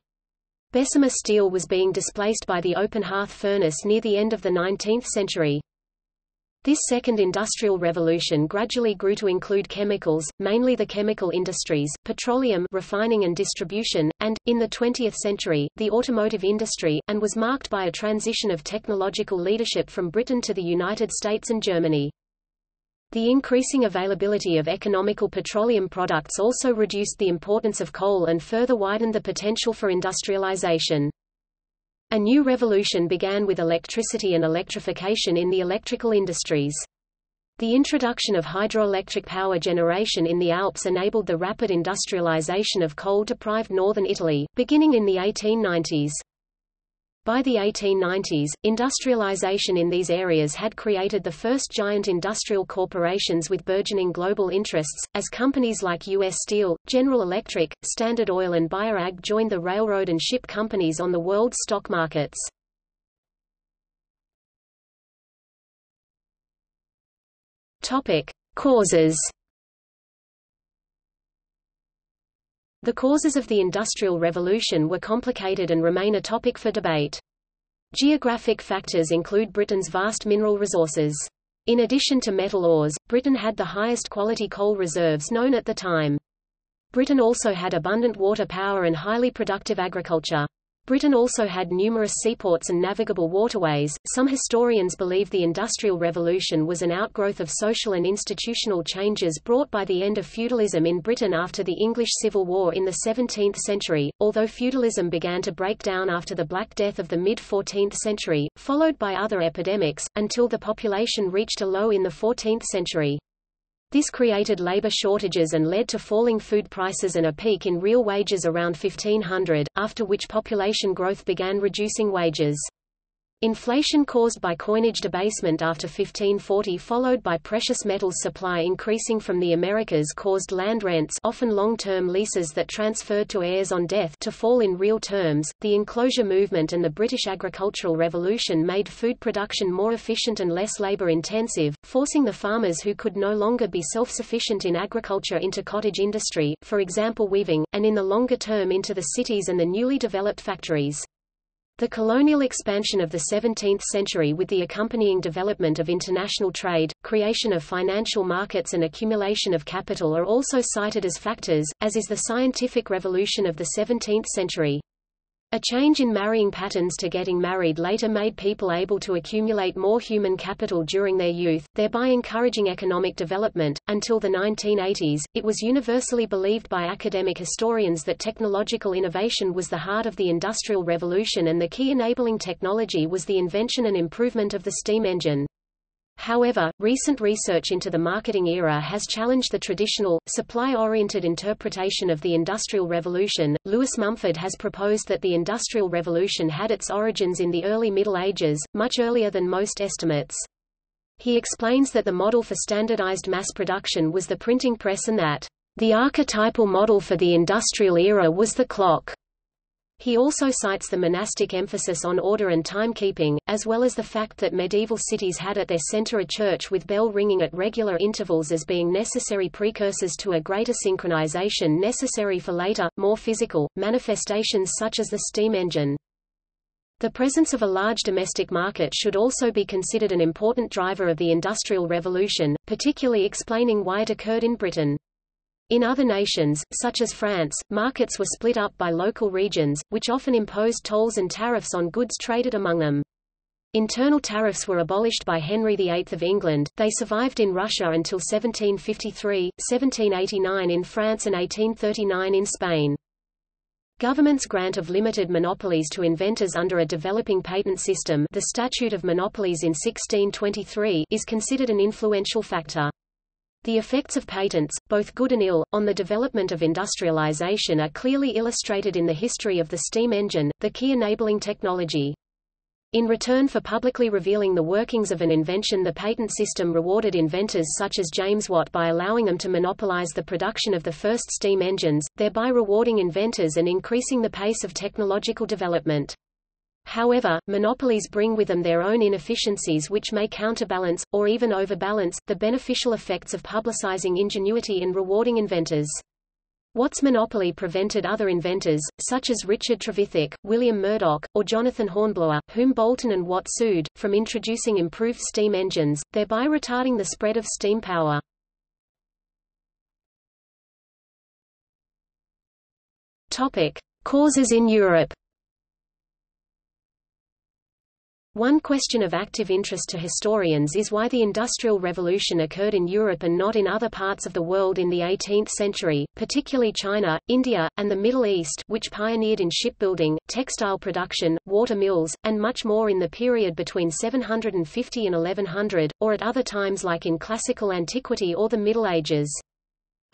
Bessemer steel was being displaced by the open hearth furnace near the end of the nineteenth century. This second industrial revolution gradually grew to include chemicals, mainly the chemical industries, petroleum refining and distribution, and, in the twentieth century, the automotive industry, and was marked by a transition of technological leadership from Britain to the United States and Germany. The increasing availability of economical petroleum products also reduced the importance of coal and further widened the potential for industrialization. A new revolution began with electricity and electrification in the electrical industries. The introduction of hydroelectric power generation in the Alps enabled the rapid industrialization of coal-deprived northern Italy, beginning in the eighteen nineties. By the eighteen nineties, industrialization in these areas had created the first giant industrial corporations with burgeoning global interests, as companies like U S Steel, General Electric, Standard Oil and BayerAg joined the railroad and ship companies on the world's stock markets. Topic: Causes. The causes of the Industrial Revolution were complicated and remain a topic for debate. Geographic factors include Britain's vast mineral resources. In addition to metal ores, Britain had the highest quality coal reserves known at the time. Britain also had abundant water power and highly productive agriculture. Britain also had numerous seaports and navigable waterways. Some historians believe the Industrial Revolution was an outgrowth of social and institutional changes brought by the end of feudalism in Britain after the English Civil War in the seventeenth century, although feudalism began to break down after the Black Death of the mid fourteenth century, followed by other epidemics, until the population reached a low in the fourteenth century. This created labor shortages and led to falling food prices and a peak in real wages around fifteen hundred, after which population growth began reducing wages. Inflation caused by coinage debasement after fifteen forty, followed by precious metals supply increasing from the Americas, caused land rents, often long-term leases that transferred to heirs on death, to fall in real terms. The enclosure movement and the British agricultural revolution made food production more efficient and less labor-intensive, forcing the farmers who could no longer be self-sufficient in agriculture into cottage industry, for example weaving, and in the longer term into the cities and the newly developed factories. The colonial expansion of the seventeenth century, with the accompanying development of international trade, creation of financial markets and accumulation of capital, are also cited as factors, as is the scientific revolution of the seventeenth century. A change in marrying patterns to getting married later made people able to accumulate more human capital during their youth, thereby encouraging economic development. Until the nineteen eighties, it was universally believed by academic historians that technological innovation was the heart of the Industrial Revolution, and the key enabling technology was the invention and improvement of the steam engine. However, recent research into the marketing era has challenged the traditional, supply-oriented interpretation of the Industrial Revolution. Lewis Mumford has proposed that the Industrial Revolution had its origins in the early Middle Ages, much earlier than most estimates. He explains that the model for standardized mass production was the printing press, and that the archetypal model for the industrial era was the clock. He also cites the monastic emphasis on order and timekeeping, as well as the fact that medieval cities had at their center a church with bell ringing at regular intervals as being necessary precursors to a greater synchronization necessary for later, more physical, manifestations such as the steam engine. The presence of a large domestic market should also be considered an important driver of the Industrial Revolution, particularly explaining why it occurred in Britain. In other nations, such as France, markets were split up by local regions, which often imposed tolls and tariffs on goods traded among them. Internal tariffs were abolished by Henry the eighth of England. They survived in Russia until seventeen fifty-three, seventeen eighty-nine in France, and eighteen thirty-nine in Spain. Government's grant of limited monopolies to inventors under a developing patent system, the Statute of Monopolies in sixteen twenty-three, is considered an influential factor. The effects of patents, both good and ill, on the development of industrialization are clearly illustrated in the history of the steam engine, the key enabling technology. In return for publicly revealing the workings of an invention, the patent system rewarded inventors such as James Watt by allowing them to monopolize the production of the first steam engines, thereby rewarding inventors and increasing the pace of technological development. However, monopolies bring with them their own inefficiencies, which may counterbalance, or even overbalance, the beneficial effects of publicizing ingenuity and rewarding inventors. Watt's monopoly prevented other inventors, such as Richard Trevithick, William Murdoch, or Jonathan Hornblower, whom Boulton and Watt sued, from introducing improved steam engines, thereby retarding the spread of steam power. Topic: Causes in Europe. One question of active interest to historians is why the Industrial Revolution occurred in Europe and not in other parts of the world in the eighteenth century, particularly China, India, and the Middle East, which pioneered in shipbuilding, textile production, water mills, and much more in the period between seven hundred fifty and eleven hundred, or at other times like in classical antiquity or the Middle Ages.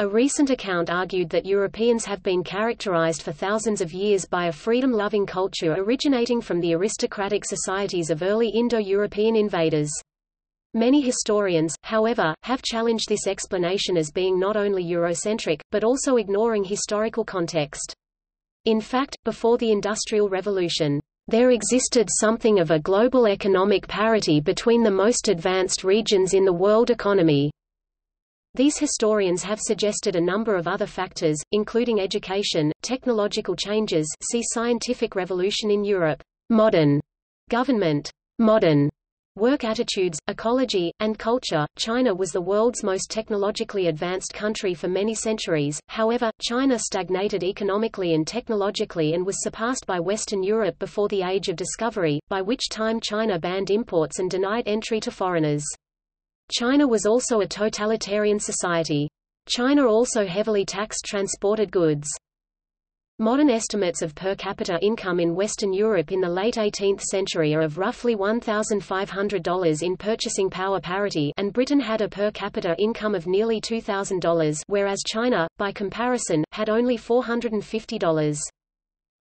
A recent account argued that Europeans have been characterized for thousands of years by a freedom-loving culture originating from the aristocratic societies of early Indo-European invaders. Many historians, however, have challenged this explanation as being not only Eurocentric, but also ignoring historical context. In fact, before the Industrial Revolution, there existed something of a global economic parity between the most advanced regions in the world economy. These historians have suggested a number of other factors, including education, technological changes, see scientific revolution in Europe, modern government, modern work attitudes, ecology, and culture. China was the world's most technologically advanced country for many centuries. However, China stagnated economically and technologically and was surpassed by Western Europe before the Age of Discovery, by which time China banned imports and denied entry to foreigners. China was also a totalitarian society. China also heavily taxed transported goods. Modern estimates of per capita income in Western Europe in the late eighteenth century are of roughly one thousand five hundred dollars in purchasing power parity, and Britain had a per capita income of nearly two thousand dollars, whereas China, by comparison, had only four hundred fifty dollars.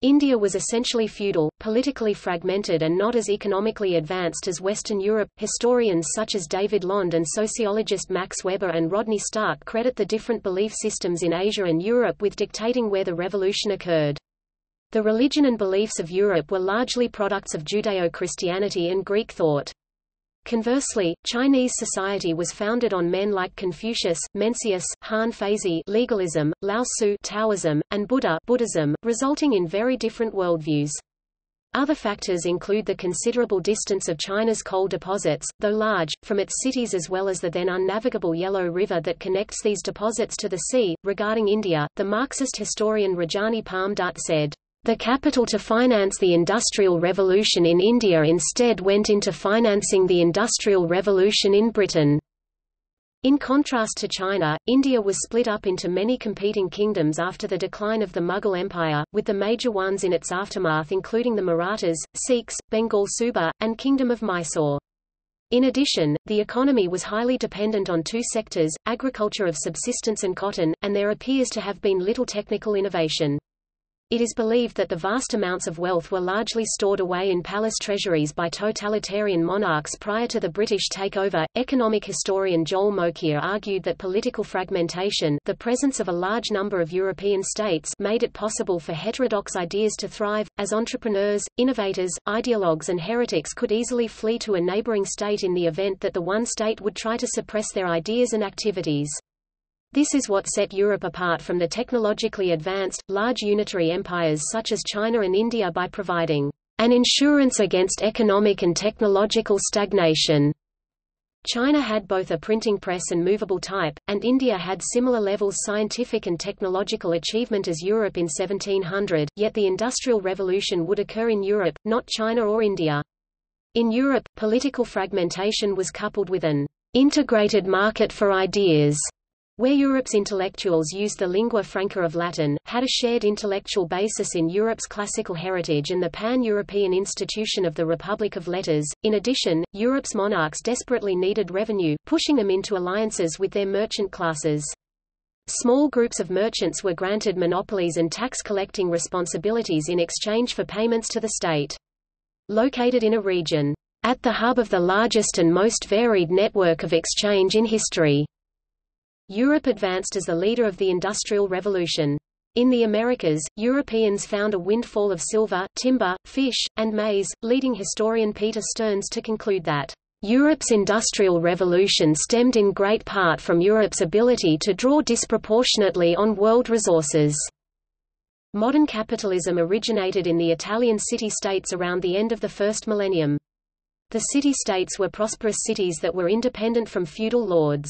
India was essentially feudal, politically fragmented, and not as economically advanced as Western Europe. Historians such as David Lond and sociologist Max Weber and Rodney Stark credit the different belief systems in Asia and Europe with dictating where the revolution occurred. The religion and beliefs of Europe were largely products of Judeo-Christianity and Greek thought. Conversely, Chinese society was founded on men like Confucius, Mencius, Han Feizi, legalism, Lao Tzu, Taoism, and Buddha, Buddhism, resulting in very different worldviews. Other factors include the considerable distance of China's coal deposits, though large, from its cities, as well as the then unnavigable Yellow River that connects these deposits to the sea. Regarding India, the Marxist historian Rajani Palmdutt said, "The capital to finance the Industrial Revolution in India instead went into financing the Industrial Revolution in Britain." In contrast to China, India was split up into many competing kingdoms after the decline of the Mughal Empire, with the major ones in its aftermath including the Marathas, Sikhs, Bengal Suba, and Kingdom of Mysore. In addition, the economy was highly dependent on two sectors, agriculture of subsistence and cotton, and there appears to have been little technical innovation. It is believed that the vast amounts of wealth were largely stored away in palace treasuries by totalitarian monarchs prior to the British takeover. Economic historian Joel Mokier argued that political fragmentation, the presence of a large number of European states, made it possible for heterodox ideas to thrive, as entrepreneurs, innovators, ideologues, and heretics could easily flee to a neighboring state in the event that the one state would try to suppress their ideas and activities. This is what set Europe apart from the technologically advanced, large unitary empires such as China and India by providing an insurance against economic and technological stagnation. China had both a printing press and movable type, and India had similar levels scientific and technological achievement as Europe in seventeen hundred, yet the Industrial Revolution would occur in Europe, not China or India. In Europe, political fragmentation was coupled with an integrated market for ideas, where Europe's intellectuals used the lingua franca of Latin, had a shared intellectual basis in Europe's classical heritage and the pan-European institution of the Republic of Letters. In addition, Europe's monarchs desperately needed revenue, pushing them into alliances with their merchant classes. Small groups of merchants were granted monopolies and tax-collecting responsibilities in exchange for payments to the state. Located in a region, at the hub of the largest and most varied network of exchange in history, Europe advanced as the leader of the Industrial Revolution. In the Americas, Europeans found a windfall of silver, timber, fish, and maize, leading historian Peter Stearns to conclude that, "Europe's Industrial Revolution stemmed in great part from Europe's ability to draw disproportionately on world resources." Modern capitalism originated in the Italian city-states around the end of the first millennium. The city-states were prosperous cities that were independent from feudal lords.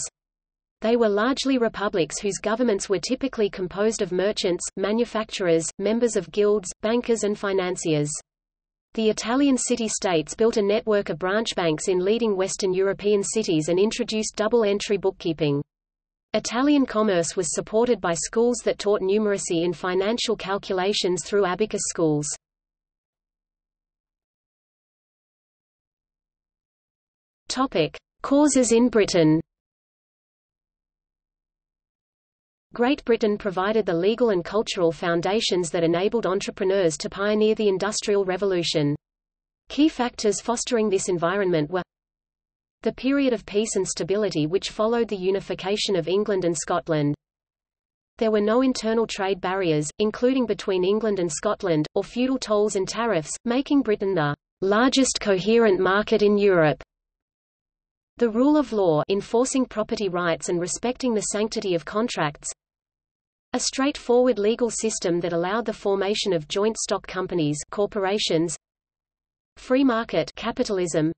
They were largely republics whose governments were typically composed of merchants, manufacturers, members of guilds, bankers and financiers. The Italian city-states built a network of branch banks in leading Western European cities and introduced double-entry bookkeeping. Italian commerce was supported by schools that taught numeracy in financial calculations through abacus schools. Topic: Causes in Britain. Great Britain provided the legal and cultural foundations that enabled entrepreneurs to pioneer the Industrial Revolution. Key factors fostering this environment were the period of peace and stability which followed the unification of England and Scotland. There were no internal trade barriers, including between England and Scotland, or feudal tolls and tariffs, making Britain the largest coherent market in Europe. The rule of law, enforcing property rights and respecting the sanctity of contracts. A straightforward legal system that allowed the formation of joint stock companies, corporations, free market capitalism.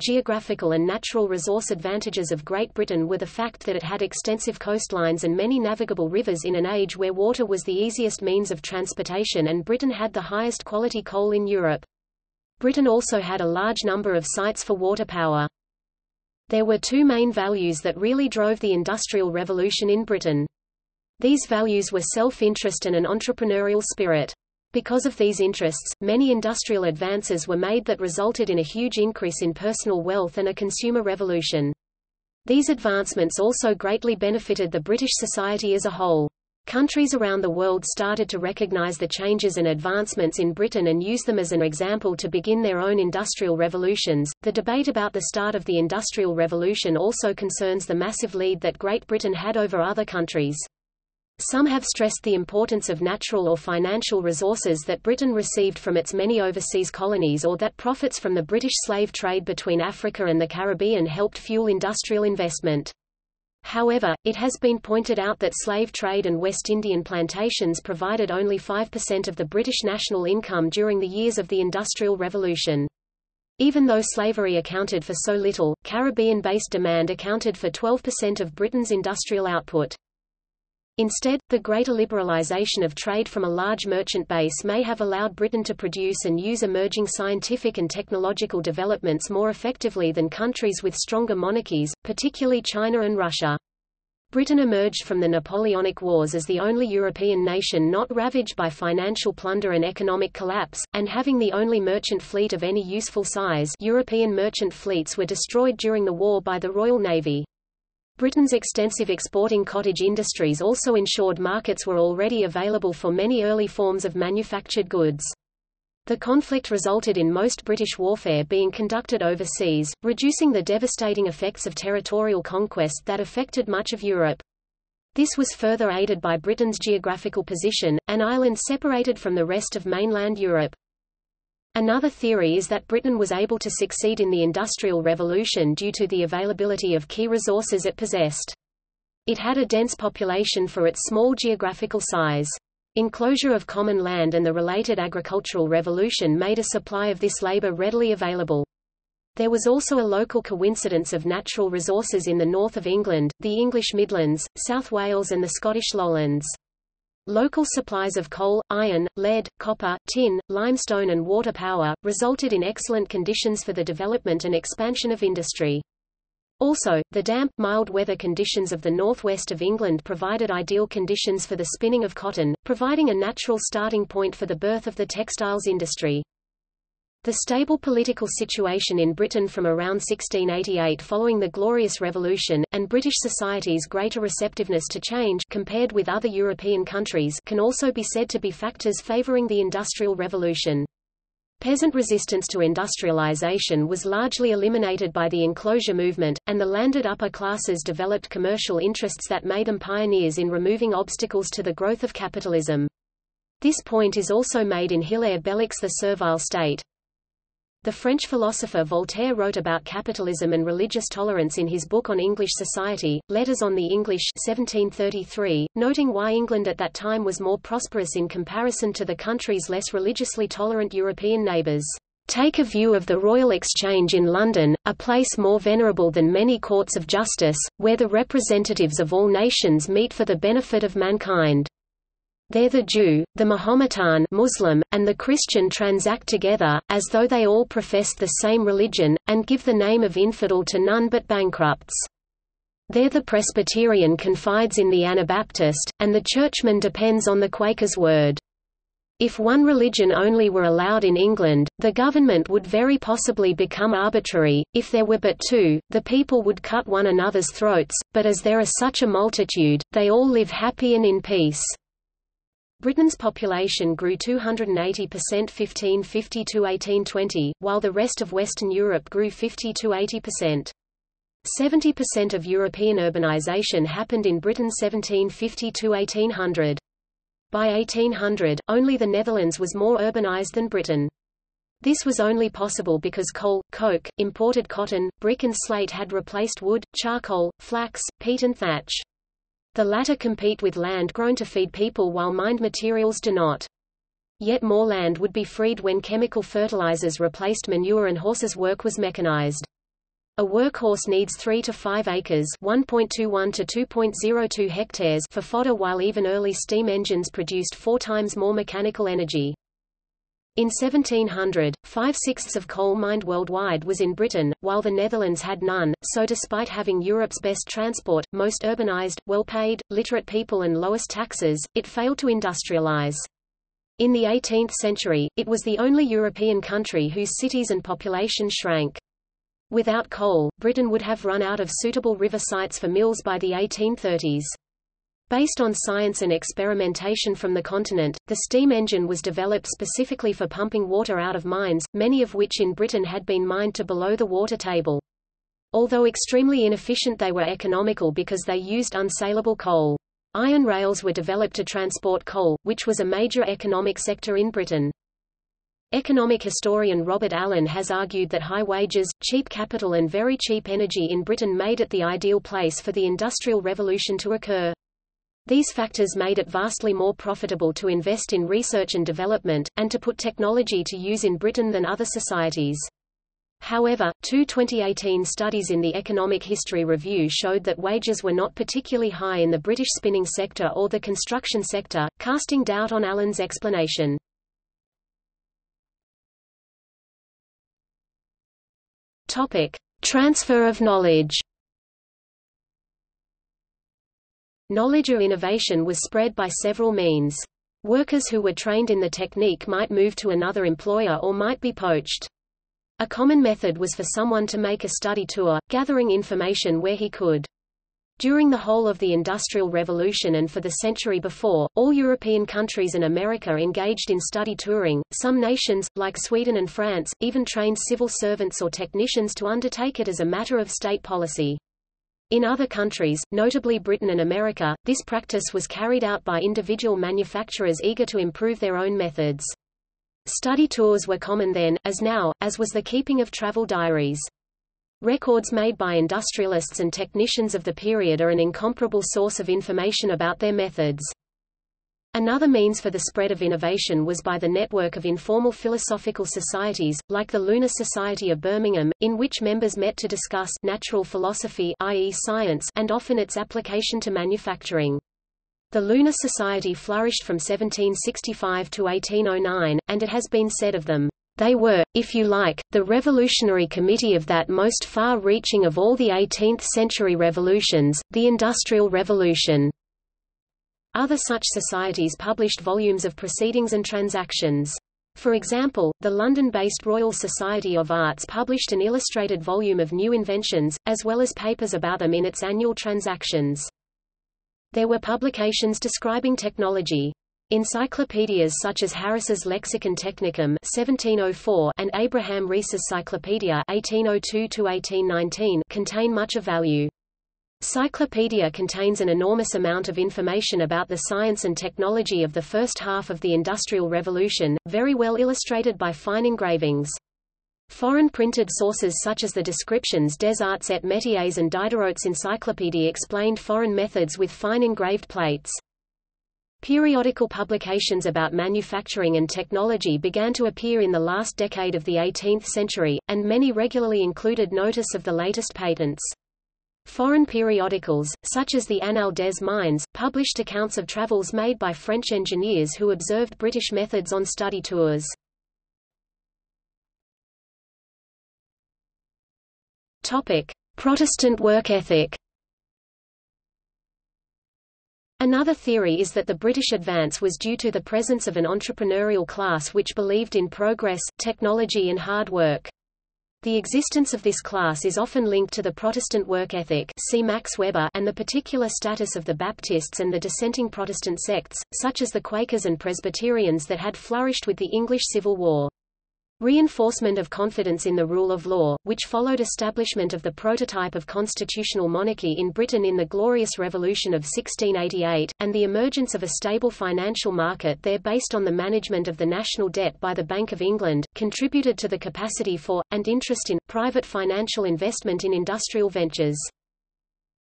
Geographical and natural resource advantages of Great Britain were the fact that it had extensive coastlines and many navigable rivers in an age where water was the easiest means of transportation, and Britain had the highest quality coal in Europe. Britain also had a large number of sites for water power. There were two main values that really drove the Industrial Revolution in Britain. These values were self-interest and an entrepreneurial spirit. Because of these interests, many industrial advances were made that resulted in a huge increase in personal wealth and a consumer revolution. These advancements also greatly benefited the British society as a whole. Countries around the world started to recognize the changes and advancements in Britain and use them as an example to begin their own industrial revolutions. The debate about the start of the Industrial Revolution also concerns the massive lead that Great Britain had over other countries. Some have stressed the importance of natural or financial resources that Britain received from its many overseas colonies, or that profits from the British slave trade between Africa and the Caribbean helped fuel industrial investment. However, it has been pointed out that slave trade and West Indian plantations provided only five percent of the British national income during the years of the Industrial Revolution. Even though slavery accounted for so little, Caribbean-based demand accounted for twelve percent of Britain's industrial output. Instead, the greater liberalisation of trade from a large merchant base may have allowed Britain to produce and use emerging scientific and technological developments more effectively than countries with stronger monarchies, particularly China and Russia. Britain emerged from the Napoleonic Wars as the only European nation not ravaged by financial plunder and economic collapse, and having the only merchant fleet of any useful size. European merchant fleets were destroyed during the war by the Royal Navy. Britain's extensive exporting cottage industries also ensured markets were already available for many early forms of manufactured goods. The conflict resulted in most British warfare being conducted overseas, reducing the devastating effects of territorial conquest that affected much of Europe. This was further aided by Britain's geographical position, an island separated from the rest of mainland Europe. Another theory is that Britain was able to succeed in the Industrial Revolution due to the availability of key resources it possessed. It had a dense population for its small geographical size. Enclosure of common land and the related agricultural revolution made a supply of this labor readily available. There was also a local coincidence of natural resources in the north of England, the English Midlands, South Wales and the Scottish Lowlands. Local supplies of coal, iron, lead, copper, tin, limestone and water power, resulted in excellent conditions for the development and expansion of industry. Also, the damp, mild weather conditions of the northwest of England provided ideal conditions for the spinning of cotton, providing a natural starting point for the birth of the textiles industry. The stable political situation in Britain from around sixteen eighty-eight following the Glorious Revolution, and British society's greater receptiveness to change compared with other European countries, can also be said to be factors favouring the Industrial Revolution. Peasant resistance to industrialisation was largely eliminated by the enclosure movement, and the landed upper classes developed commercial interests that made them pioneers in removing obstacles to the growth of capitalism. This point is also made in Hilaire Belloq's The Servile State. The French philosopher Voltaire wrote about capitalism and religious tolerance in his book on English society, Letters on the English, seventeen thirty-three, noting why England at that time was more prosperous in comparison to the country's less religiously tolerant European neighbours. Take a view of the Royal Exchange in London, a place more venerable than many courts of justice, where the representatives of all nations meet for the benefit of mankind. There the Jew, the Mahometan Muslim, and the Christian transact together, as though they all professed the same religion, and give the name of infidel to none but bankrupts. There the Presbyterian confides in the Anabaptist, and the churchman depends on the Quaker's word. If one religion only were allowed in England, the government would very possibly become arbitrary; if there were but two, the people would cut one another's throats, but as there are such a multitude, they all live happy and in peace. Britain's population grew two hundred eighty percent fifteen fifty to eighteen twenty, while the rest of Western Europe grew fifty to eighty percent. seventy percent of European urbanization happened in Britain seventeen fifty to eighteen hundred. By eighteen hundred, only the Netherlands was more urbanized than Britain. This was only possible because coal, coke, imported cotton, brick and slate had replaced wood, charcoal, flax, peat and thatch. The latter compete with land grown to feed people while mined materials do not. Yet more land would be freed when chemical fertilizers replaced manure and horses' work was mechanized. A workhorse needs three to five acres (one point two one to two point zero two hectares) for fodder, while even early steam engines produced four times more mechanical energy. In seventeen hundred, five-sixths of coal mined worldwide was in Britain, while the Netherlands had none, so despite having Europe's best transport, most urbanized, well-paid, literate people and lowest taxes, it failed to industrialize. In the eighteenth century, it was the only European country whose cities and population shrank. Without coal, Britain would have run out of suitable river sites for mills by the eighteen thirties. Based on science and experimentation from the continent, the steam engine was developed specifically for pumping water out of mines, many of which in Britain had been mined to below the water table. Although extremely inefficient, they were economical because they used unsaleable coal. Iron rails were developed to transport coal, which was a major economic sector in Britain. Economic historian Robert Allen has argued that high wages, cheap capital and very cheap energy in Britain made it the ideal place for the Industrial Revolution to occur. These factors made it vastly more profitable to invest in research and development, and to put technology to use in Britain than other societies. However, two twenty eighteen studies in the Economic History Review showed that wages were not particularly high in the British spinning sector or the construction sector, casting doubt on Allen's explanation. Transfer of knowledge. Knowledge or innovation was spread by several means. Workers who were trained in the technique might move to another employer or might be poached. A common method was for someone to make a study tour, gathering information where he could. During the whole of the Industrial Revolution and for the century before, all European countries and America engaged in study touring. Some nations, like Sweden and France, even trained civil servants or technicians to undertake it as a matter of state policy. In other countries, notably Britain and America, this practice was carried out by individual manufacturers eager to improve their own methods. Study tours were common then, as now, as was the keeping of travel diaries. Records made by industrialists and technicians of the period are an incomparable source of information about their methods. Another means for the spread of innovation was by the network of informal philosophical societies, like the Lunar Society of Birmingham, in which members met to discuss natural philosophy, that is science, and often its application to manufacturing. The Lunar Society flourished from seventeen sixty-five to eighteen oh nine, and it has been said of them, "They were, if you like, the revolutionary committee of that most far-reaching of all the eighteenth-century revolutions, the Industrial Revolution." Other such societies published volumes of proceedings and transactions. For example, the London-based Royal Society of Arts published an illustrated volume of new inventions, as well as papers about them in its annual transactions. There were publications describing technology. Encyclopedias such as Harris's Lexicon Technicum seventeen oh four and Abraham Rees's Cyclopedia eighteen oh two to eighteen nineteen contain much of value. Cyclopedia contains an enormous amount of information about the science and technology of the first half of the Industrial Revolution, very well illustrated by fine engravings. Foreign printed sources such as the descriptions des Arts et Métiers and Diderot's Encyclopédie explained foreign methods with fine engraved plates. Periodical publications about manufacturing and technology began to appear in the last decade of the eighteenth century, and many regularly included notice of the latest patents. Foreign periodicals, such as the Annales des Mines, published accounts of travels made by French engineers who observed British methods on study tours. Protestant work ethic. Another theory is that the British advance was due to the presence of an entrepreneurial class which believed in progress, technology and hard work. The existence of this class is often linked to the Protestant work ethic, see Max Weber, and the particular status of the Baptists and the dissenting Protestant sects, such as the Quakers and Presbyterians, that had flourished with the English Civil War. Reinforcement of confidence in the rule of law, which followed establishment of the prototype of constitutional monarchy in Britain in the Glorious Revolution of sixteen eighty-eight, and the emergence of a stable financial market there based on the management of the national debt by the Bank of England, contributed to the capacity for, and interest in, private financial investment in industrial ventures.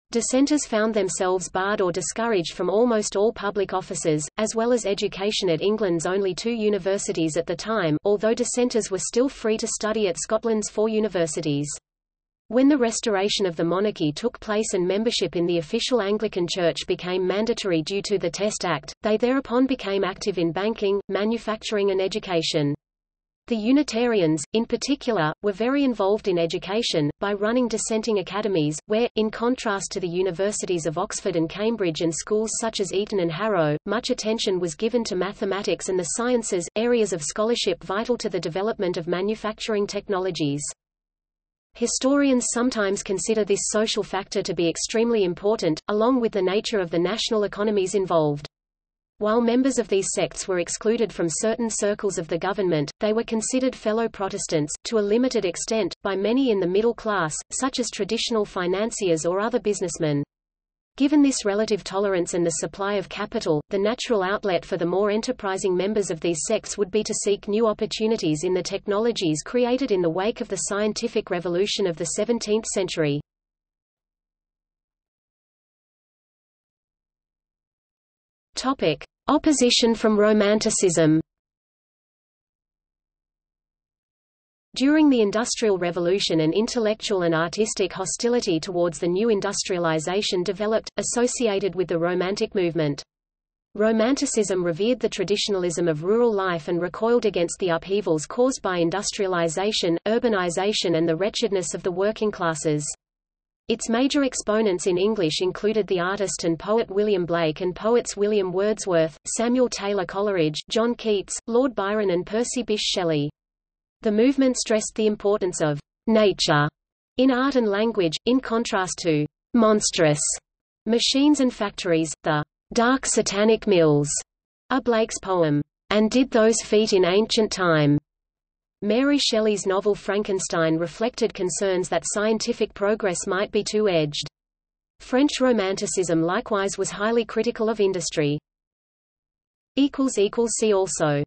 Dissenters found themselves barred or discouraged from almost all public offices, as well as education at England's only two universities at the time, although dissenters were still free to study at Scotland's four universities. When the restoration of the monarchy took place and membership in the official Anglican Church became mandatory due to the Test Act, they thereupon became active in banking, manufacturing and education. The Unitarians, in particular, were very involved in education, by running dissenting academies, where, in contrast to the universities of Oxford and Cambridge and schools such as Eton and Harrow, much attention was given to mathematics and the sciences, areas of scholarship vital to the development of manufacturing technologies. Historians sometimes consider this social factor to be extremely important, along with the nature of the national economies involved. While members of these sects were excluded from certain circles of the government, they were considered fellow Protestants, to a limited extent, by many in the middle class, such as traditional financiers or other businessmen. Given this relative tolerance and the supply of capital, the natural outlet for the more enterprising members of these sects would be to seek new opportunities in the technologies created in the wake of the scientific revolution of the seventeenth century. Topic: Opposition from Romanticism. During the Industrial Revolution, an intellectual and artistic hostility towards the new industrialization developed, associated with the Romantic movement. Romanticism revered the traditionalism of rural life and recoiled against the upheavals caused by industrialization, urbanization and the wretchedness of the working classes. Its major exponents in English included the artist and poet William Blake and poets William Wordsworth, Samuel Taylor Coleridge, John Keats, Lord Byron and Percy Bysshe Shelley. The movement stressed the importance of nature in art and language, in contrast to monstrous machines and factories. The dark satanic mills are Blake's poem, "And Did Those Feet in Ancient Time." Mary Shelley's novel Frankenstein reflected concerns that scientific progress might be two-edged. French Romanticism likewise was highly critical of industry. See also